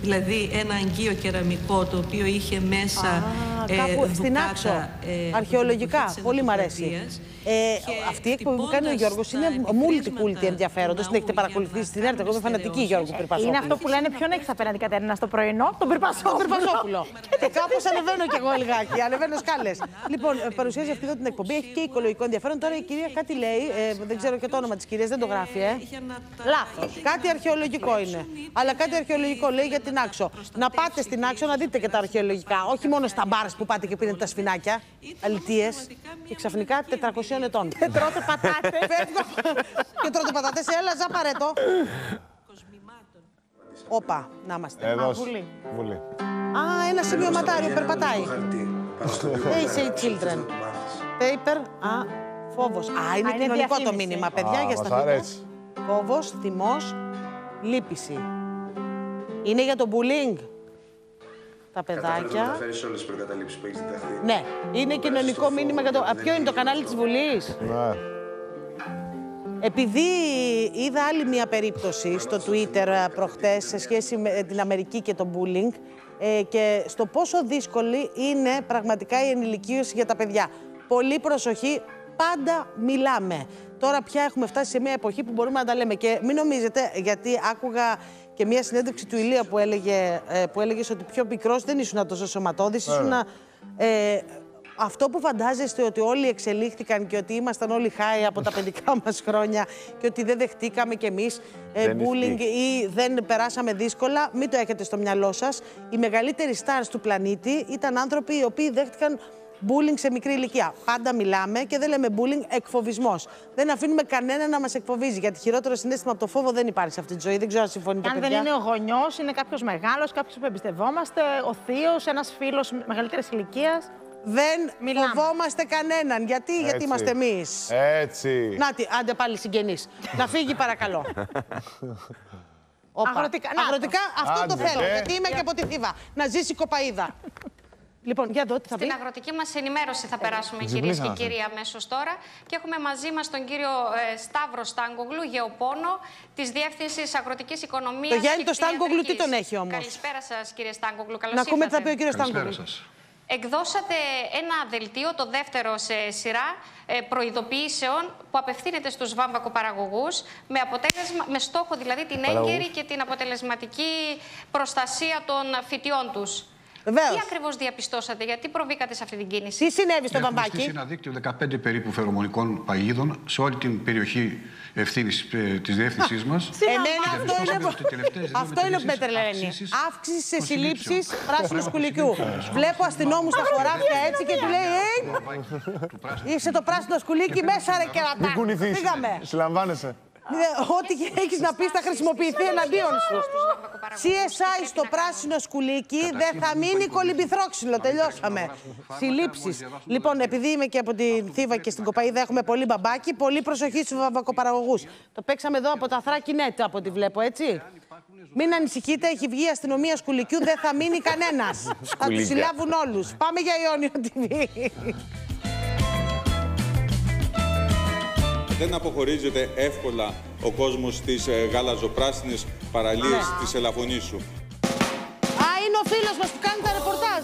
δηλαδή ένα αγκείο κεραμικό το οποίο είχε μέσα κάπου στην Άξο, αρχαιολογικά, πολύ μ' αρέσει. Αυτή η εκπομπή που κάνει ο Γιώργος είναι multi-culti ενδιαφέροντος. Την έχετε παρακολουθήσει στην ΕΡΤ. Εγώ είμαι φανατική Γιώργου Τρυπασόπουλου. Είναι αυτό που λένε ποιον έχεις απέναντι, Κατερίνα, στο πρωινό, τον Τρυπασόπουλο. Κάπως ανεβαίνω κι εγώ λιγάκι, ανεβαίνω σκάλες. Λοιπόν, παρουσιάζει αυτή εδώ την εκπομπή, έχει και οικολογικό ενδιαφέρον. Τώρα η κυρία κάτι λέει, δεν ξέρω και το όνομα της κυρίας, δεν το γράφει, Λάθος. Κάτι αρχαιολογικό είναι. Αλλά κάτι αρχαιολογικό λέει για την Άξο. Να πάτε στην Άξο να δείτε και τα αρχαιολογικά. Όχι μόνο στα μπάρς που πάτε και πίνετε τα σφινάκια, αλητίες. Και ξαφνικά 400 ετών. Δεν τρώτε πατάτες. Φεύγω και τρώτε πατάτες. Έλα, ζαπαρέτο. Όπα, να είμαστε. Βουλή. Α, ένα σημειωματάριο περπατάει. They say children. Paper. Α, φόβος. Α, είναι κοινωνικό το μήνυμα, παιδιά, για στα παιδιά. Φόβος, θυμός, λύπηση. Είναι για το bullying. Τα παιδάκια. Καταφέρεις όλες τις προκαταλήψεις που έχεις διδαχθεί. Ναι, είναι κοινωνικό μήνυμα για το... Ποιο είναι το κανάλι της Βουλής? Επειδή είδα άλλη μία περίπτωση στο Twitter προχτές σε σχέση με την Αμερική και το bullying, και στο πόσο δύσκολη είναι πραγματικά η ενηλικίωση για τα παιδιά. Πολύ προσοχή, πάντα μιλάμε. Τώρα πια έχουμε φτάσει σε μια εποχή που μπορούμε να τα λέμε. Και μην νομίζετε, γιατί άκουγα και μια συνέντευξη του Ηλία που έλεγε ότι πιο πικρός δεν ήσουν τόσο σωματώδης, ήσουν αυτό που φαντάζεστε ότι όλοι εξελίχθηκαν και ότι ήμασταν όλοι χάοι από τα παιδικά μας χρόνια και ότι δεν δεχτήκαμε κι εμείς bullying ή δεν περάσαμε δύσκολα, μην το έχετε στο μυαλό σας. Οι μεγαλύτεροι stars του πλανήτη ήταν άνθρωποι οι οποίοι δέχτηκαν bullying σε μικρή ηλικία. Πάντα μιλάμε και δεν λέμε bullying, εκφοβισμός. Δεν αφήνουμε κανένα να μας εκφοβίζει, γιατί χειρότερο συνέστημα από το φόβο δεν υπάρχει σε αυτή τη ζωή. Δεν ξέρω αν συμφωνείτε. Αν δεν είναι ο γονιός, είναι κάποιος μεγάλος, κάποιος που εμπιστευόμαστε, ο θείος, ένας φίλος μεγαλύτερης ηλικίας. Δεν φοβόμαστε κανέναν. Γιατί? Έτσι. Γιατί είμαστε εμείς. Έτσι. Νάτι, άντε πάλι συγγενείς. Να φύγει παρακαλώ. Αγροτικά, αυτό άντε, το θέλω. Γιατί είμαι και από τη Θήβα. Να ζήσει η κοπαίδα. Λοιπόν, για δω τι θα πει. Στην αγροτική μας ενημέρωση θα περάσουμε, κυρίες και κύριοι, αμέσως τώρα. Και έχουμε μαζί μας τον κύριο Σταύρο Στάνκογλου, γεωπόνο της Διεύθυνσης Αγροτικής Οικονομίας. Το Γιάννη το Στάνκογλου τι τον έχει όμως? Καλησπέρα σας, κύριε Στάνκογλου. Να ακούμε τι θα πει ο κύριος Στάνκογλου. Εκδώσατε ένα δελτίο, το δεύτερο σε σειρά, προειδοποιήσεων που απευθύνεται στους βάμβακοπαραγωγούς με στόχο δηλαδή την έγκαιρη και την αποτελεσματική προστασία των φυτιών τους. Βεβαίως. Τι ακριβώς διαπιστώσατε, γιατί προβήκατε σε αυτή την κίνηση? Τι συνέβη στο βαμβάκι? Έχουμε στήσει ένα δίκτυο 15 περίπου φερομονικών παγίδων σε όλη την περιοχή ευθύνης της διεύθυνσής μας. Αυτό είναι που με τρελαίνει. Αύξηση σε συλλήψεις πράσινου σκουλικιού. Βλέπω αστυνόμους στα χωράφια έτσι και του λέει είσαι το πράσινο σκουλίκι μέσα, ρε κερατά. Μην κουνηθείς. Συλλαμβάνεσαι. Ό,τι έχεις να πεις θα χρησιμοποιηθεί εναντίον σου. CSI στο πράσινο σκουλίκι, δεν θα μείνει κολυμπηθρόξυλο. Τελειώσαμε. Συλλήψεις. Λοιπόν, επειδή είμαι και από την Θήβα και στην Κοπαίδα, έχουμε πολύ μπαμπάκι. Πολύ προσοχή στους βαμβακοπαραγωγούς. Το παίξαμε εδώ από τα Θράκη Νέτ, από ό,τι βλέπω, έτσι. Μην ανησυχείτε, έχει βγει η αστυνομία σκουλικιού, δεν θα μείνει κανένας. Θα τους συλλάβουν όλους. Πάμε για Ιόνιο TV. Δεν αποχωρίζεται εύκολα ο κόσμος στις γαλαζοπράσινες παραλίες της Ελαφωνίσου. Α, είναι ο φίλος μας που κάνει τα ρεπορτάζ,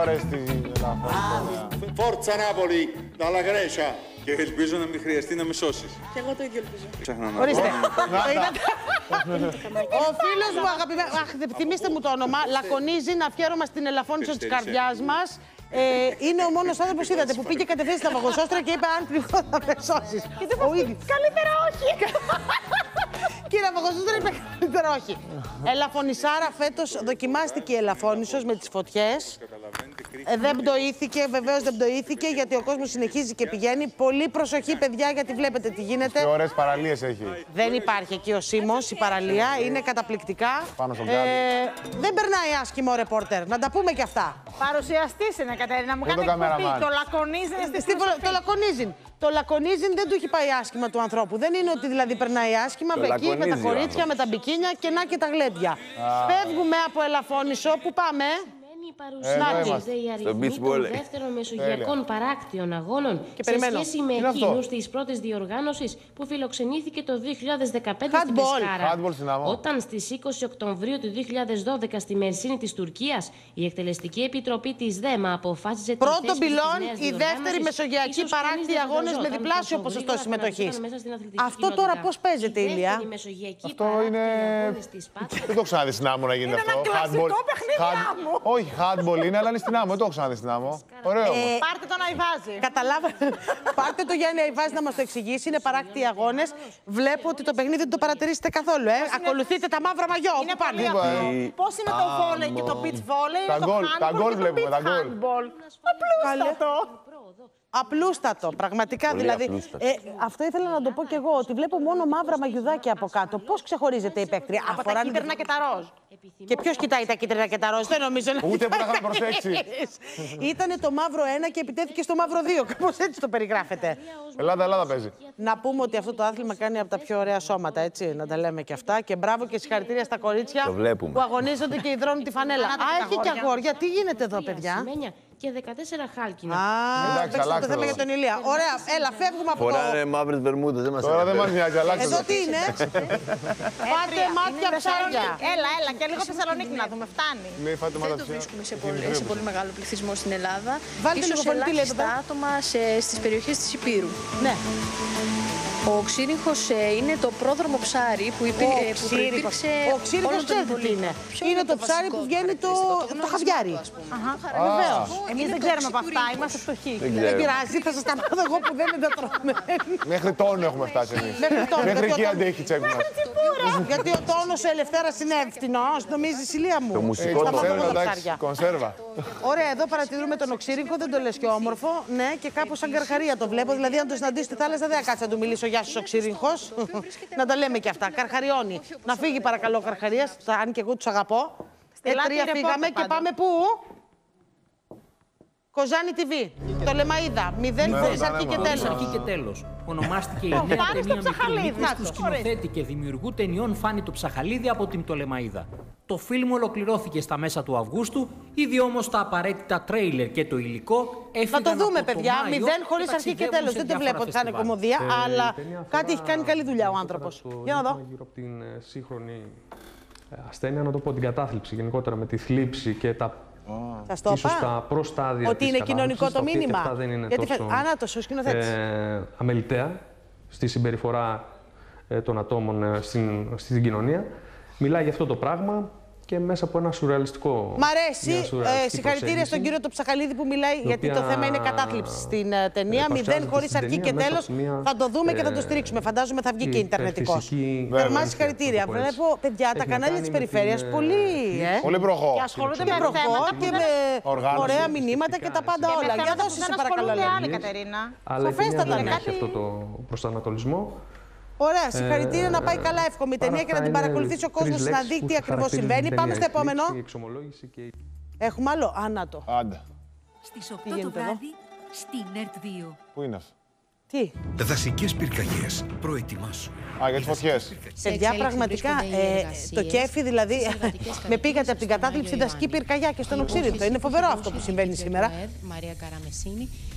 Ωρες στη Ελαφωνίσου. Φόρτσα Νάπολη, Νταλα Γκρέσια. Και ελπίζω να μην χρειαστεί να με σώσεις. Και εγώ το ίδιο ελπίζω. Ορίστε. Ο φίλος μου αγαπημένος, θυμίστε μου το όνομα, λακωνίζει να αφιέρωμα στην Ελαφώνισο της καρδιάς μας. Είναι ο μόνος άνθρωπος, είδατε, που πήγε κατευθείαν στα βαγοσόστρα και είπε αν πληγώ θα με σώσεις. Καλύτερα όχι. Κύριε Βαγοσόστρα, είπε καλύτερα όχι. Ελαφωνισάρα, φέτος δοκιμάστηκε η Ελαφώνισος με τις φωτιές. Δεν πτωήθηκε, βεβαίως δεν πτωήθηκε, γιατί ο κόσμος συνεχίζει και πηγαίνει. Πολύ προσοχή, παιδιά, γιατί βλέπετε τι γίνεται. Τι ωραίες παραλίες έχει. Δεν υπάρχει εκεί ο Σίμος, η παραλία είναι καταπληκτικά. Πάνω στον δεν περνάει άσχημο ρεπόρτερ, να τα πούμε κι αυτά. Παρουσιαστής είναι, Κατερίνα, μου κάνει κουμπί. Το λακωνίζει. Το λακωνίζει. Το λακωνίζιν δεν του έχει πάει άσχημα του ανθρώπου. Δεν είναι ότι δηλαδή περνάει άσχημα με εκεί, με τα κορίτσια, με τα μπικίνια και να και τα γλέντια. Φεύγουμε από Ελαφώνησο, που πάμε. Στον beach volley. Των δεύτερων μεσογειακών παράκτιων αγώνων σε σχέση με εκείνους της πρώτης διοργάνωσης που φιλοξενήθηκε το 2015 στην Πεσκάρα. Όταν στις 20 Οκτωβρίου του 2012 στη Μερσίνη της Τουρκίας η Εκτελεστική Επιτροπή της ΔΕΜΑ αποφάσισε την θέση της νέας διοργάνωσης. Πρώτον πυλών, η δεύτερη μεσογειακή παράκτη αγώνες με διπλάσιο ποσοστό συμμετοχής. Αυτό τώρα πώς παίζεται, Ηλία? Αυτό είναι... Δεν το ξάδει στην άμμο να γίνεται αυτό. Είναι ένα κλασικό παιχνίδι. Χάντμπολ είναι, αλλά είναι στην άμμο. Το έχω ξαναδεί στην άμμο. Ωραίο. Πάρτε τον Αϊβάζη. Καταλάβατε. Πάρτε το Γιάννη Αϊβάζη να μας το εξηγήσει. Είναι παράκτιοι αγώνες. Βλέπω ότι το παιχνίδι δεν το παρατηρήσετε καθόλου. Ακολουθείτε τα μαύρα μαγιό. Πώς είναι το βόλεϊ και το pitch volley? Τα γκολ βλέπουμε. Τα γκολ. Απλούστατο. Απλούστατο, πραγματικά. Πολύ δηλαδή. Αυτό ήθελα να το πω κι εγώ, ότι βλέπω μόνο μαύρα μαγιουδάκια από κάτω. Πώς ξεχωρίζεται η παίκτρια? Από τα κίτρινα και τα ροζ. Και ποιος κοιτάει τα κίτρινα και τα ροζ? Δεν νομίζω να. Ούτε που θα προσέξει. Ήτανε το μαύρο 1 και επιτέθηκε στο μαύρο 2. Κάπως έτσι το περιγράφεται. Ελλάδα, Ελλάδα παίζει. Να πούμε ότι αυτό το άθλημα κάνει από τα πιο ωραία σώματα, έτσι. Να τα λέμε κι αυτά. Και μπράβο και συγχαρητήρια στα κορίτσια που αγωνίζονται και υδρώνουν τη φανέλα. Α, έχει και αγόρια. Τι γίνεται εδώ, παιδιά? Και 14 χάλκινα. Εντάξει, αλλάξτε το θέμα για τον Ηλία. Ωραία, έλα, φεύγουμε από εδώ. Φοράνε μαύρες βερμούδες, δεν μας αρέσει. Τώρα δεν μας νοιάζει, αλλάξτε. Εδώ τι είναι? Πάτε μάτια ψάρια. Έλα, έλα, και λίγο Θεσσαλονίκη να δούμε, φτάνει. Δεν το βρίσκουμε σε πολύ μεγάλο πληθυσμό στην Ελλάδα. Βάλτε λίγο ελάχιστα άτομα στις περιοχές της Υπήρου. Ναι. Ο ξύριγχος είναι το πρόδρομο ψάρι που υπήρξε όλο τον Ιππολίνο. Είναι το ψάρι που βγαίνει το χαβιάρι. Βεβαίως. Εμείς δεν ξέρουμε από αυτά, είμαστε φτωχοί. Δεν πειράζει, θα σας τα πω εγώ που δεν είναι τα τρώμε. Μέχρι τόνο έχουμε φτάσει εμείς. Μέχρι εκεί αντέχει τσέκου μας. Γιατί ο τόνος ελευθέρας είναι ευθυνός, νομίζεις, Ηλία μου. Το μουσικό τόνο, εντάξει, κονσέρβα. Ωραία, εδώ παρατηρούμε τον οξύριγχο, δεν το λες και όμορφο. Ναι, και κάπως σαν καρχαρία το βλέπω. Δηλαδή, αν το συναντήσει στη θάλασσα, δεν θα κάτσει να του μιλήσω. Γεια σας, οξύριγχος. Να τα λέμε και αυτά. Καρχαριώνει. Να φύγει, παρακαλώ, Καρχαρίας. Αν και εγώ τους αγαπώ. Τρία φύγαμε και πάμε πού? Κοζάνη TV. Το Λεμαΐδα. 0 αρχή και τέλος. Αρχή και τέλος. Ονομάστηκε η νέα ταινία του σκηνοθέτη και δημιουργού ταινιών Φάνη το Ψαχαλίδι από την Πτολεμαΐδα. Το φιλμ ολοκληρώθηκε στα μέσα του Αυγούστου, ήδη όμως τα απαραίτητα τρέιλερ και το υλικό έφυγαν. Να το δούμε, παιδιά. 0 χωρίς αρχή και τέλος. Δεν τη βλέπω ότι θα είναι κομμωδία, αλλά κάτι έχει κάνει καλή δουλειά ο άνθρωπος. Για να δω. Γύρω από την σύγχρονη ασθένεια, να το πω, την κατάθλιψη γενικότερα, με τη θλίψη και τα. Ίσως τα προστάδια. Ότι είναι κοινωνικό το μήνυμα. Δεν είναι τόσο αμεληταία στη συμπεριφορά των ατόμων στην κοινωνία. Μιλάει για αυτό το πράγμα και μέσα από ένα σουρεαλιστικό. Μ' αρέσει. Συγχαρητήρια στον κύριο το Ψαχαλίδη που μιλάει, γιατί το θέμα είναι κατάθλιψη στην ταινία. 0 χωρίς αρχή και τέλος. Θα το δούμε και θα το στηρίξουμε. Φαντάζομαι θα βγει και ιντερνετικός. Θερμά συγχαρητήρια. Βλέπω, παιδιά, τα κανάλια της περιφέρειας πολύ προχώ. Και ασχολούνται με προχώ και με ωραία μηνύματα και τα πάντα όλα. Για δώσε σε παρακαλώ. Αλλά η ταινία έχει αυτό το προσανατολισμό. Ωραία, συγχαρητήρια, να πάει καλά, εύχομαι η ταινία και να την παρακολουθήσει ο κόσμος να δει τι ακριβώς συμβαίνει. Πάμε στο επόμενο. Έχουμε άλλο. Άνατο. Άντα. Στις 8 το βράδυ, στην ΕΡΤ 2. Πού είναι αυτό? Τι? Δασικές πυρκαγιές, προετοιμάσου. Α, για τις φωτιές. Παιδιά, πραγματικά, το κέφι, δηλαδή, με πήγατε από την κατάθλιψη δασική πυρκαγιά και στον οξύριτο. Είναι φοβερό αυτό που συμβαίνει σήμερα.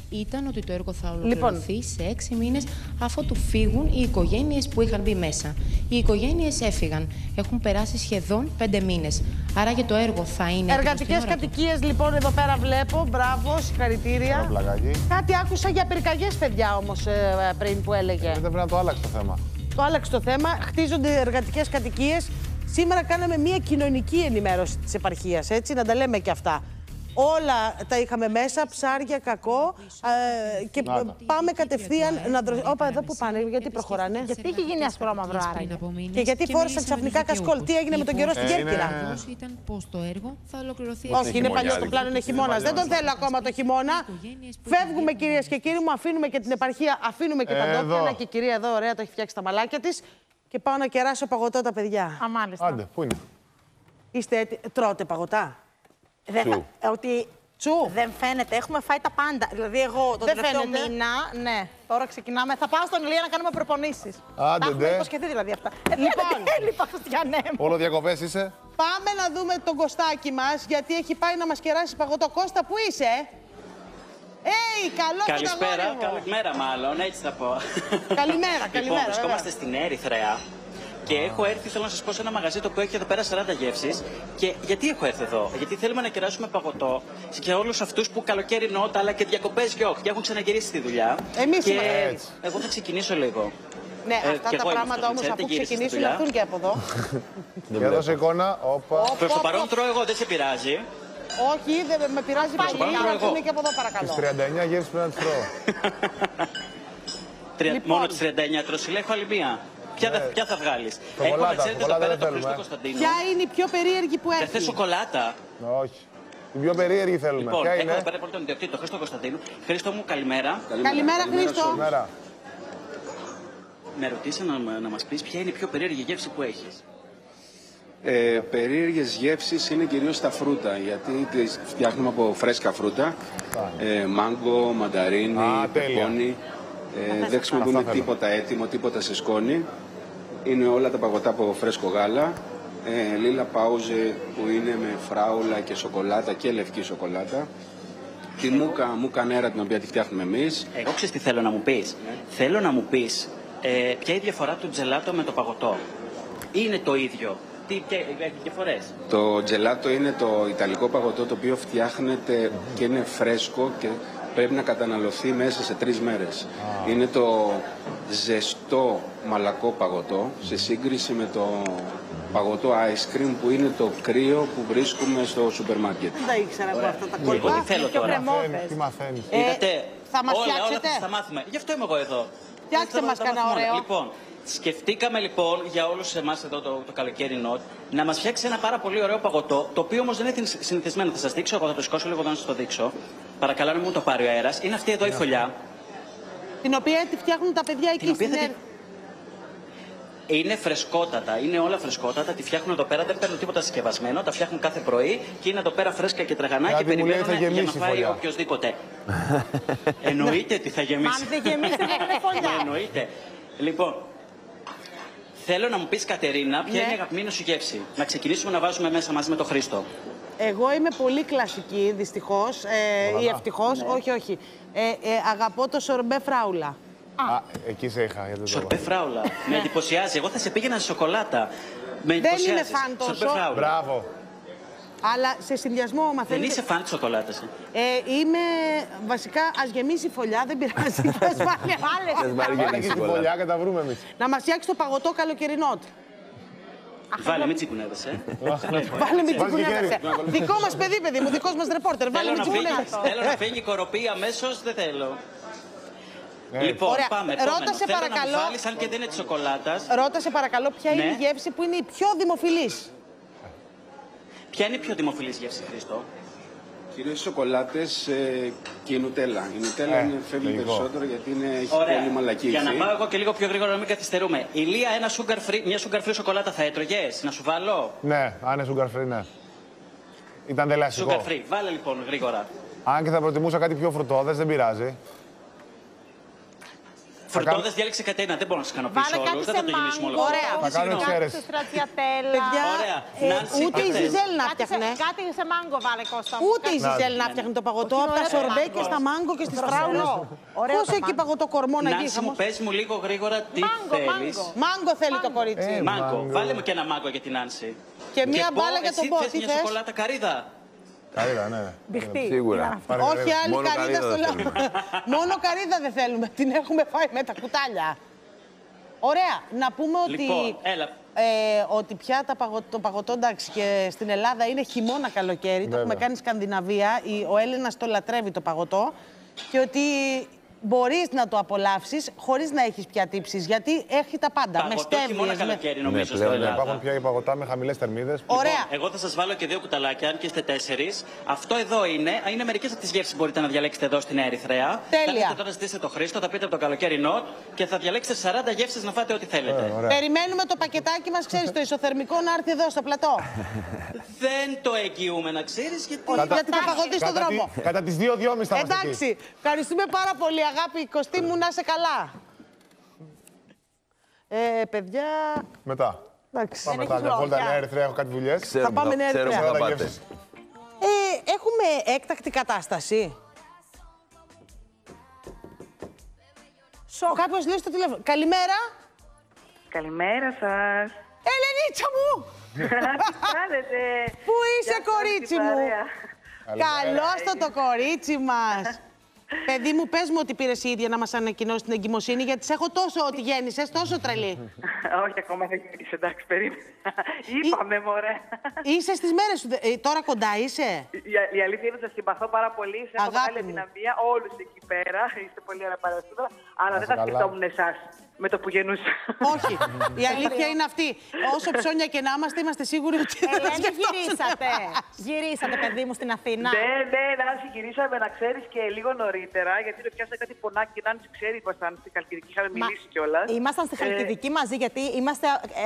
Ήταν ότι το έργο θα ολοκληρωθεί σε 6 μήνες αφότου φύγουν οι οικογένειες που είχαν μπει μέσα. Οι οικογένειες έφυγαν. Έχουν περάσει σχεδόν 5 μήνες. Άρα και το έργο θα είναι. Εργατικές κατοικίες, λοιπόν, εδώ πέρα βλέπω. Μπράβο, συγχαρητήρια. Κάτι άκουσα για πυρκαγιές, παιδιά, όμως πριν που έλεγε. Δεν πρέπει να το άλλαξε το θέμα. Το άλλαξε το θέμα. Χτίζονται εργατικές κατοικίες. Σήμερα κάναμε μια κοινωνική ενημέρωση της επαρχίας, έτσι, να τα λέμε και αυτά. όλα τα είχαμε μέσα, ψάρια, κακό. Και πάμε κατευθείαν να δροσίσουμε. Όπα, εδώ που πάνε, γιατί προχωράνε. Γιατί είχε γίνει ασπρόμαυρο άραγε. Και γιατί φόρησαν ξαφνικά κασκόλ. Τι έγινε με τον καιρό στην Κέρκυρα. Ήταν πω το έργο θα ολοκληρωθεί. Όχι, είναι παλιό το πλάνο, είναι χειμώνα. Δεν τον θέλω ακόμα το χειμώνα. Φεύγουμε, κυρίες και κύριοι μου, αφήνουμε και την επαρχία, αφήνουμε και τα ντόπια. Και η κυρία εδώ, ωραία, το έχει φτιάξει τα μαλάκια της. Και πάω να κεράσω παγωτό τα παιδιά. Α, μάλιστα. Άντε, πού είναι. Είστε έτοιμοι. Τρώτε παγωτά. Δεν θα... Ότι τσου. Δεν φαίνεται. Έχουμε φάει τα πάντα. Δηλαδή, εγώ τον τελευταίο μήνα. Ναι. Τώρα ξεκινάμε. Θα πάω στον Ηλία να κάνουμε προπονήσεις. Άντε, ναι. Έχουμε υποσχεθεί δηλαδή αυτά. Λοιπόν, Χριστιανέ μου. Όλο διακοπές είσαι. Πάμε να δούμε τον Κωστάκι μας, γιατί έχει πάει να μας κεράσει παγωτό. Κώστα, πού είσαι. Hey, καλό καλησπέρα, καλημέρα μάλλον, έτσι θα πω. Καλημέρα, καλημέρα. Λοιπόν, βρισκόμαστε στην Ερυθρέα και έχω έρθει, θέλω να σας πω, σε ένα μαγαζί που έχει εδώ πέρα 40 γεύσεις. Και γιατί έχω έρθει εδώ, γιατί θέλουμε να κεράσουμε παγωτό για όλους αυτούς που καλοκαίρι νότα, αλλά και διακοπές και όχι, και έχουν ξαναγυρίσει τη δουλειά. Εμείς και... είμαστε. Εγώ θα ξεκινήσω λίγο. Ναι, αυτά τα πράγματα όμως αφού ξεκινήσουν να έρθουν και από εδώ. Για δώσε εικόνα, όπα. Προς το παρόν τρώω εγώ, δεν σε πειράζει. Όχι, δεν με πειράζει πολύ. Είναι και από εδώ, παρακαλώ. Τις 39 γεύσεις πρέπει να τις τρώω. Μόνο τις 39 τρωσιλέ, έχω άλλη μία. Ποια θα βγάλεις. Έχω να ξέρετε εδώ πέρα τον Χρήστο Κωνσταντίνου. Ποια είναι η πιο περίεργη που έχει. Δεν θες σοκολάτα. Όχι. Την πιο περίεργη θέλουμε. Λοιπόν, έχω να πέρα πολύ τον ιδιοκτήτη, τον Χρήστο Κωνσταντίνου. Χρήστο μου, καλημέρα. Καλημέρα, Χρήστο. Με ρωτήσανε να μας πεις ποια είναι η πιο περίεργη γεύση που έχεις. Περίεργες γεύσεις είναι κυρίως τα φρούτα, γιατί τις φτιάχνουμε από φρέσκα φρούτα, μάγκο, μανταρίνι, πεπόνι, δεν χρησιμοποιούμε τίποτα έτοιμο, τίποτα σε σκόνη. Είναι όλα τα παγωτά από φρέσκο γάλα, λίλα πάουζε που είναι με φράουλα και σοκολάτα και λευκή σοκολάτα. Τη μούκα νέρα την οποία τη φτιάχνουμε εμείς. Εγώ ξέρεις τι θέλω να μου πεις. Θέλω να μου πεις ποια είναι η διαφορά του τζελάτο με το παγωτό. Είναι το ίδιο. Το τζελάτο είναι το ιταλικό παγωτό το οποίο φτιάχνεται και είναι φρέσκο και πρέπει να καταναλωθεί μέσα σε 3 μέρες. Είναι το ζεστό μαλακό παγωτό σε σύγκριση με το παγωτό ice cream που είναι το κρύο που βρίσκουμε στο σούπερ μάρκετ. Δεν ήξερα από αυτά τα κόλπα. Θέλω τώρα. Τι μαθαίνεις. Θα μας φτιάξετε. Όλα θα μάθουμε. Γι' αυτό είμαι εγώ εδώ. Φτιάξτε μας κανένα ωραίο. Σκεφτήκαμε λοιπόν για όλους εμάς εδώ το καλοκαίρινο να μας φτιάξει ένα πάρα πολύ ωραίο παγωτό, το οποίο όμως δεν είναι συνηθισμένο. Θα σας δείξω, εγώ θα το σηκώσω λίγο εδώ να σας το δείξω. Παρακαλώ να μου το πάρει ο αέρας. Είναι αυτή εδώ η φωλιά. Την οποία τη φτιάχνουν τα παιδιά εκεί στην Ελλάδα. Είναι φρεσκότατα, είναι όλα φρεσκότατα. Τη φτιάχνουν εδώ πέρα, δεν παίρνουν τίποτα συσκευασμένο. Τα φτιάχνουν κάθε πρωί και είναι εδώ πέρα φρέσκα και τραγανά και περιμένουν για να φάει οποιοδήποτε. Εννοείται τι θα γεμίσει. Αν δεν γεμίσει, δεν είναι φωλιά. Εννοείται. Λοιπόν. Θέλω να μου πεις, Κατερίνα, ποια είναι η αγαπημένη σου γεύση. Να ξεκινήσουμε να βάζουμε μέσα μαζί με τον Χρήστο. Εγώ είμαι πολύ κλασική, δυστυχώς ή ευτυχώς. Όχι, όχι. Αγαπώ το σορμπέ φράουλα. Α, εκεί σε είχα. Σορμπέ φράουλα. Με εντυπωσιάζει. Εγώ θα σε πήγαινα σε σοκολάτα. Δεν είμαι φαν τόσο. Μπράβο. Αλλά σε συνδυασμό μαθαίνεις... Δεν είσαι φαν της σοκολάτας. Είμαι... Βασικά, ας γεμίσει η φωλιά, δεν πειράζει. Ας βάλει γεμίσει η φωλιά και τα βρούμε εμείς. Να μας φτιάξει το παγωτό καλοκαιρινό. Βάλε μη τσικουνέδεσαι. Βάλε μη τσικουνέδεσαι. Δικό μας παιδί, παιδί μου, δικός μας ρεπόρτερ. Βάλε μη τσικουνέδεσαι. Θέλω να φύγει η κοροπή αμέσως, δεν θέλω. Λοιπόν, ωραία. Πάμε. Ρώτασε παρακαλώ... αν και δεν είναι της σοκολάτας. Ρώτασε παρακαλώ ποια είναι η γεύση που είναι η πιο δημοφιλής. Ποια είναι η πιο δημοφιλής γεύση, Χρήστο? Κυρίως οι σοκολάτες και η νουτέλα. Η νουτέλα φεύγει περισσότερο γιατί έχει πολύ μαλακή. Για να πάω εγώ και λίγο πιο γρήγορα να μην καθυστερούμε. Ηλία, μια sugar free σοκολάτα θα έτρωγες, να σου βάλω? Ναι, αν είναι sugar free, ναι. Ήταν τελασικό. Sugar free, βάλε λοιπόν γρήγορα. Αν και θα προτιμούσα κάτι πιο φρουτόδες, δεν πειράζει. Φρουτόδες διάλεξε Κατερίνα, δεν μπορώ να σας ικανοποιήσω όλους, δεν θα το γεμίσουμε όλα. Ωραία, θα κάνω εξαίρεση. Ωραία, ούτε η Ζιζέλ να φτιάχνε. Κάτι σε μάγκο βάλε, Κώστα. Ούτε η Ζιζέλ να φτιάχνει το παγωτό, από τα σορμπέ και στα μάγκο και στις φράουλες. Πώς έχει παγωτοκορμό να γίνει. Νάνσυ μου, πες μου λίγο γρήγορα τι θέλεις. Μάγκο θέλει το κορίτσι. Μάγκο, βάλε μου και ένα μάγκο για την Νάνσυ. Και μία μπάλα για τον Μπο, τι θες? Καρύδα, ναι. Μπιχτή. Σίγουρα. Όχι άλλη καρύδα στο λαό. Μόνο καρύδα δεν θέλουμε. Την έχουμε φάει με τα κουτάλια. Ωραία. Να πούμε ότι... Λοιπόν, έλα. ότι πια το παγωτό, εντάξει, και στην Ελλάδα είναι χειμώνα καλοκαίρι, βέβαια. Το έχουμε κάνει Σκανδιναβία, ο Έλληνας το λατρεύει το παγωτό και ότι μπορείς να το απολαύσεις χωρίς να έχεις πια τύψεις, γιατί έχει τα πάντα. Παγωτό, με στέβιες, χειμώνα καλοκαίρι νομίζω πλέον, στην Ελλάδα. Υπάρχουν πια οι παγωτά με χαμηλές θερμίδες. Ωραία. Λοιπόν, εγώ θα σας βάλω και 2 κουταλάκια, αν και είστε 4. Αυτό εδώ είναι μερικές από τις γεύσεις που μπορείτε να διαλέξετε εδώ στην Ερυθρέα. Τέλεια. Θα τώρα ζητήσετε το Χρήστο, θα πείτε από το καλοκαίρινό και θα διαλέξετε 40 γεύσεις να φάτε ό,τι θέλετε. Περιμένουμε το πακετάκι μας, ξέρεις, το ισοθερμικό να έρθει εδώ στο πλατό. Δεν το εγγυούμε, να ξέρεις, γιατί θα παγωτεί στον δρόμο. Κατά τις 2-2.30 θα. Εντάξει, ευχαριστούμε πάρα πολύ. Αγάπη, Κωστή μου, να είσαι καλά. Παιδιά... Μετά. Εντάξει. Πάμε μετά, μια βόλτα Νέα Ερυθρέα, έχω κάτι δουλειές. Θα πάμε Νέα Ερυθρέα. Έχουμε έκτακτη κατάσταση. Κάποιος λέει στο τηλέφωνο. Καλημέρα. Καλημέρα σας. Ελενίτσα μου. Πού είσαι, κορίτσι μου. Καλώς το κορίτσι μας. Παιδί μου, πες μου ότι πήρες η ίδια να μας ανακοινώσει την εγκυμοσύνη, γιατί σε έχω τόσο ότι γέννησες, τόσο τρελή. Όχι, ακόμα δεν γέννησες, εντάξει, περίμενα. Είπαμε, μωρέ. Είσαι στις μέρες σου, τώρα κοντά είσαι. Η αλήθεια είναι ότι σας συμπαθώ πάρα πολύ, σε έχω βγάλει δυναμία, όλους εκεί πέρα, είστε πολύ αναπαραστούδα, αλλά δεν θα σκεφτόμουν εσάς με το που γεννούσα. Όχι, η αλήθεια είναι αυτή. Όσο ψώνια και να είμαστε, είμαστε σίγουροι ότι δεν θα σκεφτόμουν. Γυρίσατε, παιδί μου, στην Αθήνα. Ναι, γυρίσαμε, να ξέρεις, και λίγο νωρίτερα, γιατί το πιάσαμε κάτι πονάκι και Νάνσυ ξέρει πως ήταν στη Χαλκιδική, είχαμε μιλήσει κιόλας. Ήμασταν στη Χαλκιδική μαζί, γιατί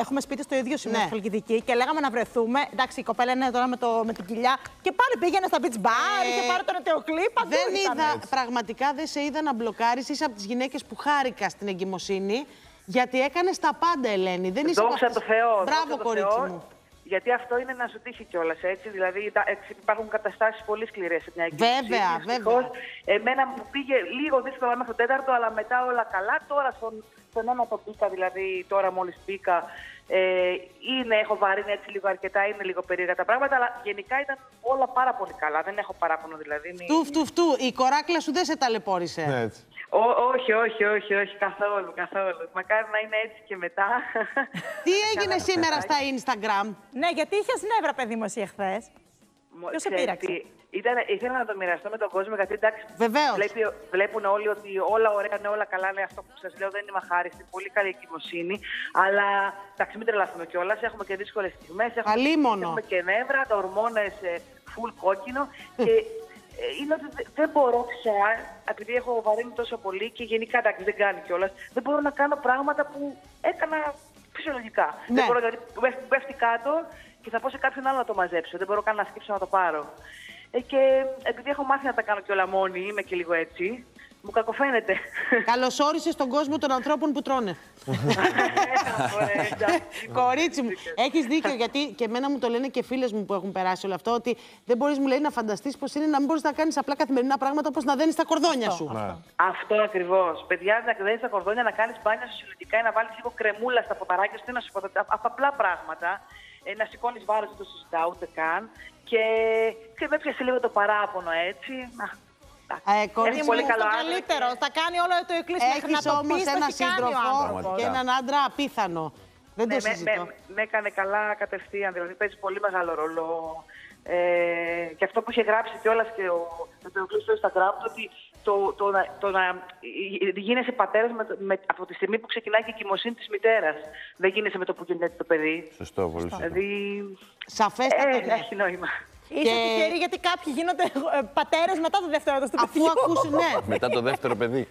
έχουμε σπίτι στο ίδιο σημείο στη Χαλκιδική και λέγαμε να βρεθούμε. Εντάξει, η κοπέλα είναι τώρα με την κοιλιά και πάλι πήγαινε στα beach bar, είχε πάρει τον ατεοκλίπ. Δεν είδα, πραγματικά δεν σε είδα να μπλοκάρεις. Είσαι από τις γυναίκες που χάρηκα στην εγκυμοσύνη, γιατί έκανες τα πάντα, Ελένη. Δεν είσαι. Δόξα τω Θεώ. Μπράβο, κορίτσι μου. Γιατί αυτό είναι να σου τύχει κιόλας, έτσι. Δηλαδή, υπάρχουν καταστάσεις πολύ σκληρές σε μια εγκυμοσύνη. Βέβαια, βέβαια. Εμένα μου πήγε λίγο δύσκολα μέχρι τον 4ο, αλλά μετά όλα καλά. Τώρα στον 9ο μπήκα, δηλαδή τώρα μόλις μπήκα. Έχω βαρύνει έτσι λίγο αρκετά, είναι λίγο περίεργα τα πράγματα, αλλά γενικά ήταν όλα πάρα πολύ καλά. Δεν έχω παράπονο, δηλαδή. Η κοράκλα σου δεν σε ταλαιπώρησε. Ναι, έτσι. Όχι, καθόλου, Μακάρι να είναι έτσι και μετά. Τι έγινε σήμερα στα Instagram? Ναι, γιατί είχες νεύρα, παιδί μου, εσύ εχθές. Ποιος σε πείραξε? Ήθελα να το μοιραστώ με τον κόσμο, γιατί εντάξει, βλέπουν όλοι ότι όλα ωραία είναι, όλα καλά. Ναι, αυτό που σας λέω, δεν είμαι αχάριστη, πολύ καλή εγκυμοσύνη. Αλλά εντάξει, μην τρελαθούμε κιόλας. Έχουμε και δύσκολες στιγμές. Έχουμε και νεύρα, τα ορμόνες full κόκκινο. Είναι ότι δεν μπορώ πια, επειδή έχω βαρύνει τόσο πολύ και γενικά εντάξει, δεν κάνει κιόλας, δεν μπορώ να κάνω πράγματα που έκανα φυσιολογικά. Ναι. Δεν μπορώ, γιατί πέφτει κάτω και θα πω σε κάποιον άλλο να το μαζέψω. Δεν μπορώ καν να σκύψω να το πάρω. Και επειδή έχω μάθει να τα κάνω κιόλα μόνη, είμαι και λίγο έτσι, μου κακοφαίνεται. Καλώς όρισες τον κόσμο των ανθρώπων που τρώνε. Κορίτσι μου, έχεις δίκιο, γιατί και εμένα μου το λένε και φίλες μου που έχουν περάσει όλο αυτό, ότι δεν μπορείς, μου λέει, να φανταστείς πως είναι να μην μπορείς να κάνεις απλά καθημερινά πράγματα όπως να δένεις τα κορδόνια σου. Αυτό ακριβώς. Παιδιά, να δένεις τα κορδόνια, να κάνεις μπάνια σου συλλογικά ή να βάλεις λίγο κρεμούλα στα ποταράκια σου, να σου πω απλά πράγματα. Να σηκώνεις βάρος, δεν το συζητάω ούτε καν. Και με πιασε λίγο το παράπονο, έτσι. Κορίτσι μου, το καλύτερο. Τα κάνει όλο το εκκλήσι. Έχεις όμως έναν σύντροφο και έναν άντρα απίθανο. Δεν το συζητώ. Με έκανε καλά κατευθείαν, δηλαδή παίζει πολύ μεγάλο ρόλο. Και αυτό που είχε γράψει κιόλας και το εκκλήσι στο Instagram, ότι το να γίνεσαι πατέρας από τη στιγμή που ξεκινάει και η εγκυμοσύνη της μητέρας. Δεν γίνεσαι με το που γεννιέται το παιδί. Σωστό, πολύ σωστό. Σαφέστατα. Έχει νόημα. Είσαι τυχερή, γιατί κάποιοι γίνονται πατέρες μετά το δεύτερο του παιδιού. Αφού ακούσει, ναι. Μετά το δεύτερο παιδί.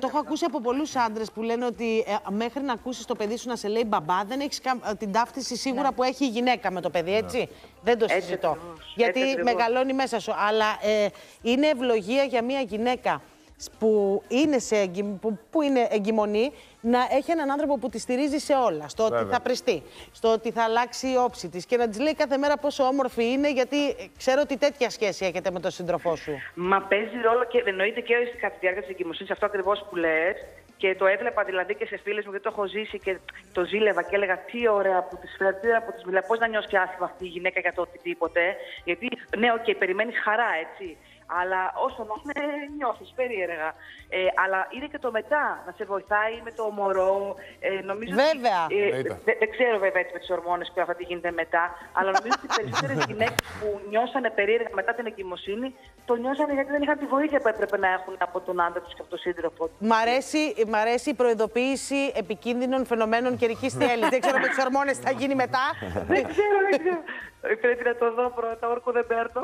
Το έχω ακούσει από πολλούς άντρες που λένε ότι μέχρι να ακούσεις το παιδί σου να σε λέει μπαμπά, δεν έχεις την ταύτιση σίγουρα που έχει η γυναίκα με το παιδί, έτσι. Δεν το συζητώ. Γιατί μεγαλώνει μέσα σου. Αλλά είναι ευλογία για μια γυναίκα που είναι εγκυμονή, να έχει έναν άνθρωπο που τη στηρίζει σε όλα. Στο ότι θα πριστεί, στο ότι θα αλλάξει η όψη της και να της λέει κάθε μέρα πόσο όμορφη είναι, γιατί ξέρω ότι τέτοια σχέση έχετε με τον σύντροφό σου. Μα παίζει ρόλο και εννοείται και κατά τη διάρκεια της εγκυμοσύνης, αυτό ακριβώς που λες. Και το έβλεπα δηλαδή και σε φίλες μου, γιατί το έχω ζήσει και το ζήλευα και έλεγα τι ωραία που της φέρνει, τι ωραία που της μιλάει, πώς να νιώσει άσχημα αυτή η γυναίκα για το οτιδήποτε. Γιατί, ναι, περιμένει χαρά, έτσι. Αλλά όσο να είναι, νιώθεις περίεργα. Αλλά είναι και το μετά, να σε βοηθάει με το μωρό. Νομίζω βέβαια. Δεν ξέρω βέβαια έτσι με τις ορμόνες και αυτά τι γίνεται μετά. Αλλά νομίζω ότι οι περισσότερες γυναίκες που νιώσανε περίεργα μετά την εγκυμοσύνη, το νιώσανε γιατί δεν είχαν τη βοήθεια που έπρεπε να έχουν από τον άντρα τους και από τον σύντροφο τους. Μ' αρέσει η προειδοποίηση επικίνδυνων φαινομένων καιρικής θέλης. Δεν ξέρω με τις ορμόνες τι θα γίνει μετά. Δεν ξέρω. Πρέπει να το δω πρώτα, όρκο δεν παίρνω.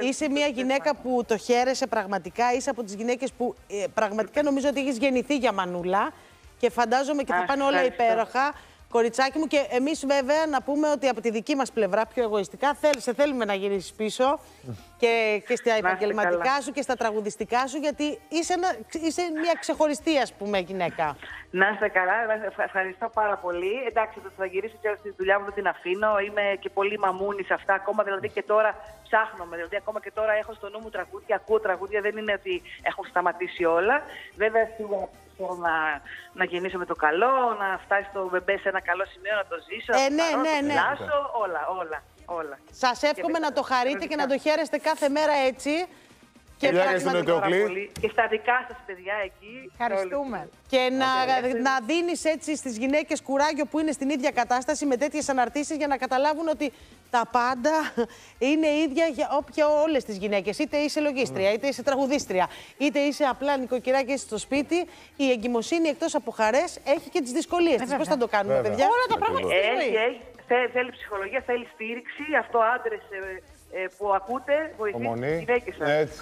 Είσαι μια γυναίκα που το χαίρεσαι πραγματικά. Είσαι από τις γυναίκες που πραγματικά νομίζω ότι έχεις γεννηθεί για μανούλα. Και φαντάζομαι και θα πάνε όλα υπέροχα, κοριτσάκι μου. Και εμείς βέβαια να πούμε ότι από τη δική μας πλευρά, πιο εγωιστικά, σε θέλουμε να γυρίσεις πίσω και στα επαγγελματικά σου και στα τραγουδιστικά σου, γιατί είσαι μια ξεχωριστή, ας πούμε, γυναίκα. Να είστε καλά, ευχαριστώ πάρα πολύ. Εντάξει, θα γυρίσω και στη δουλειά μου, δεν την αφήνω. Είμαι και πολύ μαμούνη σε αυτά. Ακόμα δηλαδή και τώρα ψάχνομαι. Δηλαδή, ακόμα και τώρα έχω στο νου μου τραγούδια, ακούω τραγούδια. Δεν είναι ότι έχω σταματήσει όλα. Βέβαια, σίγουρα θέλω να γεννήσω με το καλό, να φτάσει το μπεμπέ σε ένα καλό σημείο, να το ζήσω. Να μιλάσω, όλα. Σας εύχομαι να το χαρείτε και να το χαίρεστε κάθε μέρα έτσι. Και στα δικά σας παιδιά εκεί. Ευχαριστούμε. Και να δίνεις έτσι στις γυναίκες κουράγιο που είναι στην ίδια κατάσταση με τέτοιες αναρτήσεις, για να καταλάβουν ότι τα πάντα είναι ίδια για όλες τις γυναίκες. Είτε είσαι λογίστρια, είτε είσαι τραγουδίστρια, είτε είσαι απλά νοικοκυρά και είσαι στο σπίτι. Η εγκυμοσύνη, εκτός από χαρές, έχει και τις δυσκολίες της. Πώς θα το κάνουμε, παιδιά? Όλα τα πράγματα θέλει ψυχολογία, θέλει στήριξη. Αυτό άντρες που ακούτε, βοηθείτε τις γυναίκες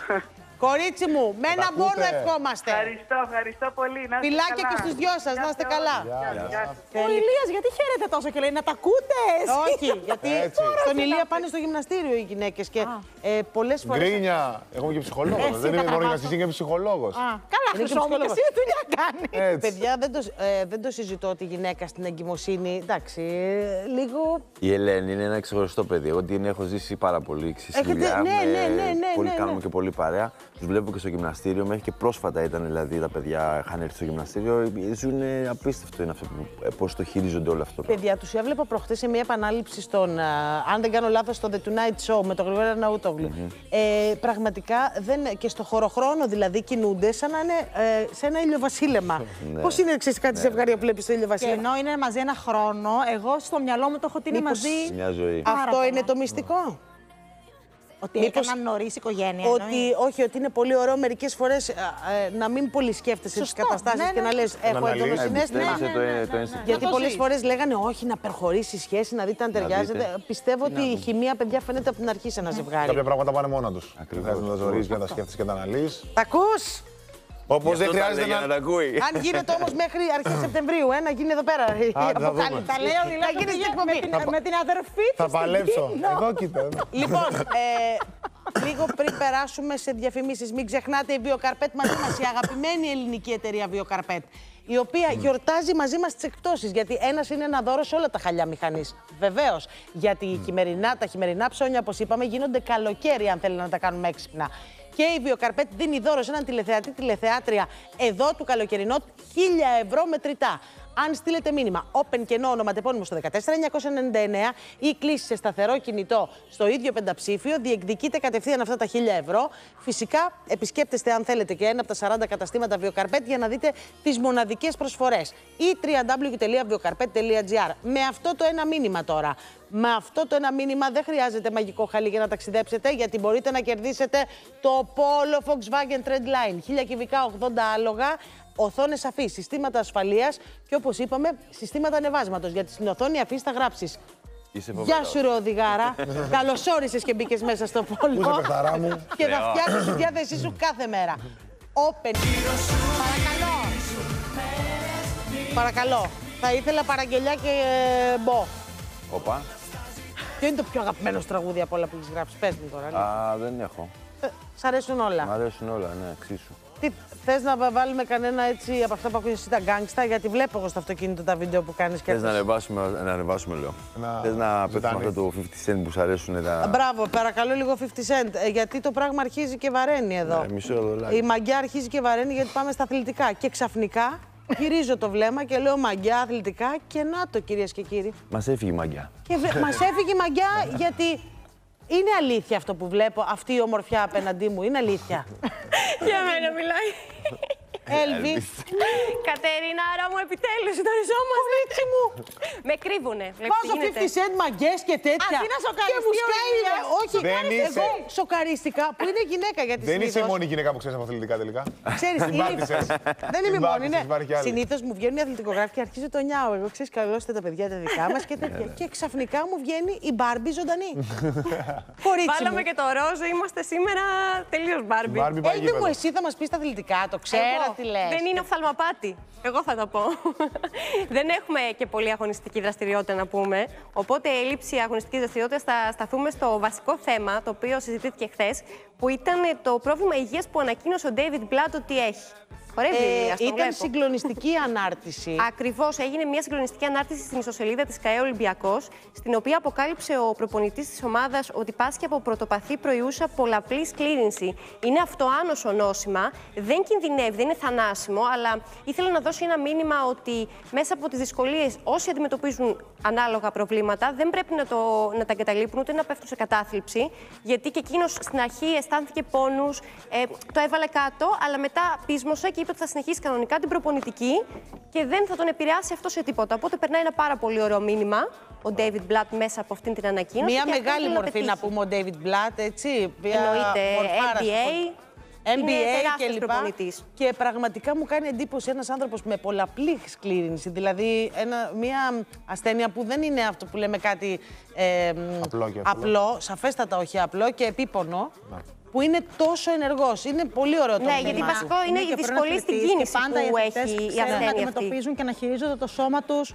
σας. Κορίτσι μου, με ένα μόνο ευχόμαστε. Ευχαριστώ πολύ. Φιλάκια και στους δυο σας, να είστε καλά. Ο Ηλίας, γιατί χαίρεται τόσο και λέει να τα ακούτε? Όχι, γιατί στον Ηλία πάνε στο γυμναστήριο οι γυναίκες και πολλές φορές. Γκρίνια, εγώ είμαι και ψυχολόγος. Δεν είναι μόνο γυμναστής, είμαι ψυχολόγος. Καλά, Χρυσό μου, και εσύ δουλειά κάνεις. Παιδιά, δεν το συζητώ ότι η γυναίκα στην εγκυμοσύνη, εντάξει, λίγο. Η Ελένη είναι ένα ξεχωριστό παιδί. Εγώ την έχω ζήσει πάρα πολύ. Κάνουμε και πολύ παρέα. Τους βλέπω και στο γυμναστήριο, μέχρι και πρόσφατα ήταν δηλαδή τα παιδιά είχαν έρθει στο γυμναστήριο. Είναι απίστευτο είναι αυτό, πώς το χειρίζονται όλο αυτό. Παιδιά, τους έβλεπα προχτές σε μια επανάληψη στον, αν δεν κάνω λάθος, στο The Tonight Show με τον Γρηγόρη Αρναούτογλου. Πραγματικά και στο χωροχρόνο δηλαδή κινούνται σαν να είναι σε ένα ηλιοβασίλεμα. Πώς είναι, ξέρεις, κάτι ζευγάρι που βλέπεις το ηλιοβασίλεμα? Ενώ είναι μαζί ένα χρόνο, εγώ στο μυαλό μου το έχω τίνει μαζί. Αυτό είναι το μυστικό. Ότι έκαναν νωρίς οικογένεια. Όχι, ότι είναι πολύ ωραίο μερικές φορές να μην πολύ σκέφτεσαι τις καταστάσεις και να λες: έχω έντονο συναίσθημα. Γιατί πολλές φορές λέγανε: όχι, να προχωρήσει η σχέση, να δείτε αν ταιριάζεται. Πιστεύω ότι η χημεία, παιδιά, φαίνεται από την αρχή σε ένα ζευγάρι. Κάποια πράγματα πάνε μόνα τους. Ακριβώς. Να τα ζωρίζεις, να τα σκέφτεσαι και να τα αναλύεις. Τα ακούς! Όπως δεν χρειάζεται να ακούει. Αν γίνεται όμως μέχρι αρχές Σεπτεμβρίου, να γίνει εδώ πέρα. Τα λέω, δηλαδή, να γίνει στην εκπομπή. Με την αδερφή του. Θα παλέψω. Εγώ κοιτάω. Λοιπόν, λίγο πριν περάσουμε σε διαφημίσεις, μην ξεχνάτε η Βιοκαρπέτ μαζί μας, η αγαπημένη ελληνική εταιρεία Βιοκαρπέτ, η οποία γιορτάζει μαζί μας τις εκπτώσεις. Γιατί ένας είναι ένα δώρο σε όλα τα χαλιά μηχανής. Βεβαίως. Γιατί τα χειμερινά ψώνια, όπως είπαμε, γίνονται καλοκαίρι, αν θέλει να τα κάνουμε έξυπνα. Και η Βιοκαρπέτ δίνει δώρο σε έναν τηλεθεάτρια εδώ του καλοκαιρινό 1.000 ευρώ μετρητά. Αν στείλετε μήνυμα Open και ονοματεπώνυμο στο 14999 ή κλείσει σε σταθερό κινητό στο ίδιο πενταψήφιο, διεκδικείτε κατευθείαν αυτά τα 1.000 ευρώ. Φυσικά, επισκέπτεστε αν θέλετε και ένα από τα 40 καταστήματα Βιοκαρπέτ για να δείτε τις μοναδικές προσφορές. Ή www.βιοκαρπέτ.gr. Με αυτό το ένα μήνυμα τώρα. Με αυτό το ένα μήνυμα δεν χρειάζεται μαγικό χαλί για να ταξιδέψετε, γιατί μπορείτε να κερδίσετε το Polo Volkswagen Trendline. 1000 κυβικά 80 άλογα, οθόνες αφής, συστήματα ασφαλείας και όπως είπαμε συστήματα ανεβάσματος. Γιατί στην οθόνη αφής θα γράψεις: γεια σου ρε οδηγάρα, καλώς όρισες και μπήκες μέσα στο Polo. Και θα φτιάξεις τη διάθεσή σου κάθε μέρα. Open. Παρακαλώ. Θα ήθελα παραγγελιά και Μπο. Οπα. Ποιο είναι το πιο αγαπημένο τραγούδι από όλα που έχεις γράψει? Πες μου τώρα. Δεν έχω. Σ' αρέσουν όλα. Μ' αρέσουν όλα, ναι, εξίσου. Τι θες να βάλουμε κανένα έτσι από αυτά που ακούγες εσύ, τα γκάγκστα? Γιατί βλέπω εγώ στο αυτοκίνητο τα βίντεο που κάνεις και έτσι. Θες να ανεβάσουμε, λέω. Θες να πετύχουμε αυτό το 50 Cent που σ' αρέσουν τα. Μπράβο, παρακαλώ λίγο 50 Cent. Γιατί το πράγμα αρχίζει και βαραίνει εδώ. Η μαγκιά αρχίζει και βαραίνει, γιατί πάμε στα αθλητικά. Και ξαφνικά γυρίζω το βλέμμα και λέω μαγκιά, αθλητικά, και να το, κυρίες και κύριοι. Μας έφυγε η μαγκιά. Μας έφυγε η μαγκιά γιατί Είναι αλήθεια αυτό που βλέπω, αυτή η ομορφιά απέναντί μου, είναι αλήθεια? Για μένα μιλάει. Έλβις. Κατερίνα, άρα μου, επιτέλους γνωριζόμαστε. Κορίτσι μου. Με κρύβουνε. Βάζω 50 cent μαγκές και τέτοια. Αντί να σοκαριστεί. Εγώ σοκαριστικά που είναι γυναίκα για τη συνήθως. Δεν είσαι η μόνη γυναίκα που ξέρεις από αθλητικά τελικά. Ξέρεις, δεν είμαι μόνη. Συνήθως μου βγαίνουν οι αθλητικογράφοι και αρχίζω το νιάω. Εγώ ξέρεις, καλώστε τα παιδιά τα δικά μας και τέτοια. Και ξαφνικά μου βγαίνει η Μπάρμπι ζωντανή. Βάλαμε και το ροζ, είμαστε σήμερα τελείως Μπάρμπι. Έλτε μου, εσύ θα μας πεις τα αθλητικά, το ξέρω. Δεν είναι οφθαλμαπάτη. Εγώ θα τα πω. Δεν έχουμε και πολλή αγωνιστική δραστηριότητα να πούμε. Οπότε η έλλειψη αγωνιστικής δραστηριότητας θα σταθούμε στο βασικό θέμα, το οποίο συζητήθηκε χθες, που ήταν το πρόβλημα υγείας που ανακοίνωσε ο Ντέιβιντ Μπλατ ότι έχει. Ήταν συγκλονιστική ανάρτηση. Ακριβώς, έγινε μια συγκλονιστική ανάρτηση στην ιστοσελίδα της ΚΑΕ Ολυμπιακός, στην οποία αποκάλυψε ο προπονητής της ομάδας ότι πάσχει από πρωτοπαθή προϊούσα πολλαπλής κλήρυνση. Είναι αυτοάνωσο νόσημα, δεν κινδυνεύει, δεν είναι θανάσιμο, αλλά ήθελα να δώσω ένα μήνυμα ότι μέσα από τις δυσκολίες όσοι αντιμετωπίζουν ανάλογα προβλήματα δεν πρέπει να τα εγκαταλείπουν ούτε να πέφτουν σε κατάθλιψη, γιατί και εκείνος στην αρχή αισθάνθηκε πόνους, το έβαλε κάτω, αλλά μετά πείσμωσε και είπε ότι θα συνεχίσει κανονικά την προπονητική και δεν θα τον επηρεάσει αυτό σε τίποτα. Οπότε περνάει ένα πάρα πολύ ωραίο μήνυμα ο Ντέιβιντ Μπλατ μέσα από αυτήν την ανακοίνωση. Μια μεγάλη μορφή να πούμε ο Ντέιβιντ Μπλατ, έτσι. Εννοείται, NBA κλπ. Και πραγματικά μου κάνει εντύπωση ένας άνθρωπος με πολλαπλή σκλήρινση, δηλαδή μια ασθένεια που δεν είναι αυτό που λέμε κάτι απλό, σαφέστατα όχι απλό και επίπονο. Ναι. Που είναι τόσο ενεργός. Είναι πολύ ωραίο το μήνυμα. Ναι, γιατί βασικό είναι η δυσκολία στην κίνηση που έχει η ασθένεια αυτή. Να αντιμετωπίζουν και να χειρίζονται το σώμα τους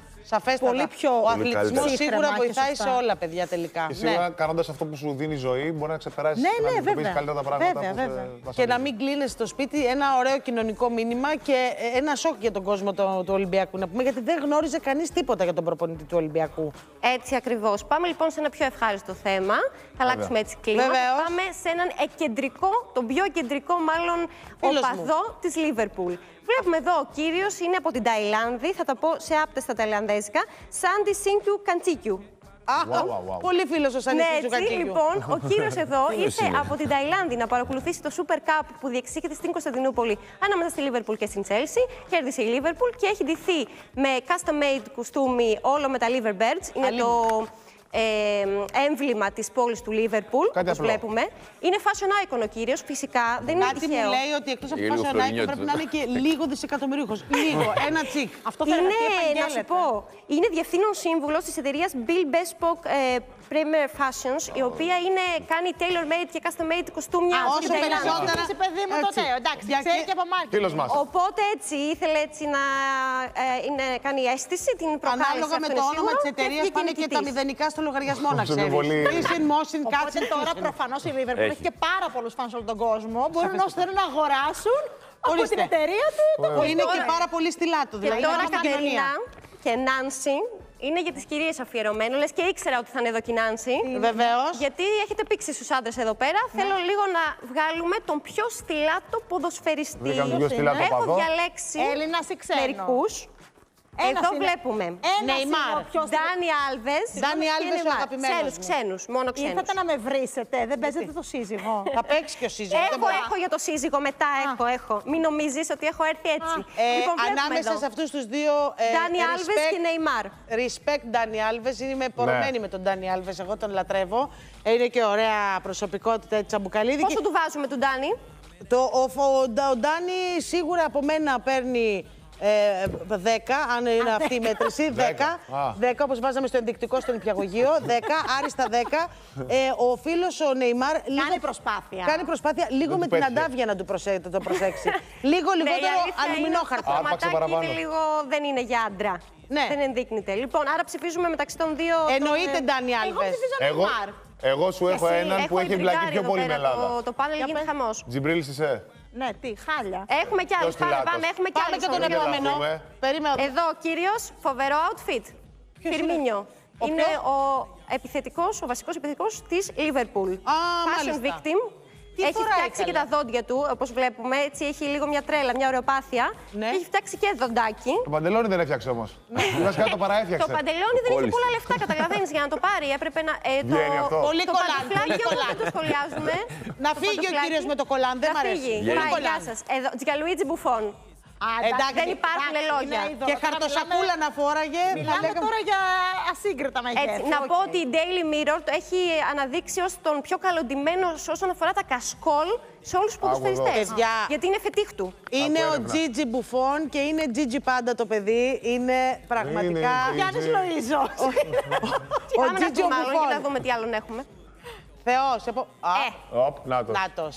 πολύ πιο. Ο αθλητισμός σίγουρα βοηθάει σε όλα, παιδιά, τελικά. Και σίγουρα, ναι, κάνοντας αυτό που σου δίνει η ζωή, μπορεί να ξεπεράσεις, ναι, να αντιμετωπίσεις καλύτερα τα πράγματα. Βέβαια. Και να μην κλείνεις στο σπίτι, ένα ωραίο κοινωνικό μήνυμα και ένα σοκ για τον κόσμο του Ολυμπιακού. Να πούμε, γιατί δεν γνώριζε κανείς τίποτα για τον προπονητή του Ολυμπιακού. Έτσι ακριβώς. Πάμε λοιπόν σε ένα πιο ευχάριστο θέμα. Θα αλλάξουμε έτσι κλίμα. Πάμε σε έναν τον πιο κεντρικό μάλλον οπαδό της Λίβερπουλ. Βλέπουμε εδώ ο κύριος είναι από την Ταϊλάνδη, θα τα πω σε άπτες στα ταϊλανδέζικα, Σάντι Σίνκιου Καντσίκιου. Πολύ φίλος ο Σάντι Σίνκιου Καντσίκιου. Ναι, λοιπόν, ο κύριος εδώ ήρθε από την Ταϊλάνδη να παρακολουθήσει το Super Cup που διεξήχεται στην Κωνσταντινούπολη ανάμεσα στη Λίβερπουλ και στην Τσέλσι. Κέρδισε η Λίβερπουλ και έχει ντυθεί με custom-made κουστούμι όλο με τα Liverbirds. Είναι το έμβλημα της πόλης του Λίβερπουλ, όπως βλέπουμε. Είναι fashion icon ο κύριος, φυσικά, δεν είναι τυχαίο. Κάτι μου λέει ότι εκτός από fashion icon πρέπει να είναι και λίγο δισεκατομμυρίουχος. Λίγο, ένα τσικ. Αυτό θα είναι, να σου πω, είναι διευθύνων σύμβουλος της εταιρείας Bill Bespoke Premier Fashions, η οποία κάνει tailor-made και custom-made κουστούμια. Όσο περισσότερα, παιδί μου, το τέο, εντάξει, ξέρει και από μάρκετ. Οπότε έτσι ήθελε να κάνει αίσθηση, την προκάλεσε. Ανάλογα με το όνομα της εταιρείας πάνε και τα μηδενικά στο λογαριασμό, να ξέρεις. Οπότε τώρα προφανώς η Liverpool έχει και πάρα πολλούς φανς όλο τον κόσμο. Μπορούν όσοι θέλουν να αγοράσουν από την εταιρεία του. Είναι και πάρα πολύ στυλά του. Και τώρα Κατερίνα και Νάνσυ είναι για τις κυρίες αφιερωμένο. Λες και ήξερα ότι θα είναι εδώ και η Νάνσυ. Βεβαίως. Γιατί έχετε πήξει στους άντρες εδώ πέρα. Ναι. Θέλω λίγο να βγάλουμε τον πιο στυλάτο ποδοσφαιριστή. Έχω διαλέξει μερικούς. Εδώ βλέπουμε. Νεϊμάρ. Ντάνι Άλβες. Ντάνι Άλβες ο αγαπημένος μου. Ξένους, μόνο ξένους. Ήρθατε να με βρίσετε, δεν παίζετε το σύζυγο. Θα παίξει και ο σύζυγος. Έχω για το σύζυγο μετά, έχω. Μην νομίζεις ότι έχω έρθει έτσι. Ανάμεσα σε αυτούς τους δύο, Ντάνι Άλβες και Νεϊμάρ. Respect Ντάνι Άλβες, είμαι πορωμένη με τον Ντάνι Άλβες, εγώ τον λατρεύω. Είναι και ωραία προσωπικότητα, τσαμπουκαλίδη. Πόσο του βάζουμε τον Ντάνι? Ο Ντάνι σίγουρα από μένα παίρνει 10, αν είναι αυτή η μέτρηση, 10, όπως βάζαμε στο ενδεικτικό στον νηπιαγωγείο, 10, άριστα 10. Ο φίλος ο Νεϊμάρ κάνει προσπάθεια, λίγο με την αντάβια να του προσέξει. Λίγο λιγότερο αλουμινόχαρτο. Το χρωματάκι λίγο δεν είναι για άντρα. Δεν ενδείκνεται. Λοιπόν, άρα ψηφίζουμε μεταξύ των δύο. Εννοείται Ντάνι Άλβες. Εγώ σου έχω έναν που έχει εμπλακεί πιο πολύ με Ελλάδα. Το πάνελ γίνεται χαμός. Τζιμπρίλ Σισέ. Ναι, τι, χάλια. Έχουμε κι άλλους. Πάμε και τον επόμενο. Εδώ ο κύριος, φοβερό outfit. Φιρμίνιο. Είναι ο βασικός επιθετικός της Liverpool. Fashion victim. Έχει φτιάξει και τα δόντια του, όπως βλέπουμε. Έτσι έχει λίγο μια τρέλα, μια ωρεοπάθεια. Ναι. Έχει φτιάξει και δοντάκι. Το παντελόνι δεν έφτιαξε όμως. Το παραέφτιαξε. Το παντελόνι δεν είχε πολλά λεφτά, καταλαβαίνεις. Για να το πάρει έπρεπε να. Πολύ κολλάν. Το σχολιάζουμε. Να φύγει ο κύριος με το κολλάν, δεν μ' αρέσει. Γεια σας. Τζιτζι Μπουφόν. Εντάξει, δεν υπάρχουν λόγια. Και χαρτοσακούλα να φόραγε. Μιλάμε τώρα για ασύγκριτα μεγέθη. Να πω ότι η Daily Mirror το έχει αναδείξει ως τον πιο καλοντημένο όσον αφορά τα κασκόλ σε όλους τους ποδοσφαιριστές. Γιατί είναι φετίχ του. Είναι ο Τζίτζι Μπουφόν και είναι Τζίτζι πάντα το παιδί. Είναι πραγματικά. Γιάννης Λοΐζο. Ο Τζίτζι Μπουφόν. Να δούμε τι άλλον έχουμε. Θεός. Νάτος.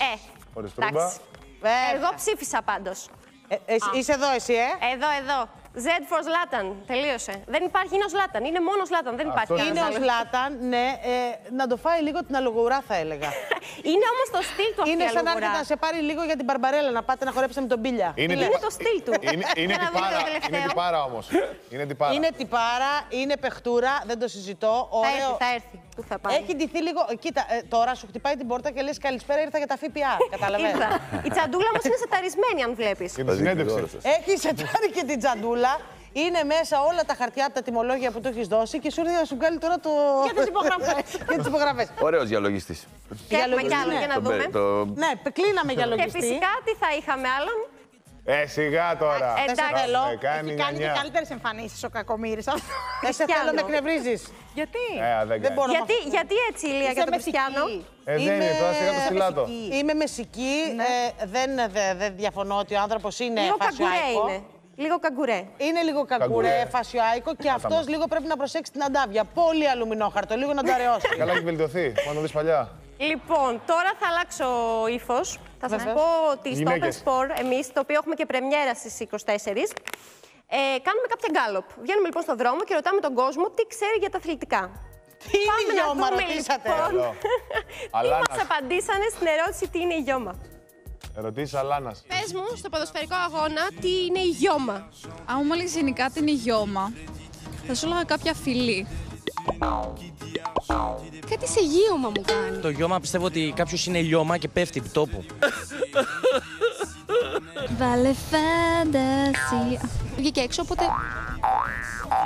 Εγώ ψήφισα πάντως. Είσαι εδώ εσύ, Εδώ. Z for Zlatan. Τελείωσε. Δεν υπάρχει, είναι ο Zlatan. Είναι μόνο Zlatan. Δεν υπάρχει κανένας. Είναι ο Zlatan, ναι. Να το φάει λίγο την αλογουρά, θα έλεγα. Είναι όμως το στυλ του αυτή η αλογουρά. Είναι σαν να έρχεται να σε πάρει λίγο για την Μπαρμπαρέλα, να πάτε να χορέψετε με τον Πίλια. Είναι το στυλ του. Είναι τυπάρα όμως. Είναι τυπάρα, είναι παιχτούρα, δεν το συζητώ. Θα έρθει. Πού θα πάει. Έχει ντυθεί λίγο. Κοίτα, τώρα σου χτυπάει την πόρτα και λες καλησπέρα, ήρθα για τα ΦΠΑ. Καταλαβαίνω. Η τσαντούλα μας είναι σεταρισμένη, αν βλέπεις. Έχει σετάρει και την τσαντούλα. Είναι μέσα όλα τα χαρτιά από τα τιμολόγια που του έχεις δώσει και σου έρθει να σου βγάλει τώρα το. Για τις υπογραφές. Ωραίος διαλογιστής. Για να δούμε. Ναι, κλείναμε για λογιστή. Και φυσικά τι θα είχαμε άλλον. Σιγά τώρα. Έχει κάνει και καλύτερες εμφανίσεις ο κακομοίρης. Εσύ θέλω να εκνευρίζεις. Γιατί? Γιατί έτσι, Ηλία, για τον Χριστιανό. Δεν είναι τώρα, σιγά το στυλάτο. Είμαι μεσική. Δεν διαφωνώ ότι ο άνθρωπος είναι φασιάικο. Λίγο καγκουρέ. Είναι λίγο καγκουρέ, φασιάικο και αυτός λίγο πρέπει να προσέξει την αντάβια. Πολύ αλουμινόχαρτο, λίγο να το αραιώσει. Καλά, έχει βελτιωθεί. Μόνο δεις παλιά. Λοιπόν, τώρα θα αλλάξω ύφος. Θα σας πω ότι στο Open Sport, εμείς, το οποίο έχουμε και πρεμιέρα στις 24, κάνουμε κάποια γκάλοπ. Βγαίνουμε λοιπόν στον δρόμο και ρωτάμε τον κόσμο τι ξέρει για τα αθλητικά. Τι είναι η γιώμα, ρωτήσατε. Τι μας απαντήσανε στην ερώτηση τι είναι η γιώμα. Ερωτήσεις Αλάνας. Πες μου, στο ποδοσφαιρικό αγώνα, τι είναι η γιώμα. Αν μου έλεγες γενικά τι είναι η γιώμα, θα σου έλεγα κάποια φυλή. Κάτι σε γιώμα μου κάνει. Το γιώμα πιστεύω ότι κάποιος είναι λιώμα και πέφτει επί τόπου. Βάλε φαντασία. Βγήκε έξω, οπότε.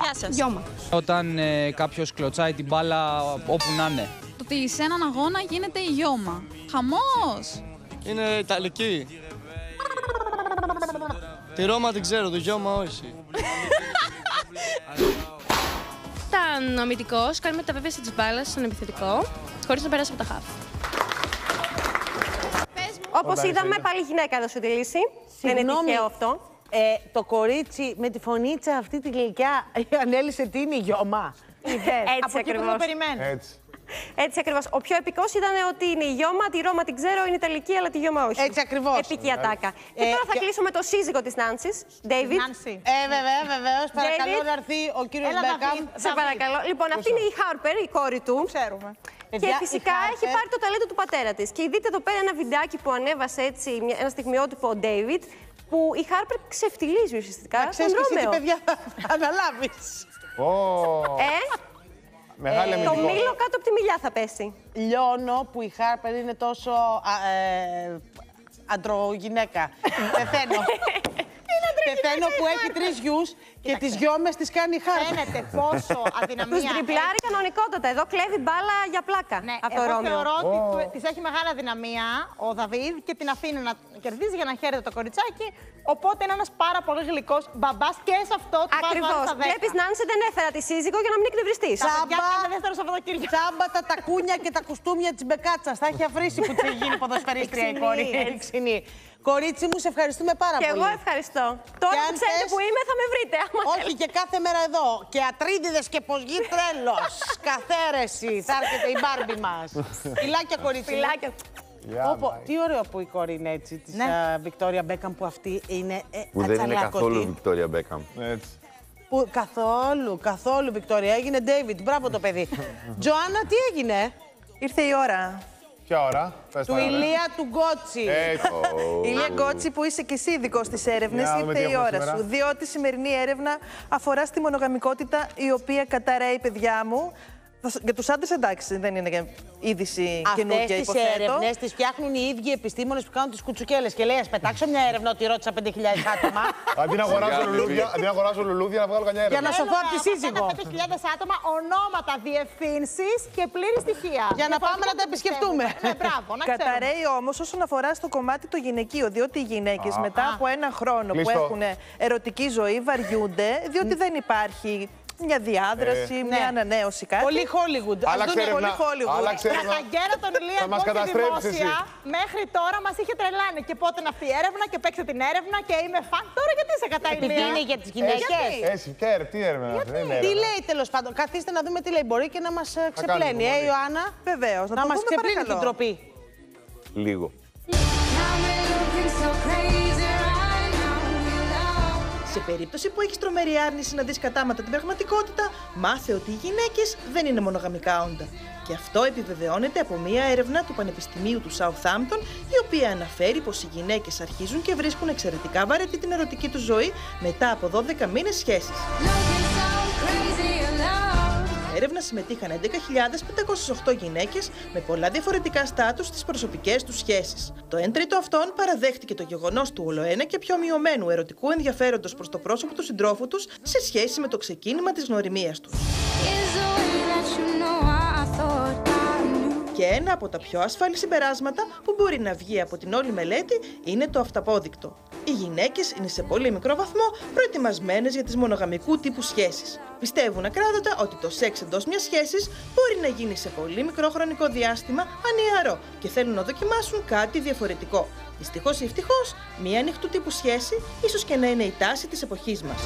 Γεια σας. Γιώμα. Όταν κάποιος κλωτσάει την μπάλα όπου να είναι. Το ότι σε έναν αγώνα γίνεται η γιώμα. Χαμός. Είναι ιταλική. Τη Ρώμα την ξέρω, το γιώμα όχι. Ήταν ο αμυντικός, κάνει μεταβίβαση της μπάλας στον επιθετικό, χωρίς να περάσει από τα χαφ. Όπως είδαμε, πάλι γυναίκα έδωσε τη λύση. Δεν είναι τυχαίο αυτό. Το κορίτσι με τη φωνίτσα αυτή τη γλυκιά ανέλησε τι είναι η γιώμα. Έτσι ακριβώς. Έτσι ακριβώς. Ο πιο επικός ήταν ότι είναι η γιώμα, τη Ρώμα την ξέρω, είναι ιταλική, αλλά τη γιώμα όχι. Έτσι ακριβώς. Επική ατάκα. Και τώρα θα κλείσουμε το σύζυγο της Νάνσης, Ντέιβιντ. Βεβαίως. Παρακαλώ να έρθει ο κύριος Μπέκαμ. Σε παρακαλώ. Λοιπόν, αυτή είναι η Χάρπερ, η κόρη του. Ξέρουμε. Και φυσικά έχει πάρει το ταλέντο του πατέρα της. Και δείτε εδώ πέρα ένα βιντεάκι που ανέβασε έτσι, ένα στιγμιότυπο ο Ντέιβιντ, που η Χάρπερ ξεφτιλίζει ουσιαστικά. Να ξέρεις και εσύ, παιδιά, θα αναλάβεις. Το μήλο κάτω από τη μιλιά θα πέσει. Λιώνω που η Χάρπερ είναι τόσο αντρογυναίκα. Πεθαίνω. Πεθαίνω που έχει τρεις γιους και τις γιώμες τις κάνει η Χάρπερ. Φαίνεται πόσο αδυναμία. Τους τριπλάρει κανονικότατα. Εδώ κλέβει μπάλα για πλάκα. Ναι, εγώ θεωρώ ότι της έχει μεγάλη αδυναμία ο Δαβίδ και την αφήνει να κερδίζει για να χαίρεται το κοριτσάκι. Οπότε είναι ένας πάρα πολύ γλυκός μπαμπάς και σε αυτό το βάζω στα 10. Βλέπεις, Νάνση, δεν έφερα τη σύζυγο για να μην εκνευριστείς. Τσάμπα τα τακούνια και τα κουστούμια της μπεκάτσας. Θα έχει αφρίσει που της γίνει ποδοσφαιρίστρια η κόρη. Κορίτσι μου, σε ευχαριστούμε πάρα πολύ. Και εγώ ευχαριστώ. Τώρα που ξέρετε που είμαι, θα με βρείτε. Όχι, και κάθε μέρα εδώ. Και ατρίδιδες και ποσγή τρέλος. Καθαίρεση. Θα έρχεται η Μπάρμπι μας. Φιλάκια, κορίτσι. Τι ωραίο που η κόρη είναι έτσι, της Βικτόρια Μπέκαμ, που αυτή είναι που δεν είναι καθόλου Βικτόρια Μπέκαμ. Καθόλου Βικτόρια. Έγινε Ντέιβιντ. Μπράβο το παιδί. Τζοάννα, τι έγινε. Ήρθε η ώρα. Ποια ώρα, του Ηλία του Γκότσι. Ηλία Γκότσι, που είσαι και εσύ ειδικός στις έρευνες, ήρθε η ώρα σου. Διότι η σημερινή έρευνα αφορά στη μονογαμικότητα, η οποία καταραίει, παιδιά μου. Για τους άντρες εντάξει, δεν είναι είδηση καινούργια, υποθέτω. Αυτές τις έρευνες τις φτιάχνουν οι ίδιοι επιστήμονες που κάνουν τις κουτσουκέλες. Και λέει, ας πετάξω μια έρευνα ότι ρώτησα 5.000 άτομα. Αντί να αγοράσω λουλούδια, να βγάλω καμιά έρευνα. Για να σωθώ από τη σύζυγο. 5.000 άτομα, ονόματα, διευθύνσεις και πλήρη στοιχεία. Για να πάμε να τα επισκεφτούμε. Καταραίει όμως όσον αφορά στο κομμάτι το γυναικείο. Διότι οι γυναίκες μετά από ένα χρόνο που έχουν ερωτική ζωή βαριούνται, διότι δεν υπάρχει μια διάδραση, μια ανανέωση, κάτι. Πολύ Hollywood. Άλλαξε έρευνα. Καταγέρα τον Ηλία Γκόντ δημόσια. Μέχρι τώρα μας είχε τρελάνει. Και πότε να αυτή η έρευνα και παίξε την έρευνα και είμαι φαν. Τώρα γιατί είσαι κατά Ηλία. Επειδή είναι για τις γυναίκες. Εσύ, τι έρευνα. Τι λέει τέλος πάντων. Καθίστε να δούμε τι λέει. Μπορεί και να μας ξεπλένει, Ιωάννα. Βεβαίως. Να μας ξεπλύνει την τροπή. Λίγο. Σε περίπτωση που έχεις τρομερή άρνηση να δεις κατάματα την πραγματικότητα, μάθε ότι οι γυναίκες δεν είναι μονογαμικά όντα. Και αυτό επιβεβαιώνεται από μία έρευνα του Πανεπιστημίου του Southampton, η οποία αναφέρει πως οι γυναίκες αρχίζουν και βρίσκουν εξαιρετικά βαρετή την ερωτική τους ζωή μετά από 12 μήνες σχέσης. Έρευνα συμμετείχαν 11.508 γυναίκες με πολλά διαφορετικά στάτους στις προσωπικές τους σχέσεις. Το 1/3 αυτών παραδέχτηκε το γεγονός του ολοένα και πιο μειωμένου ερωτικού ενδιαφέροντος προς το πρόσωπο του συντρόφου τους σε σχέση με το ξεκίνημα της γνωριμίας τους. Και ένα από τα πιο ασφαλή συμπεράσματα που μπορεί να βγει από την όλη μελέτη είναι το αυταπόδεικτο. Οι γυναίκες είναι σε πολύ μικρό βαθμό προετοιμασμένες για τις μονογαμικού τύπου σχέσεις. Πιστεύουν ακράδαντα ότι το σεξ εντός μιας σχέσης μπορεί να γίνει σε πολύ μικρό χρονικό διάστημα ανιαρό και θέλουν να δοκιμάσουν κάτι διαφορετικό. Δυστυχώς ή ευτυχώς, μια ανοιχτού τύπου σχέση ίσως και να είναι η τάση της εποχής μας.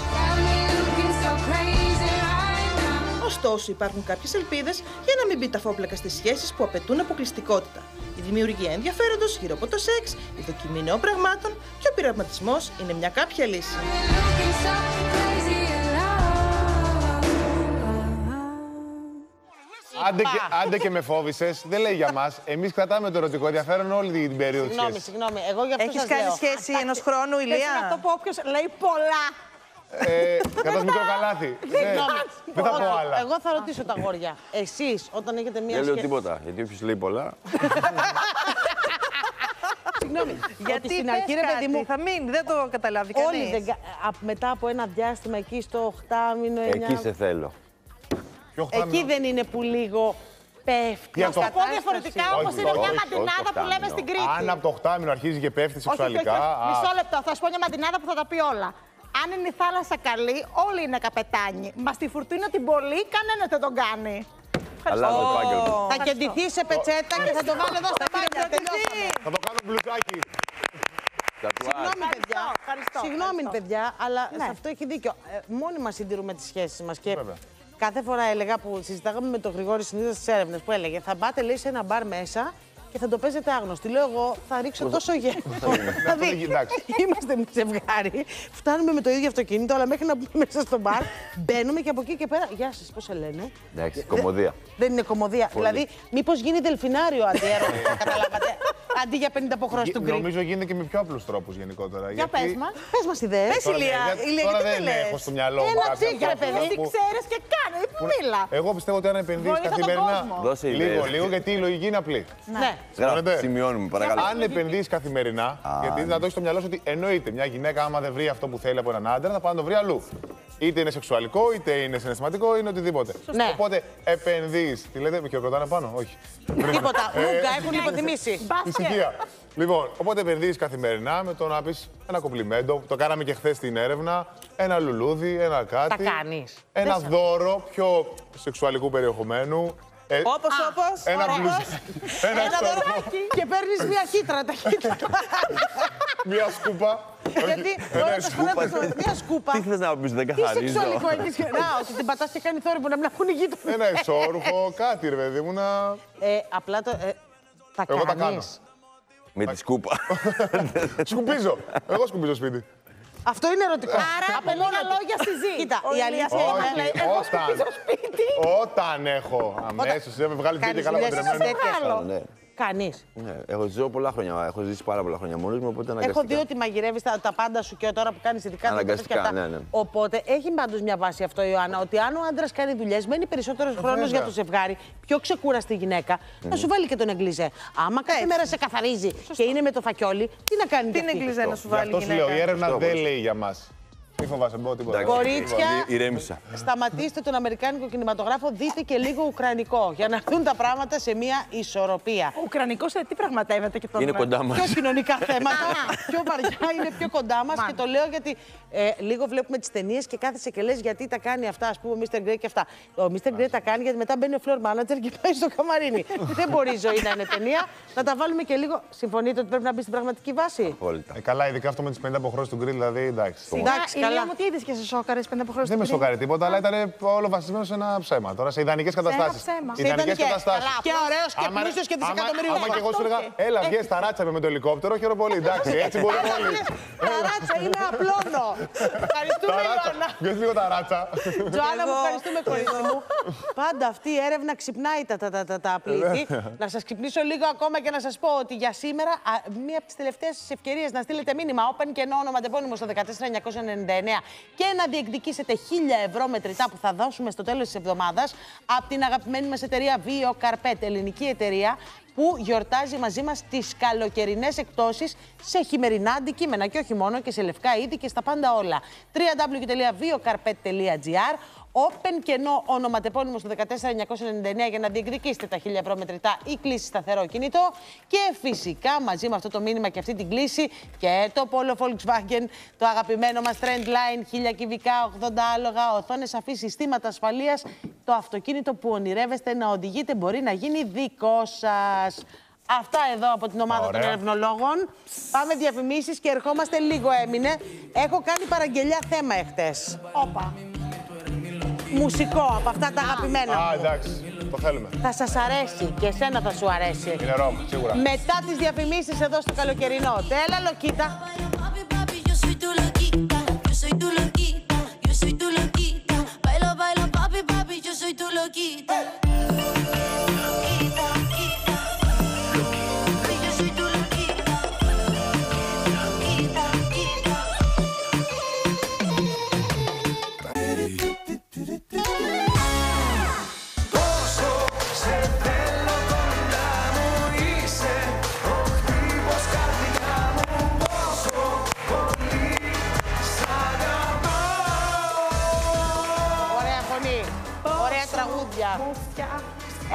Ωστόσο, υπάρχουν κάποιες ελπίδες για να μην μπει τα φόπλακα στις σχέσεις που απαιτούν αποκλειστικότητα. Η δημιουργία ενδιαφέροντος γύρω από το σεξ, η δοκιμή νέων πραγμάτων και ο πειραματισμός είναι μια κάποια λύση. Άντε και με φόβησες, δεν λέει για μας. Εμείς κρατάμε το ερωτικό ενδιαφέρον όλη την περίοδο της σχέσης. Συγγνώμη, εγώ για αυτό σας λέω. Έχεις κάνει σχέση ενός χρόνου, Ηλία? Θες να το πω όποιος λέει πολλά. Κατά μικρό καλάθι. Δεν θα πω άλλα. Εγώ θα ρωτήσω τα αγόρια. Εσείς όταν έχετε μία σχέση. Δεν λέω τίποτα, γιατί όποιος λέει πολλά. Συγγνώμη, γιατί στην αρχή ρε παιδί μου. Θα μείνει, δεν το καταλάβει κανείς. Μετά από ένα διάστημα εκεί στο 8μηνο. Εκεί σε θέλω. Εκεί δεν είναι που λίγο πέφτει? Θα πω διαφορετικά όμως είναι μια μαντινάδα που λέμε στην Κρήτη. Αν από το 8μηνο αρχίζει και πέφτει σεξουαλικά. Μισό λεπτό, θα σου πω μια μαντινάδα που θα τα πει όλα. Αν είναι η θάλασσα καλή, όλοι είναι καπετάνοι. Μα στη φουρτούνα την πολύ, κανένα δεν τον κάνει. Καλά, θα κεντηθεί σε πετσέτα και θα το βάλω εδώ στα μάτια. Θα το κάνω μπλουζάκι. Συγγνώμη, παιδιά, αλλά σε αυτό έχει δίκιο. Μόνοι μας συντηρούμε τις σχέσεις μας. Και κάθε φορά έλεγα που συζητάγαμε με τον Γρηγόρη συνήθως στις έρευνες που έλεγε θα πάτε λέει σε ένα μπαρ μέσα. Και θα το παίζετε άγνωστοι. Λέω εγώ, θα ρίξω τόσο γέλιο. Δηλαδή, είμαστε με ζευγάρι, φτάνουμε με το ίδιο αυτοκίνητο, αλλά μέχρι να μπούμε μέσα στο μπαρ, μπαίνουμε και από εκεί και πέρα. Γεια σας, πώς σε λένε? Εντάξει, κομμωδία. Δεν είναι κομμωδία. Δηλαδή, μήπως γίνει δελφινάριο αντιέρωτα, καταλάβατε. Αντί για 50 αποχρώσεις του Greek. Νομίζω γίνεται και με πιο απλούς τρόπους γενικότερα. Για πες μας. Πες μας ιδέες. Πες Ηλία. Τώρα δεν έχω στο μυαλό μου. Ένα τσίγκρε, παιδί. Τι ξέρεις και κάνε. Μίλα. Εγώ πιστεύω ότι αν επενδύσεις καθημερινά. Λίγο, γιατί η λογική είναι απλή. Ναι. Σημειώνουμε, παρακαλώ. Αν επενδύσεις καθημερινά, γιατί να το έχεις στο μυαλό σου ότι εννοείται μια γυναίκα, άμα δεν βρει αυτό που θέλει από έναν άντρα, θα πάει να το βρει αλλού. Είτε είναι σεξουαλικό, είτε είναι συναισθηματικό, είναι οτιδήποτε. Ναι. Οπότε επενδύεις. Τι λέτε, με χειροκροτάνε πάνω, όχι. Τίποτα. Μούγκα, έχουν υποτιμήσει. Ησυχία. Λοιπόν, οπότε επενδύεις καθημερινά με το να πεις ένα κομπλιμέντο. Το κάναμε και χθες στην έρευνα. Ένα λουλούδι, ένα κάτι. Τα κάνεις. Ένα δώρο πιο σεξουαλικού περιεχομένου. Όπως. Ένα δωράκι. Και παίρνεις μια χύτρα, τα χύτρα. Μια σκούπα. Γιατί μια σκούπα. Τι θες να πεις, δεν καθαρίζω. Τι σεξουαλικό έχεις γεννά, ότι την πατάς και κάνει θόρυβο να μην ακούν οι γείτονες. Ένα εξόρουχο, κάτι ρε παιδί μου να... Απλά το... Τα κάνεις. Με τη σκούπα. Σκουπίζω. Εγώ σκουπίζω σπίτι. Αυτό είναι ερωτικό. Άρα, με λίγα λόγια συζεί. Κοίτα, η αλήθεια είναι εγώ σπίτι. Όταν έχω αμέσως, δεν με βγάλει και καλά παντρεμένο. κανείς. Ναι, εγώ ζω πολλά χρόνια. Έχω ζήσει πάρα πολλά χρόνια μόνος μου. Οπότε αναγκαστικά. Έχω δει ότι μαγειρεύεις τα πάντα σου και τώρα που κάνεις ειδικά αναγκαστικά. Ναι, ναι. Οπότε έχει πάντως μια βάση αυτό, Ιωάννα, ότι αν ο άντρας κάνει δουλειές, μένει περισσότερος χρόνος για το ζευγάρι, πιο ξεκούραστη γυναίκα, να σου βάλει και τον εγκλιζέ. Άμα κάθε μέρα σε καθαρίζει και είναι με το φακιόλι, τι να κάνει. Τι εγκλιζέ να σου βάλει. Αυτό λέω, η έρευνα δεν λέει για μας. Μη φοβάσαι, Μπο, τίποτα. Κορίτσια, σταματήστε τον αμερικάνικο κινηματογράφο, δείτε και λίγο ουκρανικό. Για να έρθουν τα πράγματα σε μια ισορροπία. Ο ουκρανικός τι πραγματεύεται και τώρα. Είναι κοντά μας. Πιο κοινωνικά θέματα, πιο βαριά, είναι πιο κοντά μας. Και το λέω γιατί λίγο βλέπουμε τις ταινίες και κάθεσαι και λες γιατί τα κάνει αυτά. Ας πούμε, ο Mr. Grey και αυτά. Ο Mr. Grey τα κάνει γιατί μετά μπαίνει ο floor manager και πάει στο καμαρίνι. Δεν μπορεί η ζωή να είναι ταινία. Να τα βάλουμε και λίγο. Συμφωνείτε ότι πρέπει να μπει στην πραγματική βάση. Καλά, ειδικά αυτό με τις 50 αποχρώσεις του Grey, δηλαδή εντάξει. Ηλία μου, τι είδες και σε σόκαρες πριν από χρόνια. Δεν με σόκαρε τίποτα, αλλά ήταν όλο βασισμένο σε ένα ψέμα. Τώρα σε ιδανικές καταστάσεις. Ιδανικές καταστάσεις. Και ωραίος και πλούσιος και δισεκατομμυριούχος. Άμα και εγώ σου έλεγα, έλα βγες τα ράτσαμε με το ελικόπτερο, χαίρομαι πολύ. Εντάξει, έτσι μπορούμε όλοι. Τα ράτσα είναι απλώνο. Ευχαριστούμε, Ιωάννα. Βγες λίγο τα ράτσα. Τζοάννα μου, ευχαριστούμε, κορίτσι μου. Πάντα αυτή η έρευνα ξυπνάει τα πλήθη. Να σας ξυπνήσω λίγο ακόμα και να σας πω ότι για σήμερα μία από τις τελευταίες ευκαιρίες να στείλετε μήνυμα open και ενώ ονοματεπώνυμο στο 14990 και να διεκδικήσετε 1.000 ευρώ μετρητά που θα δώσουμε στο τέλος της εβδομάδας από την αγαπημένη μας εταιρεία VioCarpet, ελληνική εταιρεία που γιορτάζει μαζί μας τις καλοκαιρινές εκπτώσεις σε χειμερινά αντικείμενα και όχι μόνο και σε λευκά είδη και στα πάντα όλα. www.viocarpet.gr Open και ενώ ονοματεπώνυμο στο 14999 για να διεκδικήσετε τα 1.000 ευρώ μετρητά ή κλείσει σταθερό κινητό. Και φυσικά μαζί με αυτό το μήνυμα και αυτή την κλίση και το Polo Volkswagen, το αγαπημένο μας Trendline, 1000 κυβικά, 80 άλογα, οθόνες αφής, συστήματα ασφαλείας. Το αυτοκίνητο που ονειρεύεστε να οδηγείτε μπορεί να γίνει δικό σας. Αυτά εδώ από την ομάδα των ερευνολόγων. Πάμε διαφημίσεις και ερχόμαστε λίγο έμεινε. Έχω κάνει παραγγελιά θέμα εχθές. Όπα. Μουσικό, από αυτά τα αγαπημένα μου. Α, εντάξει, το θέλουμε. Θα σας αρέσει και εσένα θα σου αρέσει. Είναι ρομ, σίγουρα. Μετά τις διαφημίσεις εδώ στο καλοκαιρινό. Τέλα, Λοκίτα.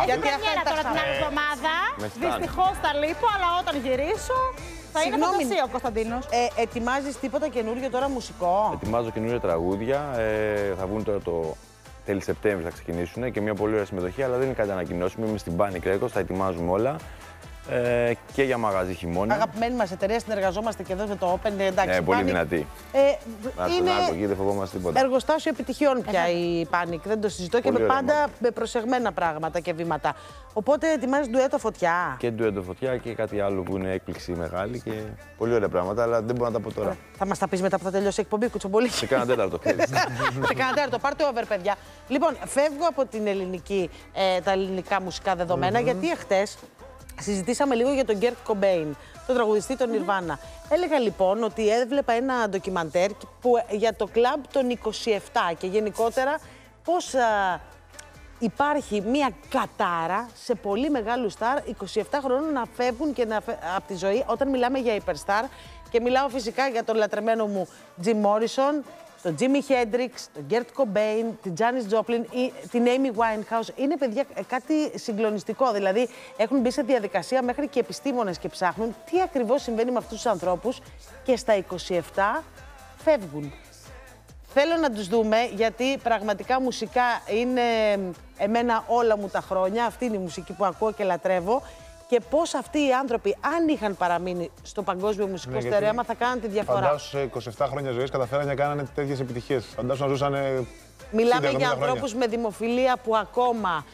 Έχει πρεμιέρα τώρα την άλλη εβδομάδα. Δυστυχώς θα λείπω, αλλά όταν γυρίσω θα είναι φαντασία ο Κωνσταντίνος. Ετοιμάζεις τίποτα καινούριο τώρα μουσικό? Ετοιμάζω καινούργια τραγούδια. Θα βγουν τώρα το τέλη Σεπτέμβρη, θα ξεκινήσουν και μια πολύ ωραία συμμετοχή, αλλά δεν είναι κάτι ανακοινώσιμο. Είμαι στην Panic Records, θα ετοιμάζουμε όλα. Και για μαγαζί χειμώνα. Αγαπημένη μας εταιρεία, συνεργαζόμαστε και εδώ με το Open. Εντάξει, ναι, πολύ δυνατή. Είναι εργοστάσιο επιτυχιών πια η Panic. Δεν το συζητώ πολύ και με πάντα με προσεγμένα πράγματα και βήματα. Οπότε ετοιμάζεις ντουέτο φωτιά. Και ντουέτο φωτιά και κάτι άλλο που είναι έκπληξη μεγάλη και πολύ ωραία πράγματα, αλλά δεν μπορώ να τα πω τώρα. Θα μας τα πεις μετά που θα τελειώσει η εκπομπή, κουτσομπολί. Σε κάνα τέταρτο. Σε κάνα τέταρτο, πάρτε over, παιδιά. Λοιπόν, φεύγω από την ελληνική, τα ελληνικά μουσικά δεδομένα, γιατί εχθές. Συζητήσαμε λίγο για τον Κερτ Κομπέιν, τον τραγουδιστή των Ιρβάνα. Έλεγα λοιπόν ότι έβλεπα ένα ντοκιμαντέρ για το κλαμπ των 27 και γενικότερα πώς υπάρχει μια κατάρα σε πολύ μεγάλους στάρ 27 χρόνων να φεύγουν και από τη ζωή όταν μιλάμε για υπερστάρ και μιλάω φυσικά για τον λατρεμένο μου Τζιμ Μόρισον, τον Τζίμι Χέντριξ, τον Κερτ Κομπέιν, την Τζάνις Τζόπλιν ή την Έιμι Γουάινχαουζ. Είναι παιδιά κάτι συγκλονιστικό. Δηλαδή έχουν μπει σε διαδικασία μέχρι και επιστήμονες και ψάχνουν τι ακριβώς συμβαίνει με αυτούς τους ανθρώπους και στα 27 φεύγουν. Θέλω να τους δούμε γιατί πραγματικά μουσικά είναι εμένα όλα μου τα χρόνια. Αυτή είναι η μουσική που ακούω και λατρεύω. Και πώς αυτοί οι άνθρωποι, αν είχαν παραμείνει στο παγκόσμιο μουσικό στερέαμα, θα κάνανε τη διαφορά. Φαντάσου, 27 χρόνια ζωής καταφέρανε να κάνανε τέτοιες επιτυχίες. Φαντάσου να ζούσανε. Μιλάμε για ανθρώπους με δημοφιλία που ακόμα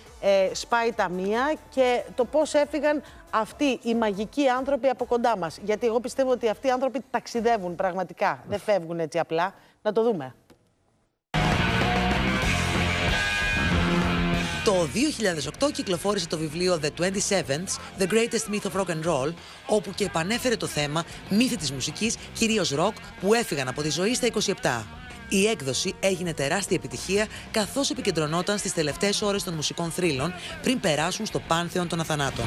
σπάει τα μία και το πώς έφυγαν αυτοί οι μαγικοί άνθρωποι από κοντά μας. Γιατί εγώ πιστεύω ότι αυτοί οι άνθρωποι ταξιδεύουν πραγματικά. Δεν φεύγουν έτσι απλά. Να το δούμε. Το 2008 κυκλοφόρησε το βιβλίο The 27th, The Greatest Myth of Rock and Roll, όπου και επανέφερε το θέμα μύθη της μουσικής, κυρίως ροκ, που έφυγαν από τη ζωή στα 27. Η έκδοση έγινε τεράστια επιτυχία, καθώς επικεντρωνόταν στις τελευταίες ώρες των μουσικών θρύλων, πριν περάσουν στο πάνθεον των αθανάτων.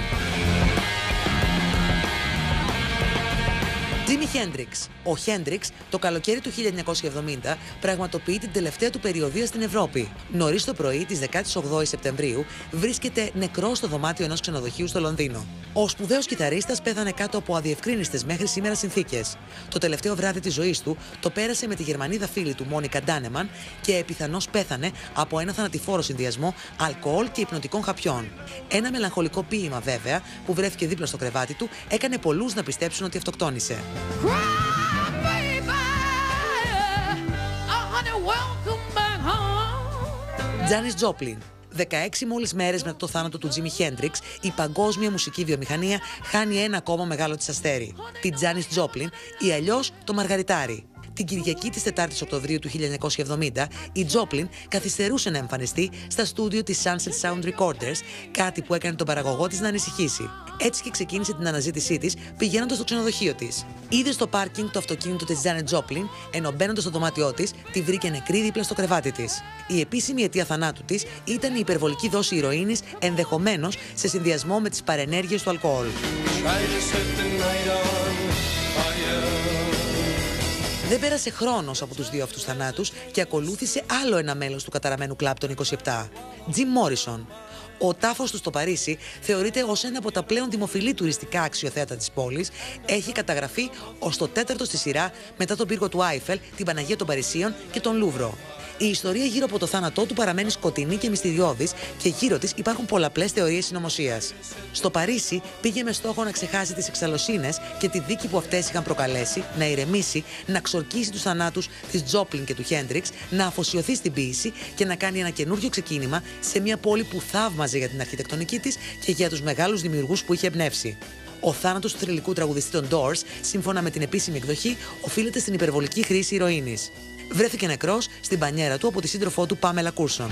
Τζίμι Χέντριξ. Ο Χέντριξ το καλοκαίρι του 1970 πραγματοποιεί την τελευταία του περιοδεία στην Ευρώπη. Νωρίς το πρωί της 18ης Σεπτεμβρίου βρίσκεται νεκρός στο δωμάτιο ενός ξενοδοχείου στο Λονδίνο. Ο σπουδαίος κιθαρίστας πέθανε κάτω από αδιευκρίνιστες μέχρι σήμερα συνθήκες. Το τελευταίο βράδυ της ζωής του το πέρασε με τη Γερμανίδα φίλη του Μόνικα Ντάνεμαν και πιθανώς πέθανε από ένα θανατηφόρο συνδυασμό αλκοόλ και υπνοτικών χαπιών. Ένα μελαγχολικό ποίημα, βέβαια, που βρέθηκε δίπλα στο κρεβάτι του, έκανε πολλούς να πιστέψουν ότι αυτοκτόνησε. Τζάνις Τζόπλιν. 16 μόλις μέρες μετά το θάνατο του Τζίμι Χέντριξ, η παγκόσμια μουσική βιομηχανία χάνει ένα ακόμα μεγάλο της αστέρι. Την Τζάνις Τζόπλιν, ή αλλιώς το Μαργαριτάρι. Την Κυριακή της 4ης Οκτωβρίου του 1970, η Τζόπλιν καθυστερούσε να εμφανιστεί στα στούντιο της Sunset Sound Recorders, κάτι που έκανε τον παραγωγό της να ανησυχήσει. Έτσι και ξεκίνησε την αναζήτησή της, πηγαίνοντας στο ξενοδοχείο της. Είδε στο πάρκινγκ το αυτοκίνητο της Τζάνι Τζόπλιν, ενώ μπαίνοντας στο δωμάτιό της, τη βρήκε νεκρή δίπλα στο κρεβάτι της. Η επίσημη αιτία θανάτου της ήταν η υπερβολική δόση ηρωίνης, ενδεχομένως σε συνδυασμό με τις παρενέργειες του αλκοόλ. Δεν πέρασε χρόνος από τους δύο αυτούς θανάτους και ακολούθησε άλλο ένα μέλος του καταραμένου κλαμπ των 27, Τζιμ Μόρισον. Ο τάφος του στο Παρίσι θεωρείται ως ένα από τα πλέον δημοφιλή τουριστικά αξιοθέατα της πόλης. Έχει καταγραφεί ως το τέταρτο στη σειρά μετά τον πύργο του Άιφελ, την Παναγία των Παρισίων και τον Λούβρο. Η ιστορία γύρω από το θάνατό του παραμένει σκοτεινή και μυστηριώδης και γύρω της υπάρχουν πολλαπλές θεωρίες συνωμοσίας. Στο Παρίσι πήγε με στόχο να ξεχάσει τις εξαλωσύνες και τη δίκη που αυτές είχαν προκαλέσει, να ηρεμήσει, να ξορκίσει τους θανάτους της Τζόπλιν και του Χέντριξ, να αφοσιωθεί στην ποίηση και να κάνει ένα καινούριο ξεκίνημα σε μια πόλη που θαύμαζε για την αρχιτεκτονική της και για τους μεγάλους δημιουργούς που είχε εμπνεύσει. Ο θάνατος του θρυλικού τραγουδιστή των Doors, σύμφωνα με την επίσημη εκδοχή, οφείλεται στην υπερβολική χρήση ηρωίνης. Βρέθηκε νεκρός στην πανιέρα του από τη σύντροφό του Πάμελα Κούρσον.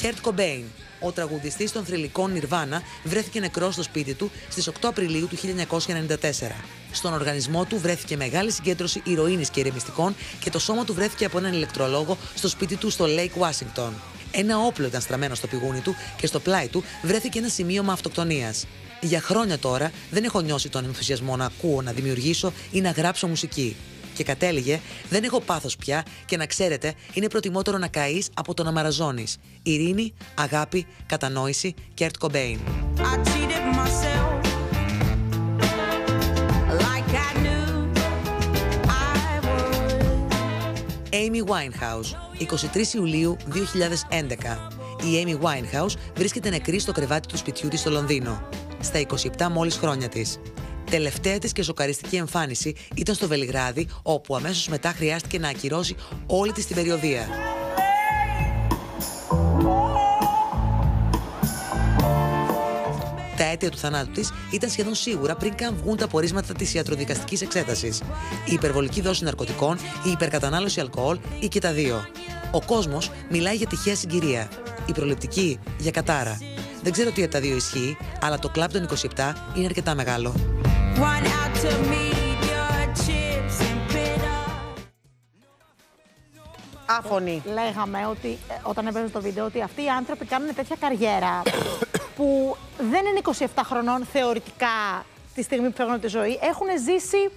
Κερτ Κομπέιν. Ο τραγουδιστής των θρυλικών Νιρβάνα βρέθηκε νεκρός στο σπίτι του στις 8 Απριλίου του 1994. Στον οργανισμό του βρέθηκε μεγάλη συγκέντρωση ηρωίνης και ηρεμιστικών και το σώμα του βρέθηκε από έναν ηλεκτρολόγο στο σπίτι του στο Lake Washington. Ένα όπλο ήταν στραμμένο στο πηγούνι του και στο πλάι του βρέθηκε ένα σημείωμα αυτοκτονίας. Για χρόνια τώρα δεν έχω νιώσει τον ενθουσιασμό να ακούω, να δημιουργήσω ή να γράψω μουσική. Και κατέληγε, δεν έχω πάθος πια και να ξέρετε, είναι προτιμότερο να καείς από το να μαραζώνεις. Ειρήνη, αγάπη, κατανόηση, Κερτ Κομπέιν. Έιμι Γουάινχαουζ, 23 Ιουλίου 2011. Η Έιμι Γουάινχαουζ βρίσκεται νεκρή στο κρεβάτι του σπιτιού της στο Λονδίνο, στα 27 μόλις χρόνια της. Τελευταία της και σοκαριστική εμφάνιση ήταν στο Βελιγράδι, όπου αμέσως μετά χρειάστηκε να ακυρώσει όλη της την περιοδεία. Τα αίτια του θανάτου της ήταν σχεδόν σίγουρα πριν καν βγουν τα πορίσματα της ιατροδικαστικής εξέτασης. Η υπερβολική δόση ναρκωτικών, η υπερκατανάλωση αλκοόλ ή και τα δύο. Ο κόσμος μιλάει για τυχαία συγκυρία. Η προληπτική για κατάρα. Δεν ξέρω τι από τα δύο ισχύει, αλλά το κλαμπ των 27 είναι αρκετά μεγάλο. Άφωνη. Λέγαμε ότι όταν έπαιρνε το βίντεο ότι αυτοί οι άνθρωποι κάνουν τέτοια καριέρα που δεν είναι 27 χρονών θεωρητικά τη στιγμή που φεύγουν τη ζωή. Έχουν ζήσει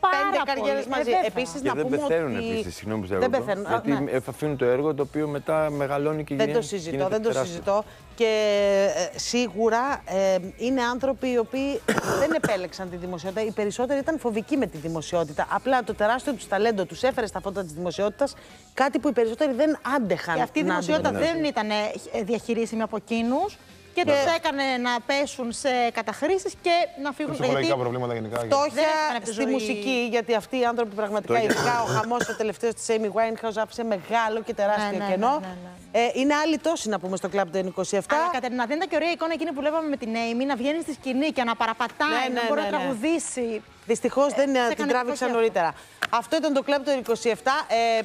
πέντε καριέρες μαζί. Επίσης, να πούμε ότι δεν πεθαίνουν. Γιατί θα αφήνουν το έργο το οποίο μετά μεγαλώνει και γίνεται τεράστιο. Δεν το συζητώ. Και σίγουρα είναι άνθρωποι οι οποίοι δεν επέλεξαν τη δημοσιότητα. Οι περισσότεροι ήταν φοβικοί με τη δημοσιότητα. Απλά το τεράστιο του ταλέντο τους έφερε στα φώτα της δημοσιότητας, κάτι που οι περισσότεροι δεν άντεχαν. Και αυτή η δημοσιότητα δεν ήταν διαχειρίσιμη από εκείνους. Και ναι, τους έκανε να πέσουν σε καταχρήσεις και να φύγουν. Ψυχολογικά προβλήματα γενικά. Φτώχεια στη μουσική, γιατί αυτοί οι άνθρωποι πραγματικά, ειδικά ο χαμός ο τελευταίος της Έιμι Γουάινχαουζ, άφησε μεγάλο και τεράστιο κενό. Είναι άλλοι τόσοι να πούμε στο κλαμπ των 27. Αλλά Κατερίνα, δεν ήταν και ωραία εικόνα εκείνη που λέγαμε με την Έιμι να βγαίνει στη σκηνή και να παραπατάει, να μπορεί να τραγουδήσει. Δυστυχώς δεν την τράβηξαν νωρίτερα. Αυτό ήταν το κλέπτο 27.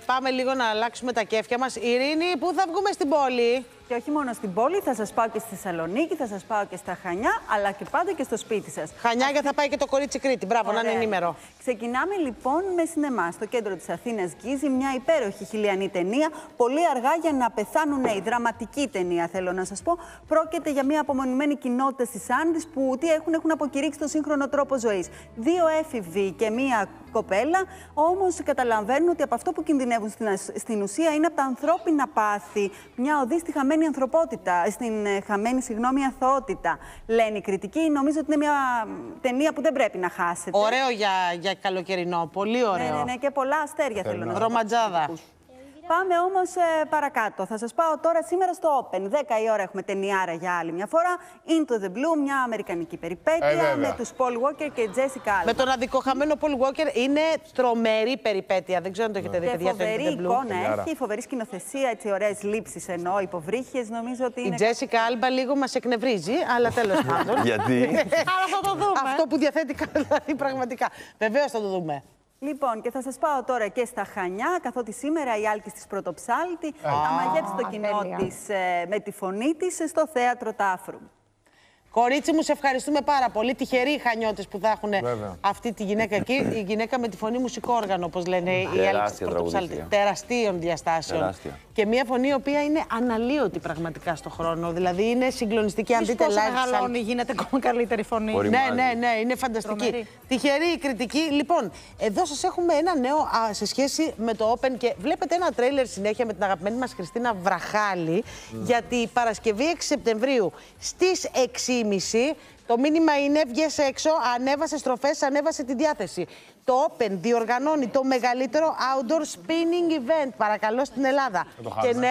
Πάμε λίγο να αλλάξουμε τα κέφια μας. Ειρήνη, πού θα βγούμε στην πόλη? Και όχι μόνο στην πόλη, θα σας πάω και στη Θεσσαλονίκη, θα σας πάω και στα Χανιά, αλλά και πάντα και στο σπίτι σας. Χανιά, γιατί θα πάει και το κορίτσι Κρήτη. Μπράβο, ωραία, να είναι ενήμερο. Ξεκινάμε λοιπόν με σινεμά. Στο κέντρο της Αθήνας γκίζει μια υπέροχη χιλιανή ταινία. Πολύ αργά για να πεθάνουν νέοι. Δραματική ταινία, θέλω να σας πω. Πρόκειται για μια απομονημένη κοινότητα στις Άνδες που τι έχουν αποκηρύξει το σύγχρονο τρόπο ζωής. Δύο έφηβοι και μια κοπέλα, όμως καταλαβαίνουν ότι από αυτό που κινδυνεύουν στην ουσία είναι από τα ανθρώπινα πάθη. Μια οδύστη χαμένη ανθρωπότητα, στην χαμένη, συγγνώμη, αθωότητα. Λένε οι κριτικοί. Νομίζω ότι είναι μια ταινία που δεν πρέπει να χάσετε. Ωραίο για καλοκαιρινό. Πολύ ωραίο. Ναι, και πολλά αστέρια θέλω να πω. Ρομαντζάδα. Πάμε όμως παρακάτω. Θα σας πάω τώρα σήμερα στο Open. 10 η ώρα έχουμε ταινιάρα για άλλη μια φορά. Into the Blue, μια αμερικανική περιπέτεια με τους Paul Walker και Jessica Alba. Με τον αδικοχαμένο Paul Walker, είναι τρομερή περιπέτεια. Δεν ξέρω αν το έχετε δει, παιδιά. Φοβερή εικόνα έχει, φοβερή σκηνοθεσία, έτσι ωραίες λήψεις ενώ υποβρύχιες. Νομίζω ότι είναι. Η Jessica Alba λίγο μας εκνευρίζει, αλλά τέλος πάντων. Γιατί? Άρα θα το δούμε. Αυτό που διαθέτει δηλαδή πραγματικά. Βεβαίως θα το δούμε. Λοιπόν, και θα σας πάω τώρα και στα Χανιά, καθότι σήμερα η Άλκης της Πρωτοψάλτη θα μαγεύσει το κοινό της με τη φωνή της στο Θέατρο Τάφρου. Κορίτσι μου, σε ευχαριστούμε πάρα πολύ. Τυχεροί οι Χανιώτες που θα έχουν αυτή τη γυναίκα εκεί. Η γυναίκα με τη φωνή μουσικόργανο, όπως λένε οι Άλκης της Πρωτοψάλτη. Τεραστίων διαστάσεων. Τεράστια. Και μια φωνή η οποία είναι αναλύωτη πραγματικά στον χρόνο. Δηλαδή είναι συγκλονιστική. Αν δείτε live, γίνεται ακόμα καλύτερη φωνή. Ναι, είναι φανταστική. Τρομερή. Τυχερή η κριτική. Λοιπόν, εδώ σας έχουμε ένα νέο σε σχέση με το Open και βλέπετε ένα τρέιλερ συνέχεια με την αγαπημένη μας Χριστίνα Βραχάλη για την Παρασκευή 6 Σεπτεμβρίου στις 6:30. Το μήνυμα είναι: βγες έξω, ανέβασε στροφές, ανέβασε τη διάθεση. Το Open διοργανώνει το μεγαλύτερο outdoor spinning event, παρακαλώ, στην Ελλάδα. Και ναι,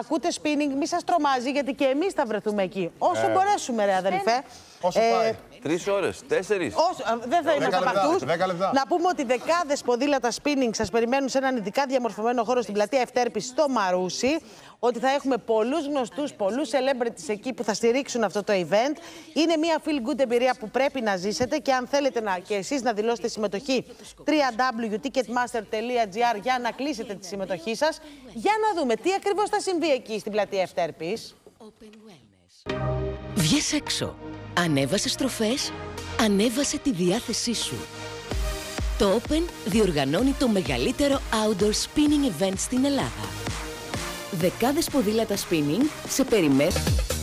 ακούτε spinning, μη σας τρομάζει, γιατί και εμείς θα βρεθούμε εκεί. Όσο μπορέσουμε, ρε αδελφέ. Όσο πάει. 3 ώρες, 4. Δεν θα είμαστε από αυτούς. Να πούμε ότι δεκάδες ποδήλατα spinning σας περιμένουν σε έναν ειδικά διαμορφωμένο χώρο στην πλατεία Ευτέρπης στο Μαρούσι. Ότι θα έχουμε πολλούς γνωστούς, πολλούς celebrities εκεί που θα στηρίξουν αυτό το event. Είναι μια feel good εμπειρία που πρέπει να ζήσετε και αν θέλετε και εσείς να δηλώσετε συμμετοχή, www.ticketmaster.gr για να κλείσετε τη συμμετοχή σας. Για να δούμε τι ακριβώς θα συμβεί εκεί στην πλατεία Ευτέρπης. Βγες έξω. Ανέβασε στροφές, ανέβασε τη διάθεσή σου. Το Open διοργανώνει το μεγαλύτερο outdoor spinning event στην Ελλάδα. Δεκάδες ποδήλατα spinning σε περιμένουν.